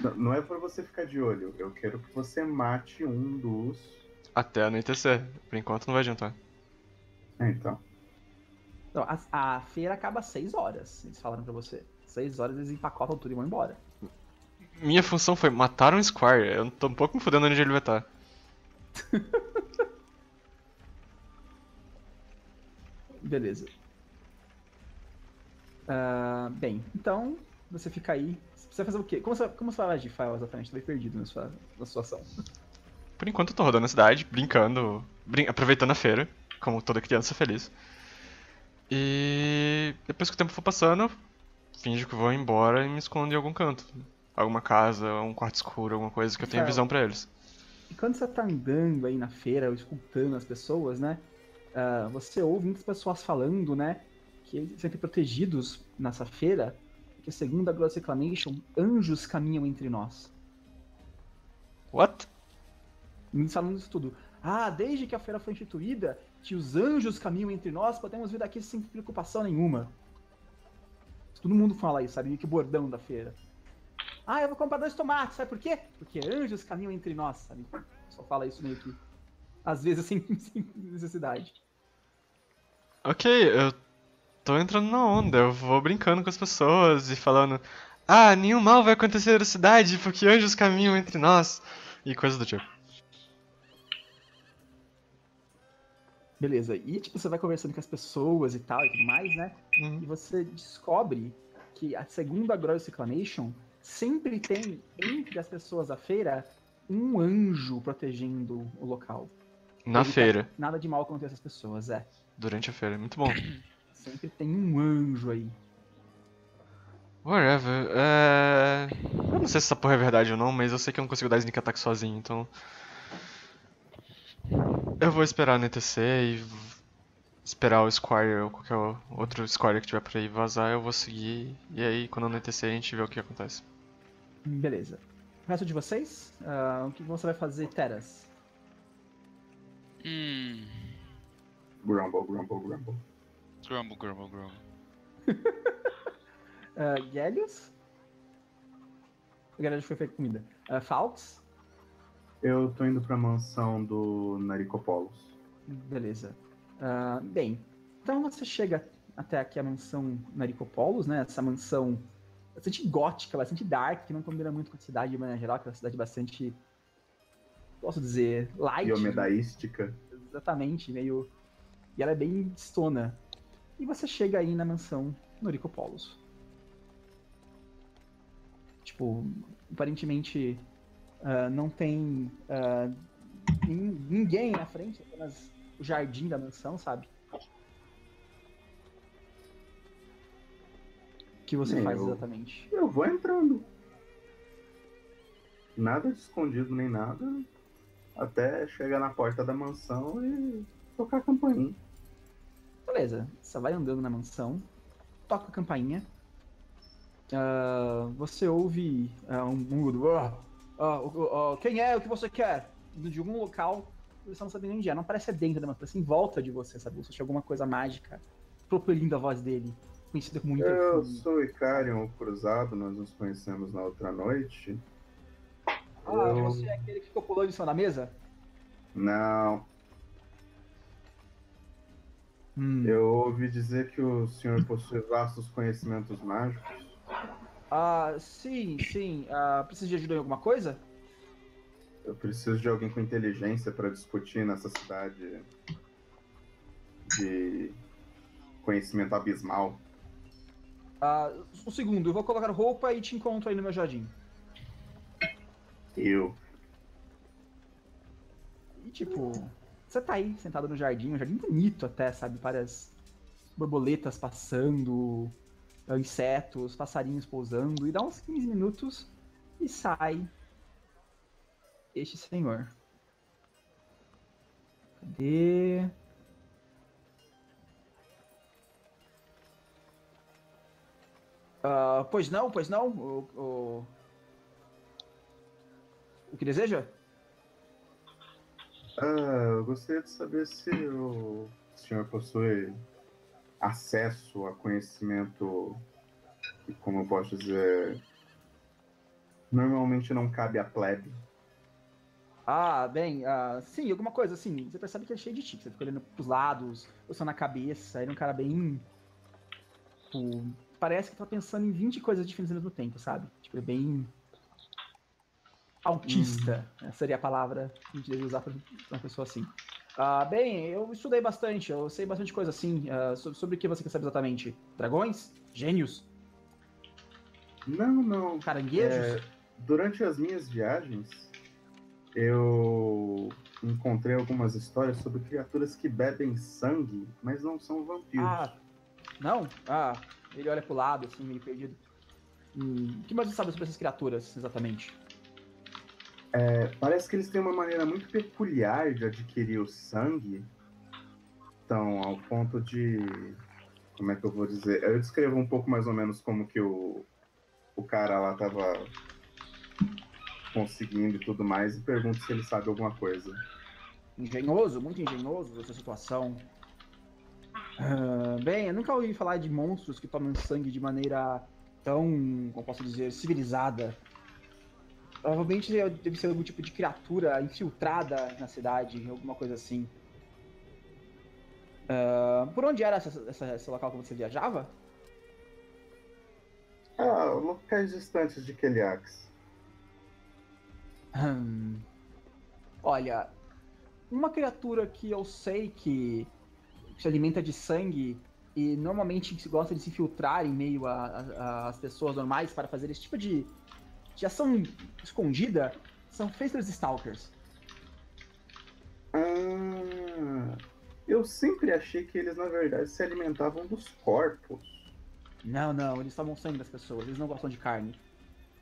Não, não é pra você ficar de olho, eu quero que você mate um dos... Até anoitecer, por enquanto não vai adiantar. Então. Então a, a feira acaba às seis horas, eles falaram pra você. seis horas eles empacotam tudo e vão embora. Minha função foi matar um Squire, eu tô um pouco me fodendo onde ele vai estar. Beleza. Uh, bem, então você fica aí. Você vai fazer o quê? Como você, como você vai agir, Fael, exatamente? Tô meio perdido na sua, na sua ação. Por enquanto eu tô rodando a cidade, brincando, brin aproveitando a feira, como toda criança feliz. E depois que o tempo for passando, finge que eu vou embora e me escondo em algum canto. Alguma casa, um quarto escuro, alguma coisa que eu tenha visão pra eles. E quando você tá andando aí na feira, escutando as pessoas, né? Uh, você ouve muitas pessoas falando, né? Que eles sempre protegidos nessa feira, que segundo a Glorious Reclamation, anjos caminham entre nós. What? Eles falam isso tudo. Ah, desde que a feira foi instituída, que os anjos caminham entre nós, podemos vir daqui sem preocupação nenhuma. Todo mundo fala isso, sabe? Que bordão da feira. Ah, eu vou comprar dois tomates, sabe por quê? Porque anjos caminham entre nós, sabe? Só fala isso meio que Às vezes sem, sem necessidade. Ok, eu tô entrando na onda, eu vou brincando com as pessoas e falando: ah, nenhum mal vai acontecer na cidade, porque anjos caminham entre nós, e coisa do tipo. Beleza, e tipo, você vai conversando com as pessoas e tal e tudo mais, né? Uhum. E você descobre que a segunda Glorious Reclamation sempre tem, entre as pessoas da feira, um anjo protegendo o local. Na Ele feira. Tá, nada de mal acontece às pessoas, é. Durante a feira, muito bom. Sempre tem um anjo aí. Whatever, é... eu não sei se essa porra é verdade ou não, mas eu sei que eu não consigo dar sneak attack sozinho, então... eu vou esperar no E T C e esperar o Squire ou qualquer outro Squire que tiver por aí vazar, eu vou seguir. E aí, quando no E T C, a gente vê o que acontece. Beleza. O resto de vocês? Uh, o que você vai fazer, Teras? Hum... Grumble, grumble, grumble. Grumble, grumble, grumble. uh, Gellius? O Gellius foi feito comida. Uh, Fawkes? Eu tô indo pra mansão do Narikopolos. Beleza. Uh, bem, então você chega até aqui a mansão Narikopolos, né? Essa mansão bastante gótica, bastante dark, que não combina muito com a cidade de maneira geral, que é uma cidade bastante, posso dizer, light. Iomedaística. Né? Exatamente, meio... e ela é bem stona. E você chega aí na mansão Narikopolos. Tipo, aparentemente... Uh, não tem uh, ninguém na frente, apenas o jardim da mansão, sabe? O que você Meu, faz exatamente? Eu vou entrando. Nada escondido nem nada. Até chegar na porta da mansão e tocar a campainha. Beleza, você vai andando na mansão, toca a campainha. Uh, você ouve uh, um muro. Uh, uh, uh, quem é? O que você quer? De algum local, você não sabe nem onde é. Não parece dentro da mansão, parece em volta de você, sabe? Você tinha alguma coisa mágica propelindo a voz dele, conhecida como interfone. Eu sou o Ikarion, o Cruzado, nós nos conhecemos na outra noite. Ah, eu... você é aquele que ficou pulando em cima da mesa? Não. Hum. Eu ouvi dizer que o senhor possui vastos conhecimentos mágicos. Ah, sim, sim. Ah, preciso de ajuda em alguma coisa? Eu preciso de alguém com inteligência para discutir nessa cidade de conhecimento abismal. Ah, um segundo, eu vou colocar roupa e te encontro aí no meu jardim. Eu. E tipo, você tá aí sentado no jardim, um jardim bonito até, sabe? Várias borboletas passando... insetos, passarinhos pousando, e dá uns quinze minutos e sai este senhor. Cadê? Uh, pois não, pois não. O, o... o que deseja? Ah, eu gostaria de saber se o senhor possui acesso a conhecimento que, como eu posso dizer, normalmente não cabe à plebe. Ah, bem, uh, sim, alguma coisa assim. Você percebe que é cheio de tiques, você fica olhando pros lados, coçando na cabeça, ele é um cara bem... tipo, parece que tá pensando em vinte coisas diferentes ao mesmo tempo, sabe? Tipo, é bem... autista, hum. seria a palavra que a gente deve usar pra uma pessoa assim. Ah, bem, eu estudei bastante, eu sei bastante coisa assim. Uh, sobre, sobre o que você quer saber exatamente? Dragões? Gênios? Não, não. Caranguejos? É, durante as minhas viagens, eu encontrei algumas histórias sobre criaturas que bebem sangue, mas não são vampiros. Ah, não? Ah, ele olha pro lado, assim, meio perdido. Hum, o que mais você sabe sobre essas criaturas, exatamente? É, parece que eles têm uma maneira muito peculiar de adquirir o sangue. Então, ao ponto de... como é que eu vou dizer? Eu descrevo um pouco mais ou menos como que o, o cara lá tava conseguindo e tudo mais, e pergunto se ele sabe alguma coisa. Engenhoso, muito engenhoso essa situação. Uh, bem, eu nunca ouvi falar de monstros que tomam sangue de maneira tão, como posso dizer, civilizada. Provavelmente deve ser algum tipo de criatura infiltrada na cidade, alguma coisa assim. Uh, por onde era essa, essa, esse local que você viajava? Ah, locais distantes de Cheliax. Hum. Olha, uma criatura que eu sei que se alimenta de sangue e normalmente gosta de se infiltrar em meio às pessoas normais para fazer esse tipo de, de ação escondida são Faceless Stalkers. Ah, eu sempre achei que eles, na verdade, se alimentavam dos corpos. Não, não, eles tomam sangue das pessoas, eles não gostam de carne.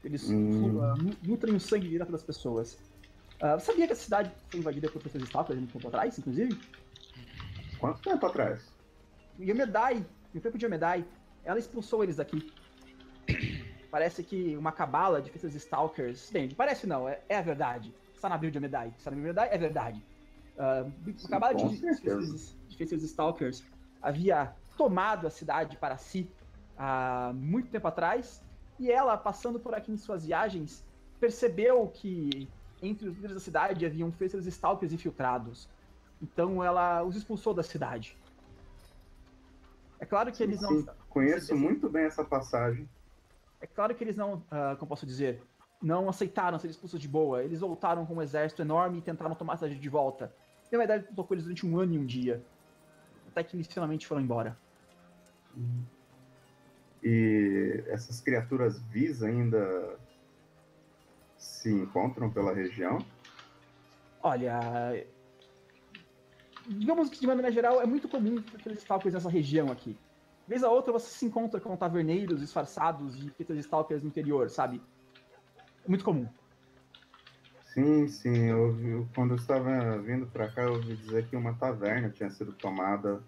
Eles hum. nutrem o sangue direto das pessoas. Uh, sabia que a cidade foi invadida por Faceless Stalkers há muito tempo atrás, inclusive? Quanto tempo atrás? Iomedae, no tempo de Iomedae, ela expulsou eles daqui. Parece que uma cabala de Faceless Stalkers... Bem, parece não, é, é a verdade. Está na Bíblia de Iomedae. Está na Bíblia de Iomedae, é verdade. Uh, uma cabala de, de Faceless Stalkers havia tomado a cidade para si há muito tempo atrás, e ela, passando por aqui em suas viagens, percebeu que entre os líderes da cidade haviam Faceless Stalkers infiltrados. Então ela os expulsou da cidade. É claro que sim, eles não... Sim. Conheço muito bem essa passagem. É claro que eles não, uh, como posso dizer, não aceitaram ser expulsos de boa. Eles voltaram com um exército enorme e tentaram tomar a cidade de volta. Na verdade, tocou eles durante um ano e um dia. Até que eles finalmente foram embora. E essas criaturas vis ainda se encontram pela região? Olha... Digamos que, de maneira geral, é muito comum Faceless Stalkers nessa região aqui. Vez a outra, você se encontra com taverneiros disfarçados de Faceless Stalkers no interior, sabe? É muito comum. Sim, sim. Eu vi, quando eu estava vindo pra cá, eu ouvi dizer que uma taverna tinha sido tomada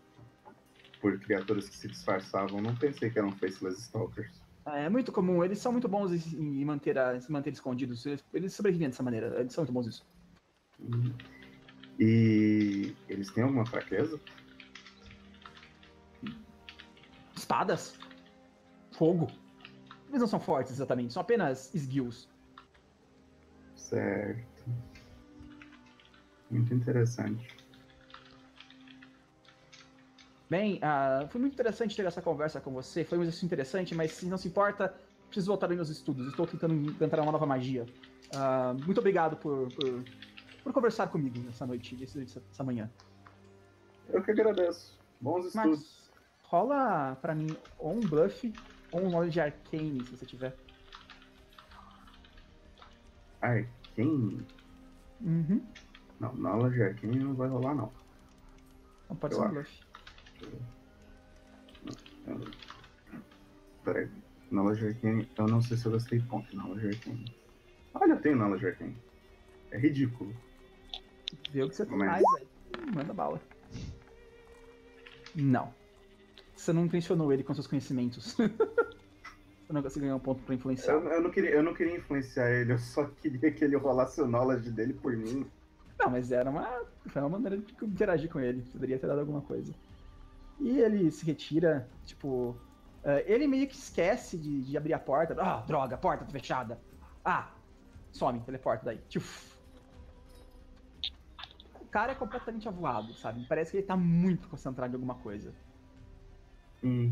por criaturas que se disfarçavam. Não pensei que eram Faceless Stalkers. É, é muito comum. Eles são muito bons em manter, a, em se manter escondidos. Eles sobrevivem dessa maneira. Eles são muito bons nisso. Uhum. E eles têm alguma fraqueza? Espadas? Fogo? Eles não são fortes exatamente, são apenas esguios. Certo. Muito interessante. Bem, uh, foi muito interessante ter essa conversa com você. Foi muito interessante, mas se não se importa, preciso voltar aos meus estudos. Estou tentando inventar uma nova magia. Uh, muito obrigado por... por... por conversar comigo nessa noite, essa manhã. Eu que agradeço. Bons estudos. Max, rola pra mim ou um bluff ou um knowledge arcane, se você tiver. Arcane? Uhum. Não, knowledge arcane não vai rolar, não. Não pode eu ser um bluff. Peraí. Knowledge arcane, eu não sei se eu gastei ponto. Knowledge arcane. Olha, eu tenho knowledge arcane. É ridículo. Vê o que você faz, velho. Manda bala. Não. Você não impressionou ele com seus conhecimentos. Você não conseguiu ganhar um ponto pra influenciar. Eu, eu, não queria, eu não queria influenciar ele, eu só queria que ele rolasse o knowledge dele por mim. Não, mas era uma, foi uma maneira de interagir com ele. Poderia ter dado alguma coisa. E ele se retira, tipo... Uh, ele meio que esquece de, de abrir a porta. Ah, droga, a porta tá fechada. Ah, some, teleporta daí. Tchuf. O cara é completamente avoado, sabe? Parece que ele tá muito concentrado em alguma coisa. Hum.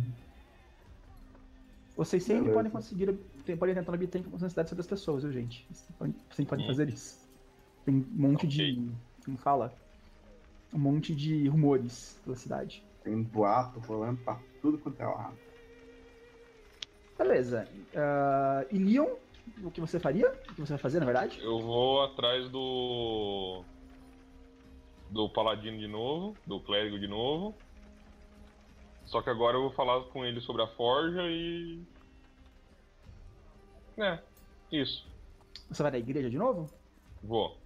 Vocês sempre Beleza. podem conseguir... Podem tentar obter incapacidade sobre as pessoas, viu, gente? Vocês podem hum. fazer isso. Tem um monte okay. de... Como fala? Um monte de rumores pela cidade. Tem um boato rolando pra tudo quanto é lado. Beleza. Uh, e Leon, o que você faria? O que você vai fazer, na verdade? Eu vou atrás do... do paladino de novo, do clérigo de novo. Só que agora eu vou falar com ele sobre a forja e... É, isso. Você vai na igreja de novo? Vou.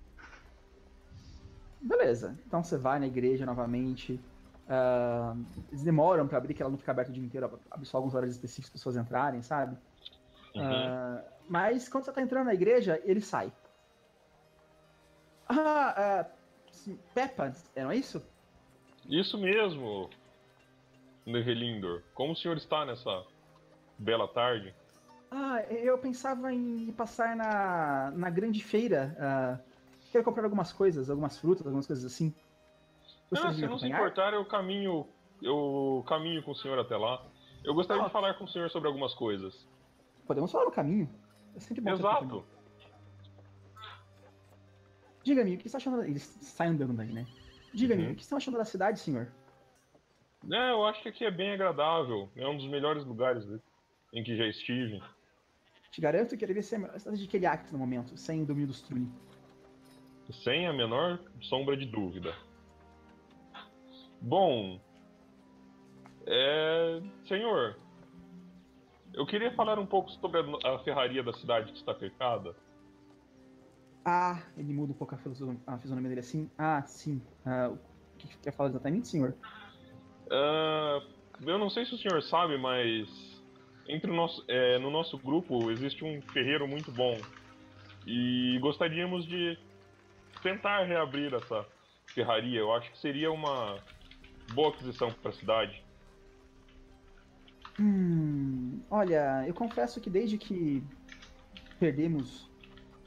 Beleza, então você vai na igreja novamente. Uh, eles demoram pra abrir, que ela não fica aberta o dia inteiro, abre só algumas horas específicas para as pessoas entrarem, sabe? Uhum. Uh, mas quando você tá entrando na igreja, ele sai. Ah, uh, Peppa, não é isso? Isso mesmo, Nivrindor. Como o senhor está nessa bela tarde? Ah, eu pensava em passar na, na grande feira. Uh, quero comprar algumas coisas, algumas frutas, algumas coisas assim. Ah, se não se importar, eu caminho, eu caminho com o senhor até lá. Eu gostaria ah. de falar com o senhor sobre algumas coisas. Podemos falar no caminho. É sempre bom. Exato. Diga-me, o que você está achando... Da... Eles saem andando daí, né? Diga-me, uhum. o que estão achando da cidade, senhor? É, eu acho que aqui é bem agradável. É um dos melhores lugares em que já estive. Te garanto que deveria ser a melhor cidade de Cheliax no momento, sem o domínio dos Trulli. Sem a menor sombra de dúvida. Bom... É... Senhor... Eu queria falar um pouco sobre a ferraria da cidade que está cercada. Ah, ele muda um pouco a fisionomia dele assim. Ah, sim. Ah, o que quer falar exatamente, senhor? Uh, eu não sei se o senhor sabe, mas entre o nosso, é, no nosso grupo existe um ferreiro muito bom. E gostaríamos de tentar reabrir essa ferraria. Eu acho que seria uma boa aquisição para a cidade. Hum, olha, eu confesso que desde que perdemos,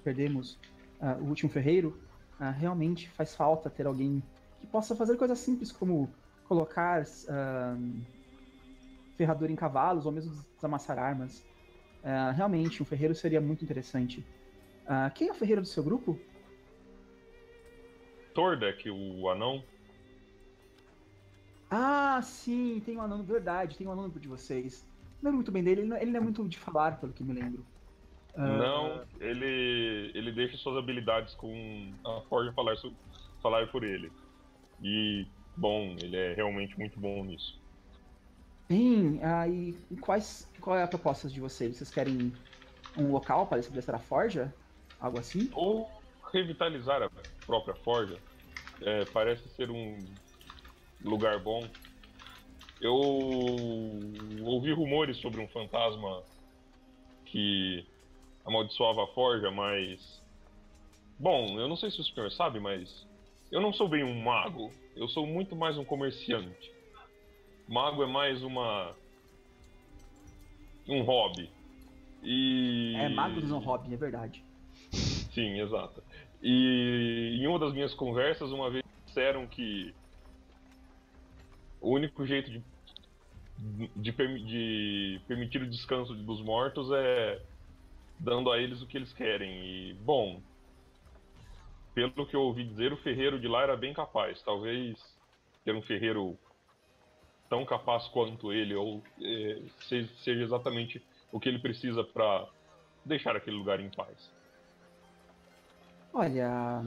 perdemos uh, o último ferreiro, uh, realmente faz falta ter alguém que possa fazer coisas simples como colocar uh, ferradura em cavalos ou mesmo desamassar armas. Uh, realmente, um ferreiro seria muito interessante. Uh, quem é o ferreiro do seu grupo? Thordek, o anão. Ah, sim, tem um anão, verdade, tem um anão de vocês. Não lembro muito bem dele, ele não, ele não é muito de falar, pelo que me lembro. Não, uh, ele, ele deixa suas habilidades com a Forja falar, falar por ele. E, bom, ele é realmente muito bom nisso. Sim, ah, e quais, qual é a proposta de vocês? Vocês querem um local para estabelecer a Forja? Algo assim? Ou revitalizar a própria Forja? É, parece ser um... lugar bom. Eu ouvi rumores sobre um fantasma que amaldiçoava a forja, mas... Bom, eu não sei se o senhor sabe, mas eu não sou bem um mago. Eu sou muito mais um comerciante. Mago é mais uma... um hobby. E... É, magos não hobby, é verdade. Sim, exato. E em uma das minhas conversas, uma vez disseram que o único jeito de, de, de permitir o descanso dos mortos é dando a eles o que eles querem. E, bom, pelo que eu ouvi dizer, o ferreiro de lá era bem capaz. Talvez ter um ferreiro tão capaz quanto ele ou é, seja exatamente o que ele precisa para deixar aquele lugar em paz. Olha...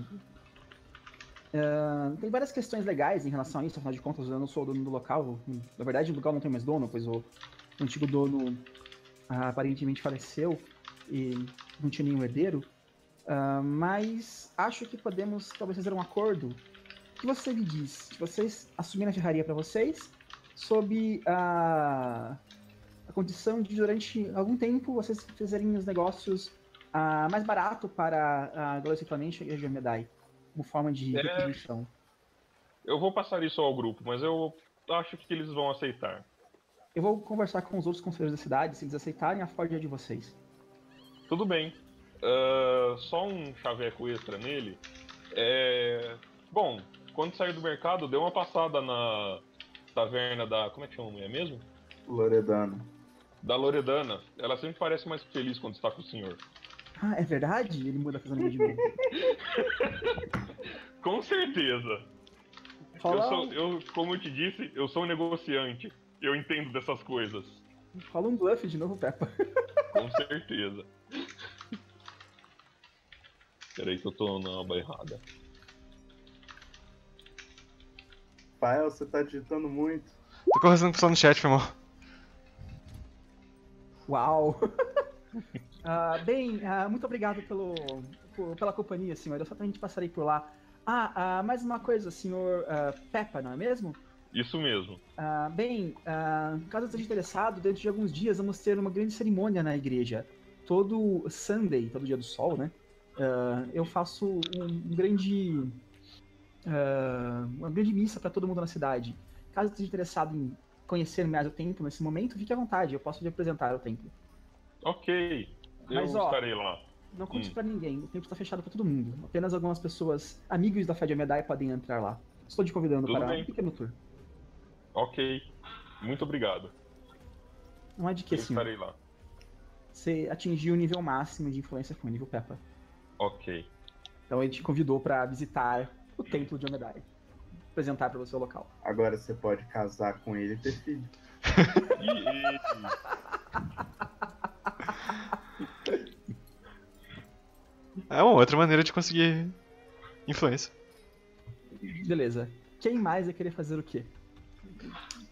Uh, tem várias questões legais em relação a isso, afinal de contas eu não sou o dono do local. Na verdade o local não tem mais dono, pois o antigo dono uh, aparentemente faleceu e não tinha nenhum herdeiro. Uh, mas acho que podemos talvez fazer um acordo. O que você me diz? Vocês assumirem a ferraria para vocês sob a, a condição de durante algum tempo vocês fizerem os negócios uh, mais barato para a Glorious Reclamation e a Iomedae. Como forma de retribuição. É, eu vou passar isso ao grupo, mas eu acho que eles vão aceitar. Eu vou conversar com os outros conselheiros da cidade, se eles aceitarem, a Ford é de vocês. Tudo bem. Uh, só um chaveco extra nele. É... Bom, quando sair do mercado, dê uma passada na taverna da... Como é que chama, é mesmo? Loredana. Da Loredana. Ela sempre parece mais feliz quando está com o senhor. Ah, é verdade? Ele muda a fisionomia de mim. Com certeza. Fala... Eu sou, eu, como eu te disse, eu sou um negociante. Eu entendo dessas coisas. Fala um bluff de novo, Peppa. Com certeza. Peraí que eu tô na aba errada. Fael, você tá digitando muito. Tô conversando com o pessoal no chat, foi mal. Uau. Uh, bem, uh, muito obrigado pelo, por, pela companhia, senhor. Eu certamente passarei por lá. Ah, uh, mais uma coisa, senhor uh, Peppa, não é mesmo? Isso mesmo. Uh, bem, uh, caso esteja interessado, dentro de alguns dias vamos ter uma grande cerimônia na igreja. Todo Sunday, todo dia do sol, né? Uh, eu faço um, um grande, uh, uma grande missa para todo mundo na cidade. Caso esteja interessado em conhecer mais o templo nesse momento, fique à vontade, eu posso lhe apresentar o templo. Ok, eu Mas, ó, estarei lá. Não conte hum. isso pra ninguém, o tempo está fechado pra todo mundo. Apenas algumas pessoas, amigos da Fé de Iomedae, podem entrar lá. Estou te convidando Tudo para bem. um pequeno tour. Ok, muito obrigado. Não é de que, eu senhor? Estarei lá. Você atingiu o nível máximo de influência com o nível Peppa. Ok. Então ele te convidou pra visitar o templo de Iomedae. Apresentar pra você o local. Agora você pode casar com ele e ter filho. É uma outra maneira de conseguir influência. Beleza. Quem mais vai querer fazer o quê?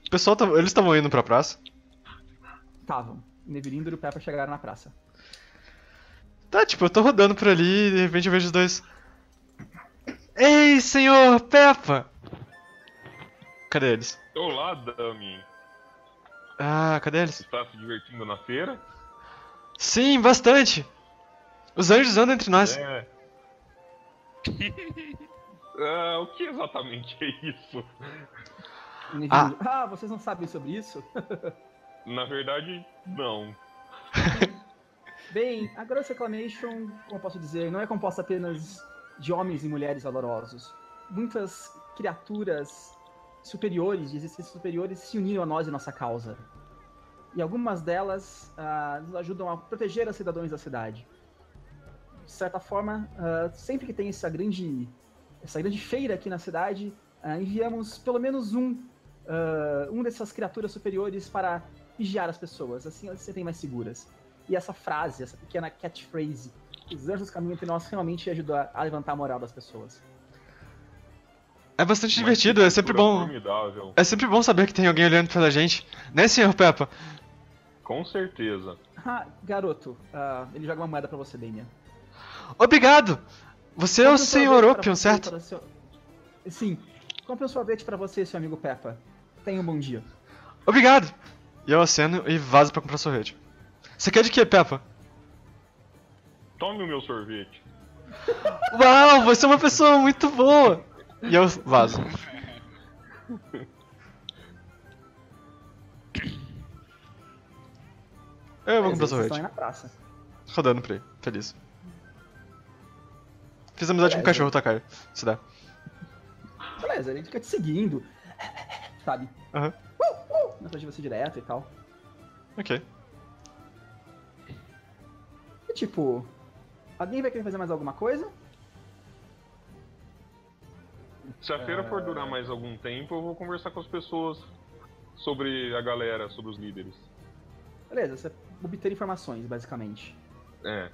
O pessoal, tá... eles estavam indo pra praça? Estavam. Nivrindor e o Peppa chegaram na praça. Tá, tipo, eu tô rodando por ali e de repente eu vejo os dois. Ei, senhor Peppa! Cadê eles? Olá, Damien. Ah, cadê eles? Você tá se divertindo na feira? Sim, bastante! Os anjos andam entre nós. É. ah, o que exatamente é isso? Ah. ah, vocês não sabem sobre isso? Na verdade, não. Bem, a Glorious Reclamation, como eu posso dizer, não é composta apenas de homens e mulheres valorosos. Muitas criaturas superiores, de existências superiores, se uniram a nós e nossa causa. E algumas delas ah, nos ajudam a proteger os cidadãos da cidade. De certa forma, uh, sempre que tem essa grande, essa grande feira aqui na cidade, uh, enviamos pelo menos um, uh, um dessas criaturas superiores para vigiar as pessoas, assim elas se sentem mais seguras. E essa frase, essa pequena catchphrase, os anjos caminham entre nós, realmente ajuda a levantar a moral das pessoas. É bastante Uma divertido, é sempre bom formidável. É sempre bom saber que tem alguém olhando pela gente, né, senhor Peppa? Com certeza. Ah, garoto, uh, ele joga uma moeda pra você, Damien. Obrigado! Você é o senhor Opian, certo? Seu... Sim. Compre um sorvete pra você, seu amigo Peppa. Tenha um bom dia. Obrigado! E eu aceno e vazo pra comprar sorvete. Você quer de quê, Peppa? Tome o meu sorvete. Uau, você é uma pessoa muito boa! E eu vazo. Eu vou comprar sorvete. Na praça. Rodando pra aí, feliz. Fiz amizade Beleza. com o cachorro, tá, Caio? Se dá. Beleza, ele fica te seguindo, sabe? Aham. Uhum. Uh, uh, atrás de você direto e tal. Ok. E tipo, alguém vai querer fazer mais alguma coisa? Se a é... feira for durar mais algum tempo, eu vou conversar com as pessoas sobre a galera, sobre os líderes. Beleza, você obter informações, basicamente. É.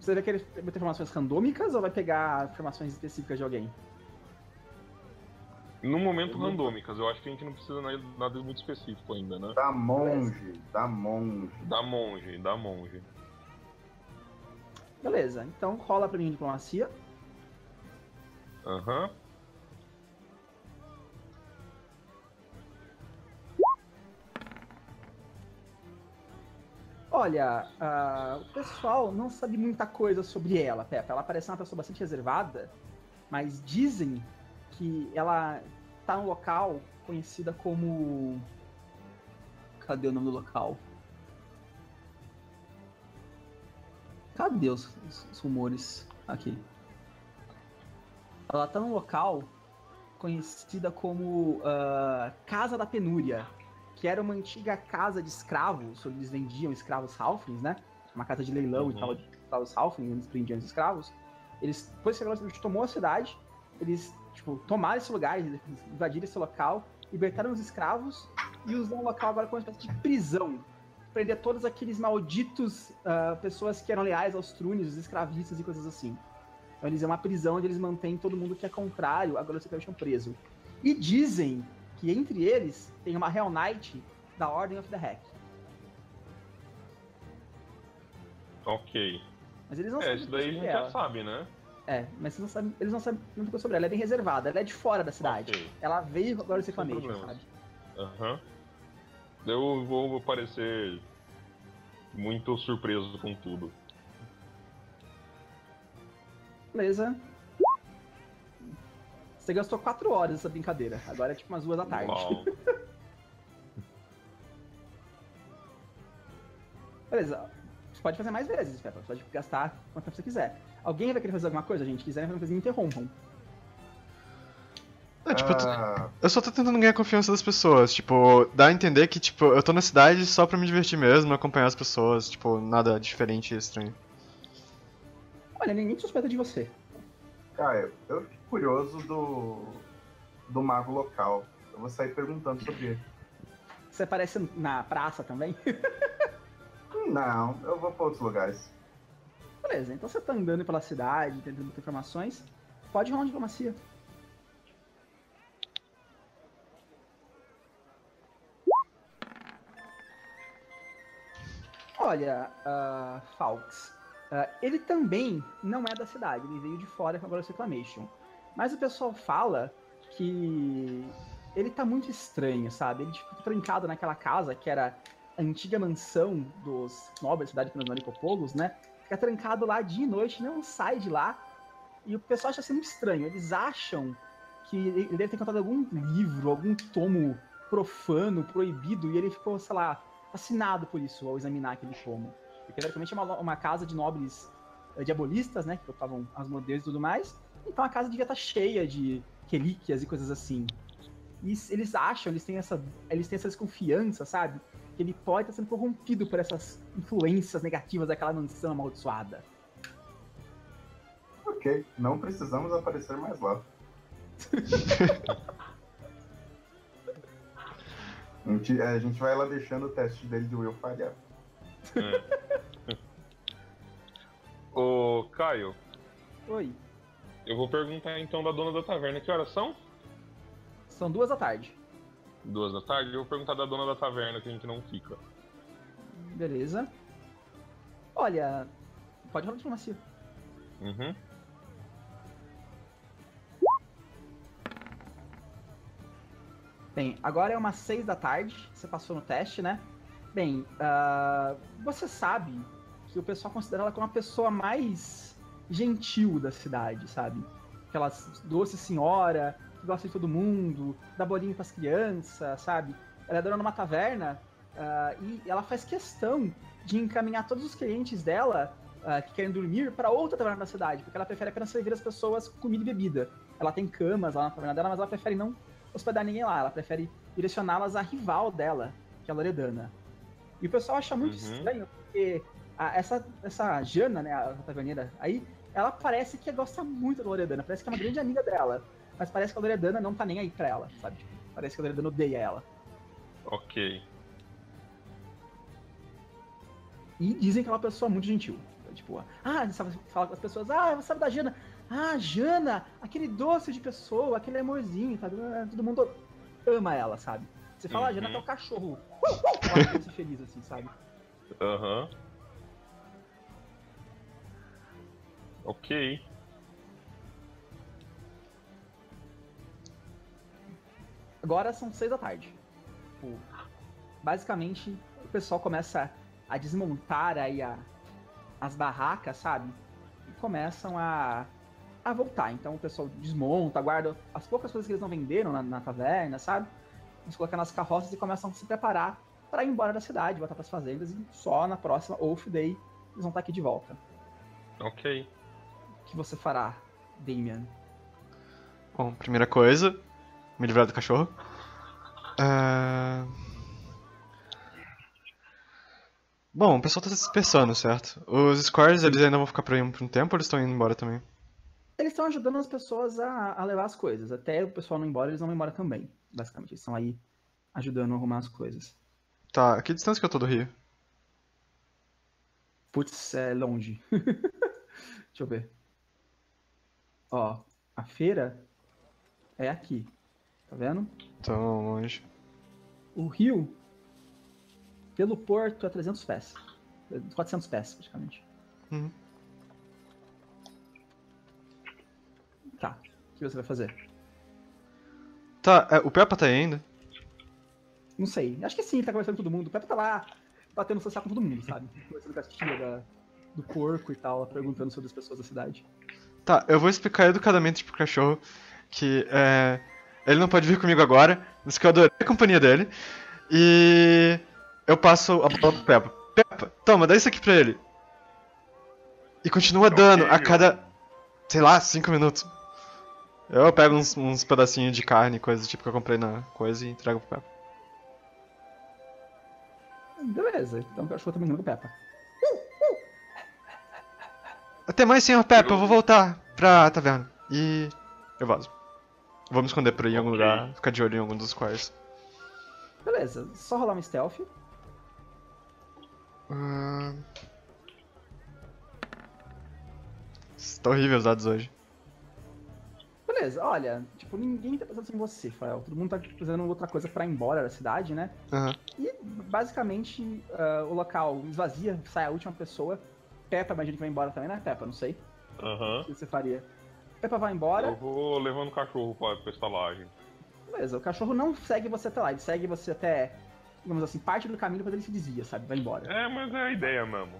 Você vai querer botar informações randômicas ou vai pegar informações específicas de alguém? No momento, eu randômicas. Não... Eu acho que a gente não precisa de nada muito específico ainda, né? Da monge, da monge. Da monge, da monge. Beleza, então rola pra mim a diplomacia. Aham. Uhum. Olha, uh, o pessoal não sabe muita coisa sobre ela, Peppa. Ela parece uma pessoa bastante reservada, mas dizem que ela tá num local conhecida como... Cadê o nome do local? Cadê os, os rumores? Aqui. Ela tá num local conhecida como uh, Casa da Penúria. Que era uma antiga casa de escravos, onde eles vendiam escravos halflings, né? Uma casa de leilão uhum. e tal, de escravos halflings, onde eles prendiam os escravos. Eles, depois que a gente tomou a cidade, eles, tipo, tomaram esse lugar, eles invadiram esse local, libertaram os escravos e usaram o local agora como uma espécie de prisão. Prender todos aqueles malditos uh, pessoas que eram leais aos trunes, os escravistas e coisas assim. Então eles é uma prisão onde eles mantêm todo mundo que é contrário, agora eles estão preso. E dizem... que entre eles tem uma Hell Knight da Ordem of the Hack. Ok. Mas eles não é, sabem isso daí a gente ela. já sabe, né? É, mas eles não sabem, eles não sabem muito sobre ela. Ela é bem reservada, ela é de fora da cidade. Okay. Ela veio agora se família, sabe? Aham. Uhum. Eu vou parecer muito surpreso com tudo. Beleza. Você gastou quatro horas nessa brincadeira, agora é tipo umas duas da tarde. Wow. Beleza, Você pode fazer mais vezes, Peppa. Você pode gastar quanto tempo você quiser. Alguém vai querer fazer alguma coisa, gente? Se quiserem fazer alguma coisa, me interrompam. É, tipo, ah. eu, eu só tô tentando ganhar a confiança das pessoas. Tipo, dá a entender que, tipo, eu tô na cidade só pra me divertir mesmo, acompanhar as pessoas. Tipo, nada diferente e estranho. Olha, ninguém suspeita de você. Caio, eu fico curioso do... do mago local. Eu vou sair perguntando sobre ele. Você aparece na praça também? Não, eu vou pra outros lugares. Beleza, então você tá andando pela cidade, tentando ter informações. Pode rolar uma diplomacia. Olha, uh, Fawkes, uh, ele também não é da cidade, ele veio de fora com a Glorious Reclamation. Mas o pessoal fala que ele tá muito estranho, sabe? Ele ficou trancado naquela casa que era a antiga mansão dos nobres, cidade dos Narikopolos, né? Fica trancado lá dia e noite, não sai de lá. E o pessoal acha sendo estranho, eles acham que ele deve ter encontrado algum livro, algum tomo profano, proibido, e ele ficou, sei lá... fascinado por isso, ao examinar aquele tomo. Porque, teoricamente, é uma, uma casa de nobres uh, diabolistas, né, que tocavam as modeiras e tudo mais, então a casa devia estar cheia de relíquias e coisas assim. E eles acham, eles têm essa, eles têm essa desconfiança, sabe, que ele pode estar sendo corrompido por essas influências negativas daquela mansão amaldiçoada. Ok, não precisamos aparecer mais lá. A gente, a gente vai lá deixando o teste dele de Will falhar. É. Ô, Caio. Oi. Eu vou perguntar então da dona da taverna. Que horas são? São duas da tarde. Duas da tarde? Eu vou perguntar da dona da taverna, que a gente não fica. Beleza. Olha, pode rolar de diplomacia. Uhum. Bem, agora é umas seis da tarde, você passou no teste, né? Bem, uh, você sabe que o pessoal considera ela como a pessoa mais gentil da cidade, sabe? Aquela doce senhora, que gosta de todo mundo, dá bolinho pras crianças, sabe? Ela é dona de uma taverna uh, e ela faz questão de encaminhar todos os clientes dela uh, que querem dormir para outra taverna da cidade, porque ela prefere apenas servir as pessoas com comida e bebida. Ela tem camas lá na taverna dela, mas ela prefere não hospedar ninguém lá, ela prefere direcioná-las à rival dela, que é a Loredana. E o pessoal acha muito uhum. estranho, porque a, essa, essa Jana, né, a taverneira aí, ela parece que gosta muito da Loredana, parece que é uma grande amiga dela, mas parece que a Loredana não tá nem aí pra ela, sabe? Parece que a Loredana odeia ela. Ok. E dizem que ela é uma pessoa muito gentil. Tipo, ah, sabe, fala com as pessoas, ah, você sabe da Jana? Ah, Jana, aquele doce de pessoa, aquele amorzinho, tá? Todo mundo ama ela, sabe? Você fala, uhum. ah, Jana tá o cachorro. Uh, uh, ela fica feliz assim, sabe? Aham. Uhum. Ok. Agora são seis da tarde. Basicamente, o pessoal começa a desmontar aí a, as barracas, sabe? E começam a... a voltar, então o pessoal desmonta, guarda as poucas coisas que eles não venderam na, na taverna, sabe? Eles colocam nas carroças e começam a se preparar pra ir embora da cidade, voltar pras fazendas e só na próxima Wolf Day eles vão estar aqui de volta. Ok. O que você fará, Damien? Bom, primeira coisa, me livrar do cachorro. Uh... Bom, o pessoal tá se dispersando, certo? Os Squires, eles ainda vão ficar por aí por um tempo ou eles estão indo embora também? Eles estão ajudando as pessoas a, a levar as coisas. Até o pessoal não ir embora, eles vão embora também. Basicamente, eles estão aí ajudando a arrumar as coisas. Tá, que distância que eu tô do rio? Putz, é longe. Deixa eu ver. Ó, a feira é aqui. Tá vendo? Tão longe. O rio, pelo porto, é trezentos pés. quatrocentos pés, praticamente. Uhum. Tá, o que você vai fazer? Tá, é, o Peppa tá aí ainda? Não sei, acho que sim, ele tá conversando com todo mundo. O Peppa tá lá, batendo seu saco com todo mundo, sabe? Conversando com a tia da, do porco e tal, perguntando sobre as pessoas da cidade. Tá, eu vou explicar educadamente pro cachorro que é, ele não pode vir comigo agora, mas que eu adorei a companhia dele. E eu passo a bola pro Peppa. Peppa, toma, dá isso aqui pra ele. E continua dando a cada, sei lá, cinco minutos. Eu pego uns, uns pedacinhos de carne, coisa do tipo que eu comprei na coisa e entrego pro Peppa. Beleza, então o cachorro também não é o Peppa. Até mais, senhor Peppa, eu vou voltar pra taverna. E eu vazo. Vou me esconder por aí em algum lugar, ficar de olho em algum dos squares. Beleza, só rolar um stealth. Hum... Tá horrível os dados hoje. Beleza, olha, tipo, ninguém tá pensando em você, Fael. Todo mundo tá fazendo outra coisa pra ir embora da cidade, né? Uhum. E, basicamente, uh, o local esvazia, sai a última pessoa. Peppa, imagina que vai embora também, né, Peppa? Não sei. Aham. Uhum. O que você faria? Peppa vai embora. Eu vou levando o cachorro pra, pra estalagem. Beleza, o cachorro não segue você até lá, ele segue você até, digamos assim, parte do caminho, depois ele se desvia, sabe? Vai embora. É, mas é a ideia mesmo.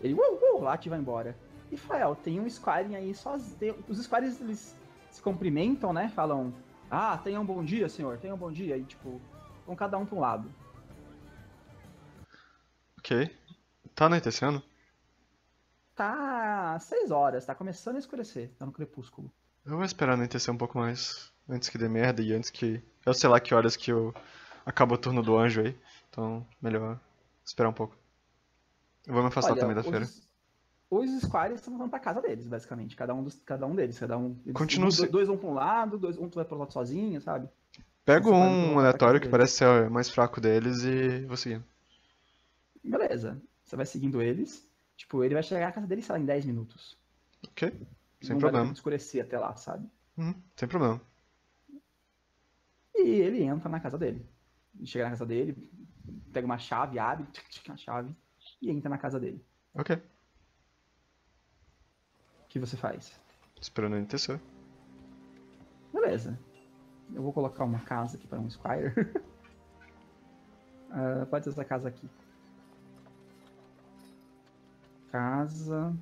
Ele, uou, uou, late e vai embora. E Fael, tem um Squire aí sozinho. Os Squires, eles se cumprimentam, né? Falam, ah, tenha um bom dia, senhor, tenha um bom dia. E, tipo, vão cada um pra um lado. Ok. Tá anoitecendo? Tá seis horas, tá começando a escurecer, tá no crepúsculo. Eu vou esperar anoitecer um pouco mais, antes que dê merda e antes que... Eu sei lá que horas que eu acabo o turno do anjo aí, então melhor esperar um pouco. Eu vou me afastar. Olha, também da os... feira. Os Squires estão voltando pra casa deles, basicamente. Cada um, dos, cada um deles. Cada um, eles, Continua um, se... Dois vão pra um lado, dois, um vai pro outro sozinho, sabe? Pega um, um aleatório que deles. Parece ser o mais fraco deles e vou seguindo. Beleza. Você vai seguindo eles. Tipo, ele vai chegar à casa deles, sei lá, em dez minutos. Ok. Sem não problema. Não vai escurecer até lá, sabe? Uhum. Sem problema. E ele entra na casa dele. Ele chega na casa dele, pega uma chave, abre, tch, tch, uma chave, e entra na casa dele. Ok. O que você faz? Esperando ele anoitecer. Beleza. Eu vou colocar uma casa aqui para um Squire. uh, pode ser essa casa aqui. Casa...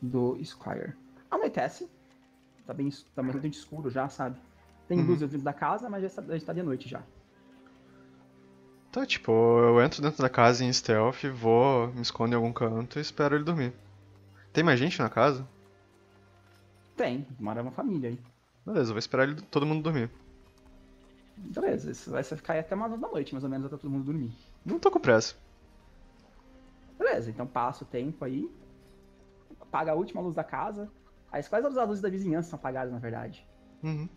do Squire. Anoitece. Tá bem, tá bem escuro já, sabe? Tem luz dentro da casa, mas já está de noite já. Tá, tipo, eu entro dentro da casa em stealth, vou, me escondo em algum canto e espero ele dormir. Tem mais gente na casa? Tem, mora uma família aí. Beleza, eu vou esperar ele, todo mundo dormir. Beleza, isso vai ficar aí até umas horas da noite, mais ou menos, até todo mundo dormir. Não tô com pressa. Beleza, então passa o tempo aí, apaga a última luz da casa. Aí quais as luzes da vizinhança são apagadas, na verdade? Uhum.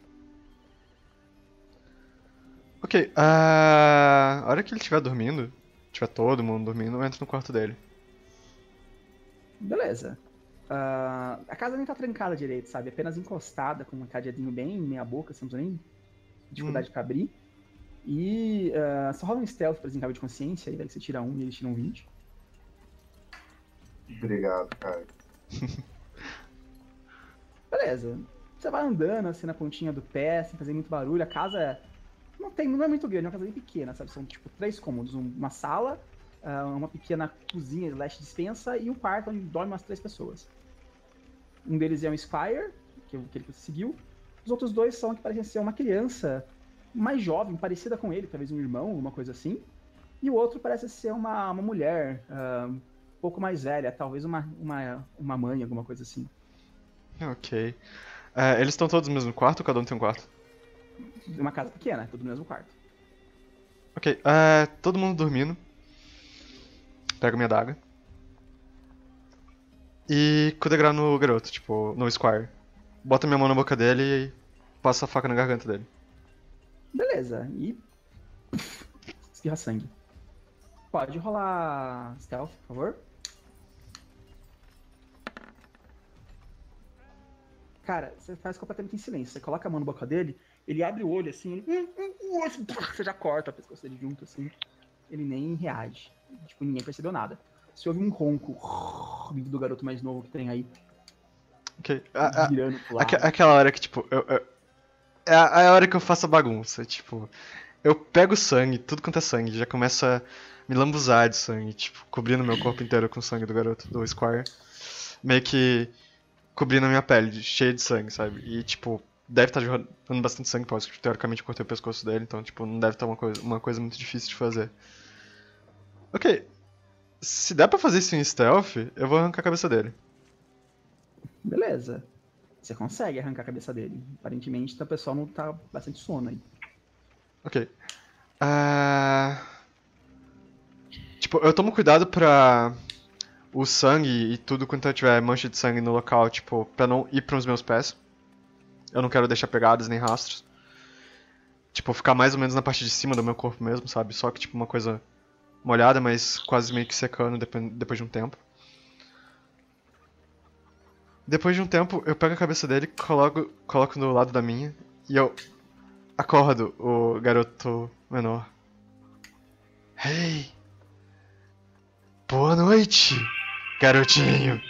Ok, uh, a hora que ele estiver dormindo, tiver todo mundo dormindo, eu entro no quarto dele. Beleza. Uh, a casa nem tá trancada direito, sabe? Apenas encostada, com um cadeadinho bem meia boca, assim, nem dificuldade hum. pra abrir. E uh, só rola um stealth pra desencargo de consciência, aí daí você tira um e ele tira um vinte. Obrigado, cara. Beleza. Você vai andando, assim, na pontinha do pé, sem fazer muito barulho, a casa... Não, tem, não é muito grande, é uma casa bem pequena, sabe? São, tipo, três cômodos. Uma sala, uma pequena cozinha, slash dispensa, e um quarto onde dormem umas três pessoas. Um deles é um Squire, que é aquele que seguiu. Os outros dois são que parecem ser uma criança mais jovem, parecida com ele, talvez um irmão, alguma coisa assim. E o outro parece ser uma, uma mulher, uh, um pouco mais velha, talvez uma, uma, uma mãe, alguma coisa assim. Ok. Uh, eles estão todos no mesmo quarto ou cada um tem um quarto? Uma casa pequena, tudo no mesmo quarto. Ok, uh, todo mundo dormindo. Pego minha daga. E codegrá no garoto, tipo, no Squire. Bota minha mão na boca dele e passa a faca na garganta dele. Beleza, e... esfirra sangue. Pode rolar stealth, por favor. Cara, você faz completamente em silêncio. Você coloca a mão na boca dele... Ele abre o olho assim, ele... você já corta a pescoça dele junto assim. Ele nem reage. Tipo, ninguém percebeu nada. Você ouve um ronco vindo do garoto mais novo que tem aí. Ok. A, a, a, aquela hora que, tipo, eu, eu, é a, a hora que eu faço a bagunça. Tipo, eu pego sangue, tudo quanto é sangue, já começa a me lambuzar de sangue, tipo, cobrindo meu corpo inteiro com o sangue do garoto, do Squire. Meio que cobrindo a minha pele, cheia de sangue, sabe? E, tipo... Deve estar jogando bastante sangue, porque teoricamente eu cortei o pescoço dele, então, tipo, não deve estar uma coisa, uma coisa muito difícil de fazer. Ok. Se der pra fazer isso em stealth, eu vou arrancar a cabeça dele. Beleza. Você consegue arrancar a cabeça dele. Aparentemente o pessoal não tá bastante sono aí. Ok. Uh... Tipo, eu tomo cuidado pra o sangue e tudo quanto eu tiver mancha de sangue no local, tipo, pra não ir pros meus pés. Eu não quero deixar pegadas nem rastros. Tipo, ficar mais ou menos na parte de cima do meu corpo mesmo, sabe? Só que tipo uma coisa molhada, mas quase meio que secando depois de um tempo. Depois de um tempo, eu pego a cabeça dele, coloco, coloco no lado da minha e eu acordo o garoto menor. Hey! Boa noite, garotinho!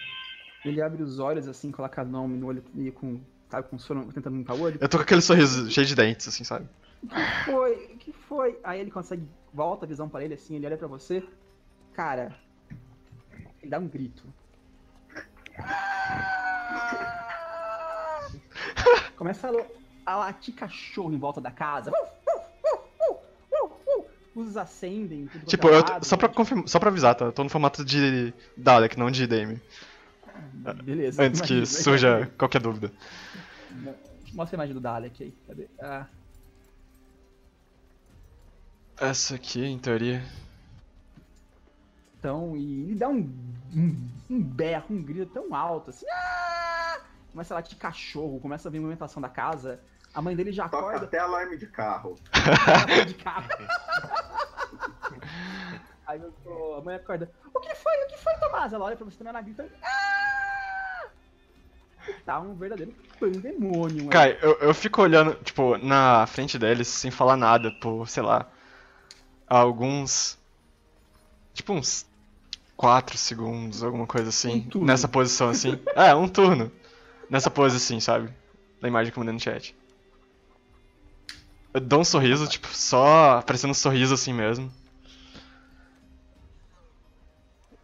Ele abre os olhos assim, coloca a mão no olho e com, sabe, com sono, tentando limpar o olho. Eu tô com aquele sorriso cheio de dentes, assim, sabe? O que foi? O que foi? Aí ele consegue, volta a visão pra ele assim, ele olha pra você. Cara, ele dá um grito. Começa a latir cachorro em volta da casa. Os acendem. Tudo tipo, eu tô, só, pra confirma, só pra avisar, tá? Eu tô no formato de Dalek, não de D M. Ah, beleza. Antes imagina, que surja imagina. Qualquer dúvida. Mostra a imagem do Dalek aí. Cadê? Ah. Essa aqui, em teoria. Então, e ele dá um, um, um berro, um grito tão alto assim. Ah! Começa a latir cachorro, começa a vir a movimentação da casa. A mãe dele já toca acorda. Até alarme de carro. Alarme de carro. Aí eu tô, a mãe acorda. O que foi? O que foi, Tomás? Ela olha pra você também, ela grita. Ah! Tá um verdadeiro pandemônio. Cara, eu, eu fico olhando, tipo, na frente deles, sem falar nada, por, sei lá, alguns, tipo, uns quatro segundos, alguma coisa assim. Um turno. Nessa posição assim. É, um turno. Nessa pose assim, sabe? Da imagem que eu mandei no chat. Eu dou um sorriso, tipo, só aparecendo um sorriso assim mesmo.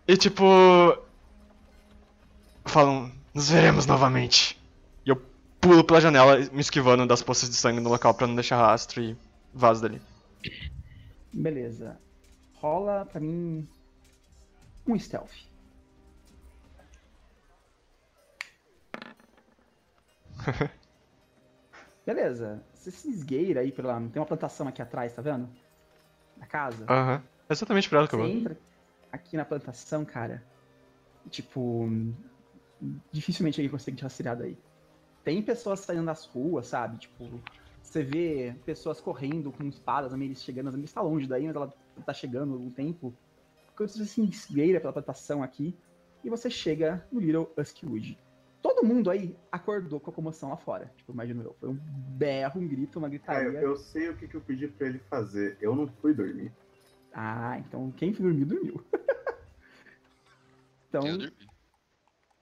E tipo... falam, nos veremos novamente. E eu pulo pela janela, me esquivando das poças de sangue no local pra não deixar rastro e vaso dali. Beleza. Rola pra mim um stealth. Beleza. Você se esgueira aí pela... Tem uma plantação aqui atrás, tá vendo? Na casa. Aham. Uhum. É exatamente pra ela que eu vou. Você entra aqui na plantação, cara. Tipo... Dificilmente alguém consegue te rastrear daí. Tem pessoas saindo das ruas, sabe? Tipo... Você vê pessoas correndo com espadas, a Melis chegando. A Melis tá longe daí, mas ela tá chegando há algum tempo. Quando você se esgueira pela plantação aqui. E você chega no Little Huskwood. Todo mundo aí acordou com a comoção lá fora, tipo, imagino eu. Foi um berro, um grito, uma gritaria. É, eu sei o que, que eu pedi pra ele fazer. Eu não fui dormir. Ah, então quem foi dormir, dormiu. Então, eu dormi.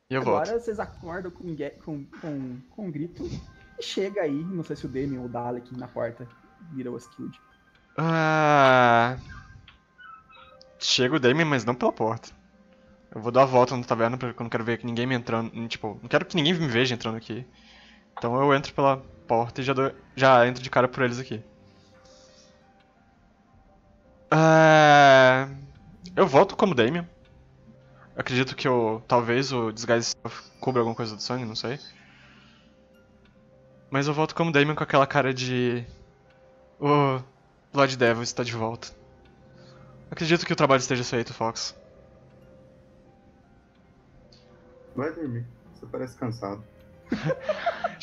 E eu agora volto. Vocês acordam com, com, com, com um grito e chega aí, não sei se o Damien ou o Dalek na porta, vira o Askewd. Ah, chega o Damien, mas não pela porta. Eu vou dar a volta na taverna porque eu não quero ver que ninguém me entrando, tipo, não quero que ninguém me veja entrando aqui. Então eu entro pela porta e já, dou, já entro de cara por eles aqui. Uh, eu volto como Damien. Acredito que eu, talvez o disguise cubra alguma coisa do sangue, não sei. Mas eu volto como Damien com aquela cara de... O Blood Devil está de volta. Acredito que o trabalho esteja feito, Fox. Vai dormir, você parece cansado.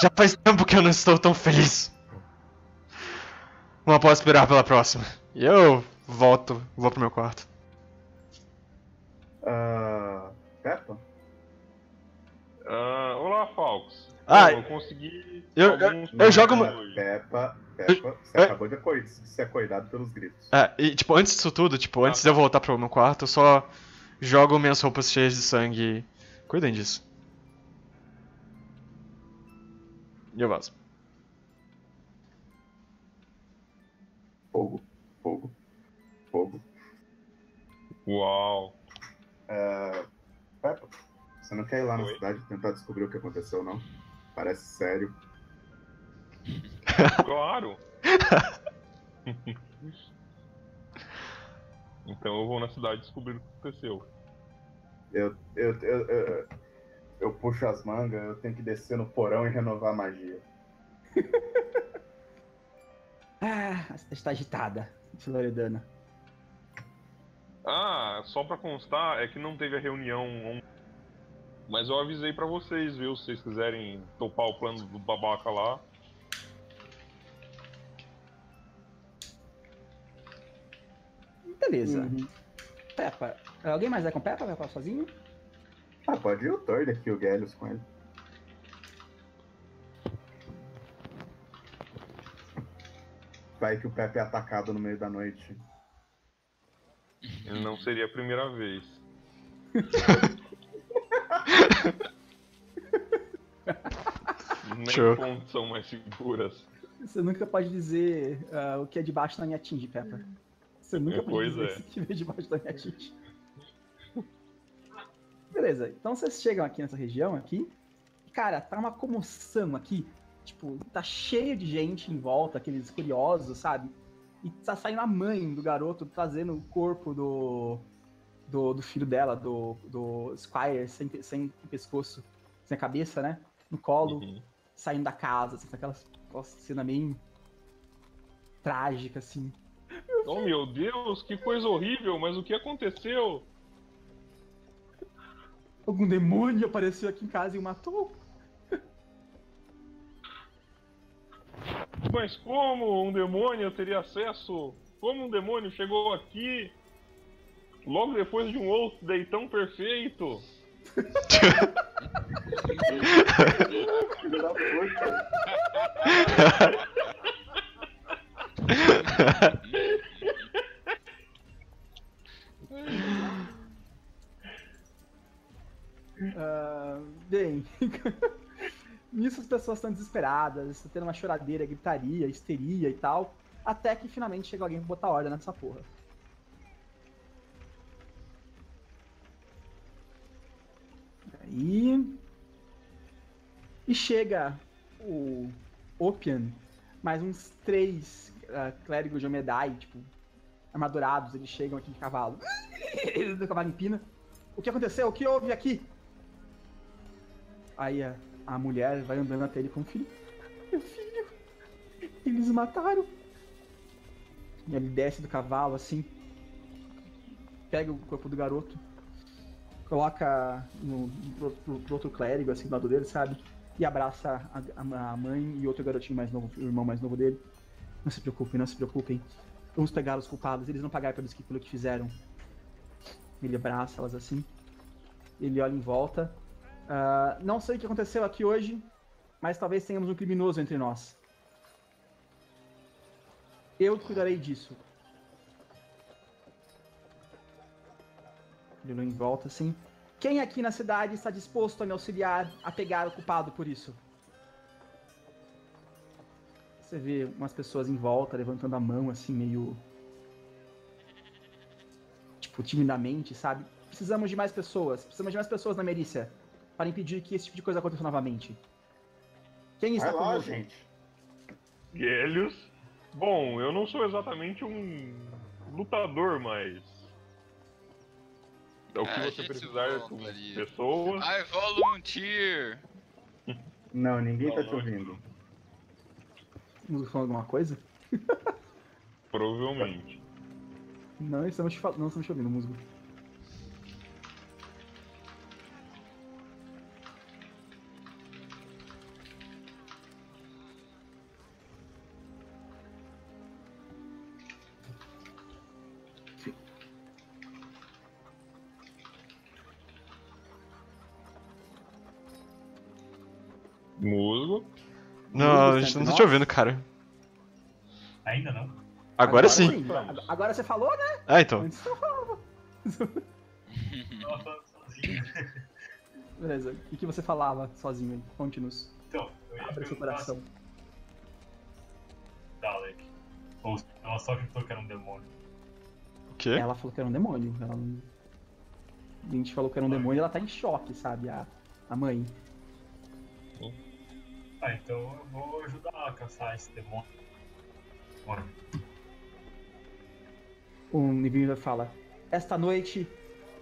Já faz tempo que eu não estou tão feliz. Não posso esperar pela próxima. E eu volto, vou pro meu quarto. Ah... Uh, Peppa? Ah... Uh, olá, Fawkes. Ah... Eu consegui... Eu, eu, eu, eu jogo... Uma... Peppa, Peppa, você eu... acabou de acordar, ser acordado pelos gritos. É, e tipo, antes disso tudo, tipo, antes ah. de eu voltar pro meu quarto, eu só jogo minhas roupas cheias de sangue. Cuidem disso. E eu vaso. Fogo, fogo, fogo. Uau. É... Peppa, você não quer ir lá Oi. na cidade tentar descobrir o que aconteceu, não? Parece sério. Claro. Então eu vou na cidade descobrir o que aconteceu. Eu, eu, eu, eu, eu puxo as mangas, eu tenho que descer no porão e renovar a magia. Ah, você está agitada, Loredana. Ah, só pra constar, é que não teve a reunião ontem. Mas eu avisei pra vocês, viu? Se vocês quiserem topar o plano do babaca lá. Beleza. Uhum. Peppa, alguém mais vai com Peppa? Vai falar sozinho? Ah, pode ir o Thordek aqui, o Gellius com ele. Vai que o Peppa é atacado no meio da noite. Não seria a primeira vez. Nem pontos são mais seguras. Você nunca pode dizer uh, o que é debaixo não me atinge, Peppa. Você nunca é, pode dizer é. o que é debaixo não me atinge. Beleza, então vocês chegam aqui nessa região aqui. Cara, tá uma comoção aqui. Tipo, tá cheio de gente em volta, aqueles curiosos, sabe? E tá saindo a mãe do garoto trazendo o corpo do... Do, do filho dela, do, do Squire, sem, sem pescoço, sem a cabeça, né? No colo, uhum. Saindo da casa, assim, aquela cena meio trágica, assim. Oh, meu Deus, que coisa horrível, mas o que aconteceu? Algum demônio apareceu aqui em casa e o matou? Mas como um demônio teria acesso? Como um demônio chegou aqui? Logo depois de um outro day tão perfeito. uh, bem, nisso as pessoas estão desesperadas, estão tendo uma choradeira, gritaria, histeria e tal, até que finalmente chega alguém pra botar ordem nessa porra. E... e chega o Opian, mais uns três uh, clérigos de Iomedae, tipo, armadurados, eles chegam aqui de cavalo. Do cavalo em pina. O que aconteceu? O que houve aqui? Aí a, a mulher vai andando até ele com o filho. Meu filho, eles mataram. E ele desce do cavalo, assim, pega o corpo do garoto. Coloca no, pro, pro, pro outro clérigo, assim, do lado dele, sabe? E abraça a, a, a mãe e outro garotinho mais novo, o irmão mais novo dele. Não se preocupem, não se preocupem. Vamos pegar os culpados, eles não pagaram pelos que, pelo que fizeram. Ele abraça elas assim. Ele olha em volta. Uh, não sei o que aconteceu aqui hoje, mas talvez tenhamos um criminoso entre nós. Eu cuidarei disso. Ele olhou em volta, assim. Quem aqui na cidade está disposto a me auxiliar a pegar o culpado por isso? Você vê umas pessoas em volta, levantando a mão, assim, meio... Tipo, timidamente, sabe? Precisamos de mais pessoas. Precisamos de mais pessoas na milícia para impedir que esse tipo de coisa aconteça novamente. Quem está conosco? Vai lá, gente. Gellius. Bom, eu não sou exatamente um lutador, mas... É o que é, você precisar como pessoa. I volunteer! Não, ninguém não, tá te ouvindo. Estamos falando alguma coisa? Provavelmente. Não estamos, não estamos te ouvindo, músico. Musgo. Não, a gente não tá te ouvindo, cara. Ainda não. Agora, agora sim. sim. Agora você falou, né? Ah, então. Antes eu falava. Sozinho. Beleza. E que você falava sozinho? Conte-nos. Então, eu ia Abre seu coração. Dalek. Ou ela só falou que era um demônio. O quê? Ela falou que era um demônio. Ela... A gente falou que era um demônio e ela tá em choque, sabe? A, a mãe. Ah, então eu vou ajudar a caçar esse demônio. Bora. um Nivrindor fala: esta noite,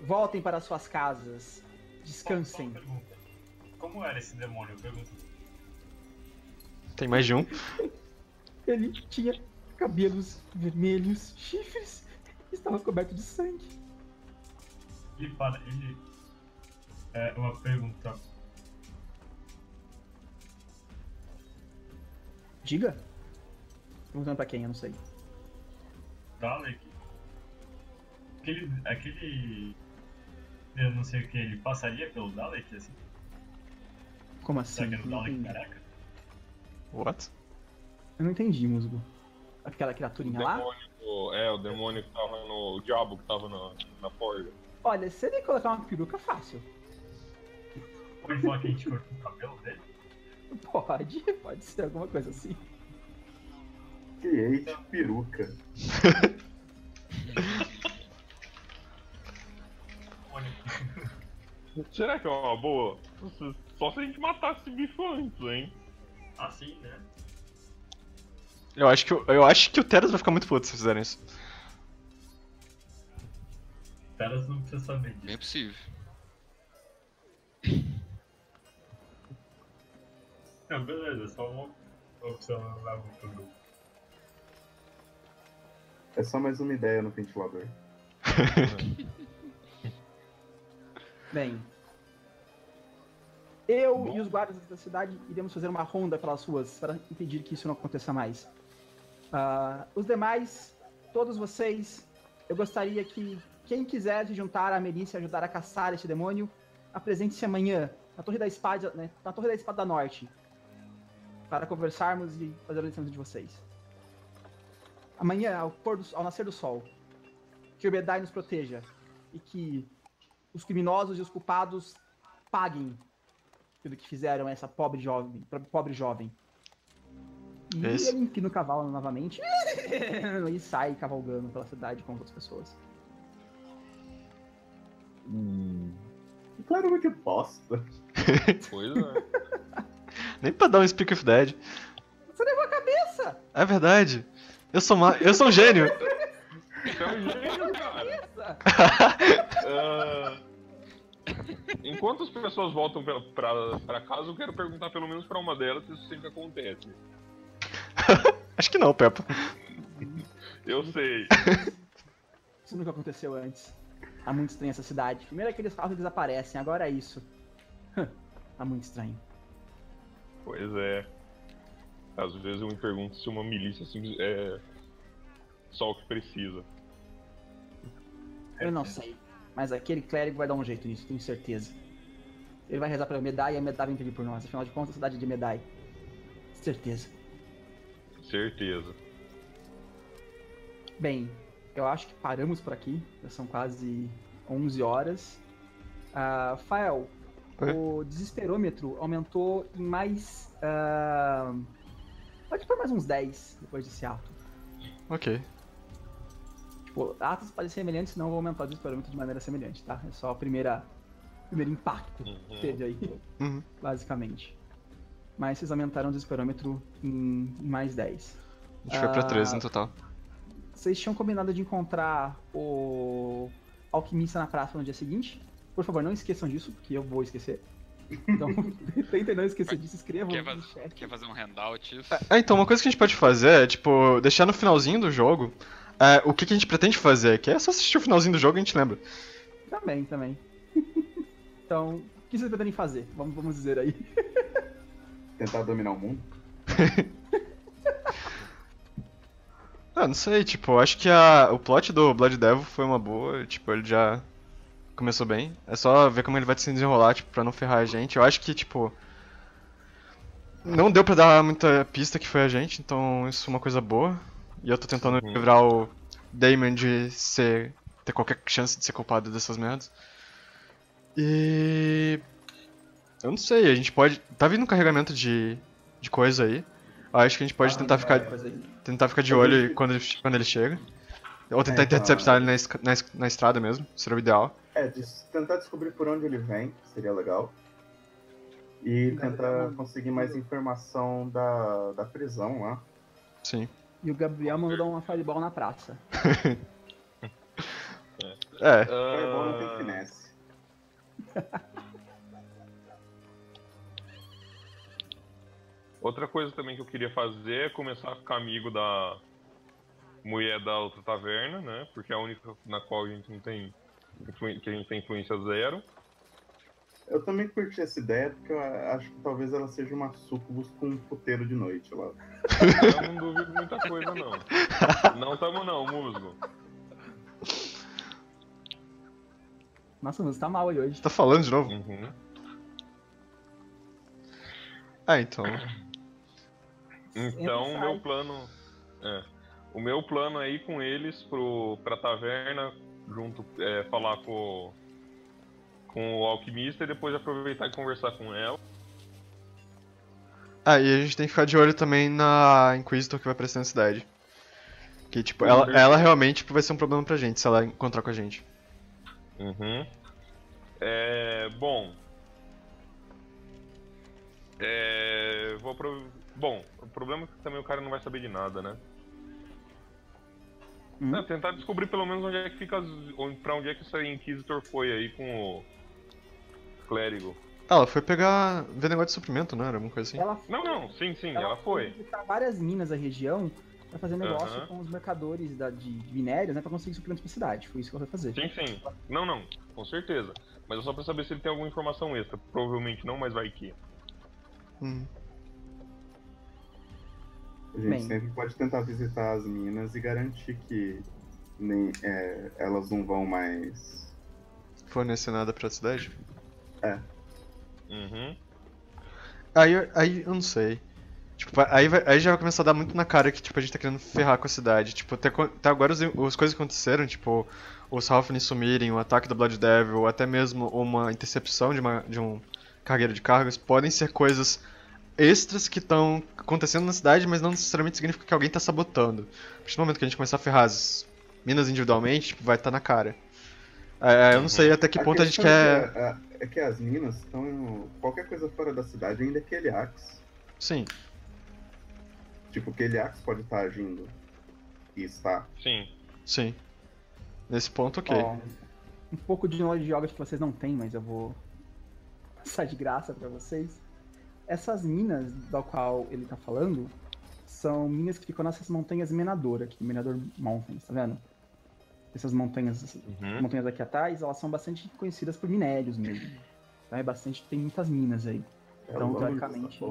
voltem para suas casas, descansem. Como era esse demônio? Eu pergunto. Tem mais de um? Ele tinha cabelos vermelhos, chifres, e estava coberto de sangue. E fala, ele... É uma pergunta. Diga? Perguntando pra quem, eu não sei. Dalek? Aquele... aquele... Eu não sei o que, ele passaria pelo Dalek, assim? Como assim? Será que é o Dalek careca? What? Eu não entendi, músico. Aquela criaturinha lá? Do, é, o demônio que tava no... o diabo que tava na, na porta. Olha, se ele colocar uma peruca, fácil. Pode falar que a gente cortou o cabelo dele? Pode, pode ser alguma coisa assim. Create peruca. Será que é uma boa? Só se a gente matar esse bicho antes, hein? Assim, né? Eu acho que, eu acho que o Teras vai ficar muito puto se fizerem isso. O Teras não precisa saber disso. É possível. Ah, beleza, só uma opção não leva pro grupo. É só mais uma ideia no ventilador. Bem, eu Bom. e os guardas da cidade iremos fazer uma ronda pelas ruas para impedir que isso não aconteça mais. Uh, os demais, todos vocês, eu gostaria que quem quiser se juntar à milícia e ajudar a caçar este demônio, apresente-se amanhã na Torre da Espada, né, na Torre da Espada Norte, para conversarmos e fazer a lição de vocês. Amanhã, ao, pôr do, ao nascer do sol, que Iomedae nos proteja e que os criminosos e os culpados paguem pelo que fizeram essa pobre jovem. Pobre jovem. E Esse... ele empina o cavalo novamente e sai cavalgando pela cidade com as outras pessoas. Hum... Claro que bosta. Pois é. Nem pra dar um Speak of Dead. Você levou a cabeça! É verdade. Eu sou ma... Eu sou um gênio. Você é um gênio, cara. uh... Enquanto as pessoas voltam pra, pra, pra casa, eu quero perguntar pelo menos pra uma delas se isso sempre acontece. Acho que não, Peppa. Eu sei. Isso nunca aconteceu antes. Tá muito estranho essa cidade. Primeiro aqueles carros que desaparecem, agora é isso. Tá muito estranho. Pois é. Às vezes eu me pergunto se uma milícia assim, é só o que precisa. Eu não sei. Mas aquele clérigo vai dar um jeito nisso, tenho certeza. Ele vai rezar pra Iomedae e a Iomedae vai intervir por nós. Afinal de contas, a cidade de Iomedae. Certeza. Certeza. Bem, eu acho que paramos por aqui. Já são quase onze horas. Uh, Fael, é? O desesperômetro aumentou em mais... Uh, pode pôr mais uns dez depois desse ato. Ok. Tipo, atos parecem semelhantes, não vou aumentar o desesperômetro de maneira semelhante, tá? É só a primeira... primeiro impacto que teve aí, uhum. basicamente. Mas vocês aumentaram o desesperômetro em, em mais dez. A gente uh, foi pra treze no total. Vocês tinham combinado de encontrar o alquimista na praça no dia seguinte. Por favor, não esqueçam disso, porque eu vou esquecer. Então, tentem não esquecer disso, escrevam quer, faz... quer fazer um handout isso? É, então, uma coisa que a gente pode fazer é, tipo, deixar no finalzinho do jogo é, o que, que a gente pretende fazer, que é só assistir o finalzinho do jogo e a gente lembra. Também, também. Então, o que vocês pretendem fazer? Vamos, vamos dizer aí. Tentar dominar o mundo? Ah, não sei, tipo, acho que a, o plot do Blood Devil foi uma boa, tipo, ele já começou bem. É só ver como ele vai se desenrolar, tipo, pra não ferrar a gente. Eu acho que, tipo, não deu pra dar muita pista que foi a gente, então isso é uma coisa boa. E eu tô tentando Sim. livrar o Damien de ser, ter qualquer chance de ser culpado dessas merdas. E... eu não sei, a gente pode... tá vindo um carregamento de, de coisa aí. Acho que a gente pode ah, tentar, ficar, tentar ficar de olho quando ele, quando ele chega. Ou tentar é, então, interceptar ele na, na, na estrada mesmo, seria o ideal. É, de, tentar descobrir por onde ele vem, seria legal. E tentar conseguir mais informação da, da prisão lá. Sim. E o Gabriel mandou uma fireball na praça. É. Foi bom, não tem finesse. Outra coisa também que eu queria fazer é começar a ficar amigo da mulher da outra taverna, né? Porque é a única na qual a gente não tem, que a gente tem influência zero. Eu também curti essa ideia, porque eu acho que talvez ela seja uma sucubus com um puteiro de noite lá. Eu não duvido muita coisa, não. Não tamo não, musgo. Nossa, o musgo tá mal ele hoje. Tá falando de novo? Uhum. Ah, então... Então, o meu plano... É, o meu plano é ir com eles pro, pra taverna, junto, é, falar com... com o alquimista e depois aproveitar e conversar com ela. Ah, e a gente tem que ficar de olho também na Inquisitor que vai aparecer na cidade. Que, tipo, ela, ela realmente tipo, vai ser um problema pra gente se ela encontrar com a gente. Uhum. É... Bom... É... Vou pro... Bom, o problema é que também o cara não vai saber de nada, né? Hum. É, tentar descobrir pelo menos onde é que fica... Onde, pra onde é que essa Inquisitor foi aí com o... Clérigo. Ah, ela foi pegar... ver negócio de suprimento, né? Era alguma coisa assim. Ela foi... Não, não. Sim, sim. Ela, ela foi. Ela foi visitar várias minas da região pra fazer negócio uh-huh. com os mercadores da, de minérios, né? Pra conseguir suprimentos pra cidade. Foi isso que ela vai fazer. Sim, sim. Não, não. Com certeza. Mas é só pra saber se ele tem alguma informação extra. Provavelmente não, mas vai que... Hum. A gente Bem. sempre pode tentar visitar as minas e garantir que nem, é, elas não vão mais fornecer nada pra cidade? É. Uhum. Aí, aí eu não sei. Tipo, aí, vai, aí já vai começar a dar muito na cara que tipo, a gente tá querendo ferrar com a cidade. Tipo, até, até agora os, as coisas que aconteceram, tipo, os Halfling sumirem, o ataque do Blood Devil, ou até mesmo uma intercepção de, uma, de um cargueiro de cargas, podem ser coisas extras que estão acontecendo na cidade, mas não necessariamente significa que alguém está sabotando. A partir do momento que a gente começar a ferrar as minas individualmente, tipo, vai estar tá na cara. É, eu não sei até que a ponto a gente quer... É, é que as minas estão... Em... Qualquer coisa fora da cidade ainda é Cheliax. Sim. Tipo, Cheliax pode estar tá agindo. E está. Sim. Sim. Nesse ponto, ok. Oh, um pouco de knowledge de jogos que vocês não têm, mas eu vou passar de graça pra vocês. Essas minas da qual ele tá falando são minas que ficam nessas montanhas Menador aqui, Menador Mountains, tá vendo? Essas montanhas, essas uhum. montanhas aqui atrás, elas são bastante conhecidas por minérios mesmo. Então é bastante, tem muitas minas aí. Então, é teoricamente,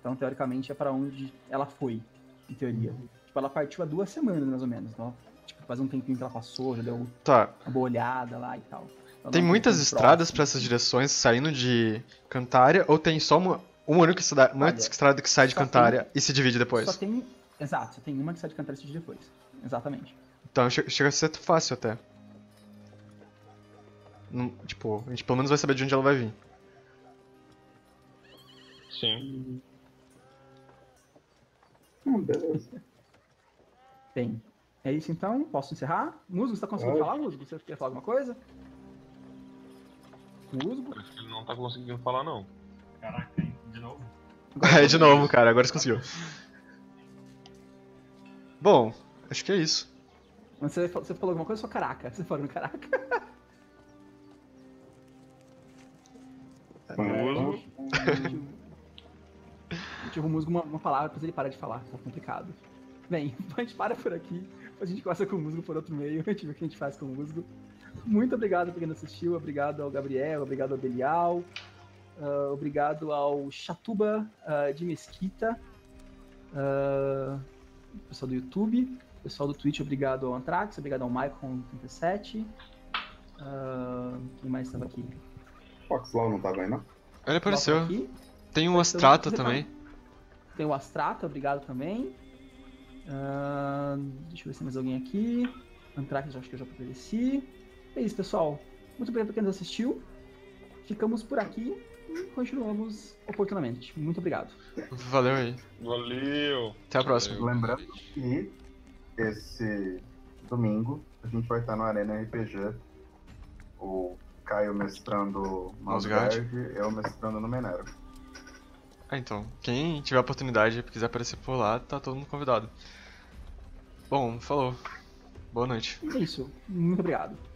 então teoricamente é pra onde ela foi, em teoria. Uhum. Tipo, ela partiu há duas semanas, mais ou menos. Então, tipo, faz um tempinho que ela passou, já deu tá. uma boa olhada lá e tal. Então, tem muitas estradas pra essas direções saindo de Kantaria, ou tem só uma... Uma única cidade, uma Olha, estrada que sai de Kantaria tem, e se divide depois. Só tem, exato, só tem uma que sai de Kantaria e se divide depois. Exatamente. Então chega a ser fácil até. Não, tipo, a gente pelo menos vai saber de onde ela vai vir. Sim. Hum, beleza. Bem, é isso então. Posso encerrar? Musgo, você tá conseguindo Oi. falar, Musgo? Você quer falar alguma coisa? Musgo? Acho que ele não tá conseguindo falar, não. Caraca, hein? De novo? É, de novo, cara. Agora você conseguiu. Bom, acho que é isso. Você, você falou alguma coisa ou só caraca? Você falou caraca? É, musgo. Eu tive o musgo uma, uma palavra, depois ele para de falar. Tá complicado. Bem, a gente para por aqui. A gente começa com o musgo por outro meio. A gente vê o que a gente faz com o musgo. Muito obrigado por quem assistiu. Obrigado ao Gabriel. Obrigado ao Belial. Uh, obrigado ao Chatuba uh, de Mesquita, uh, pessoal do YouTube, pessoal do Twitch, obrigado ao Antrax, obrigado ao Maicon oitenta e sete. Uh, quem mais estava aqui? Foxlaw não estava aí, não? Ele apareceu. Tem o Astrata também. Tem o Astrata, obrigado também. Uh, deixa eu ver se tem mais alguém aqui. Antrax, acho que eu já agradeci. É isso, pessoal. Muito obrigado por quem nos assistiu. Ficamos por aqui e continuamos oportunamente. Muito obrigado. Valeu aí. Valeu. Até a próxima. Valeu. Lembrando que esse domingo a gente vai estar no Arena R P G. O Caio mestrando Mosgard, eu mestrando no Menero. Ah, então. Quem tiver oportunidade e quiser aparecer por lá, tá todo mundo convidado. Bom, falou. Boa noite. É isso. Muito obrigado.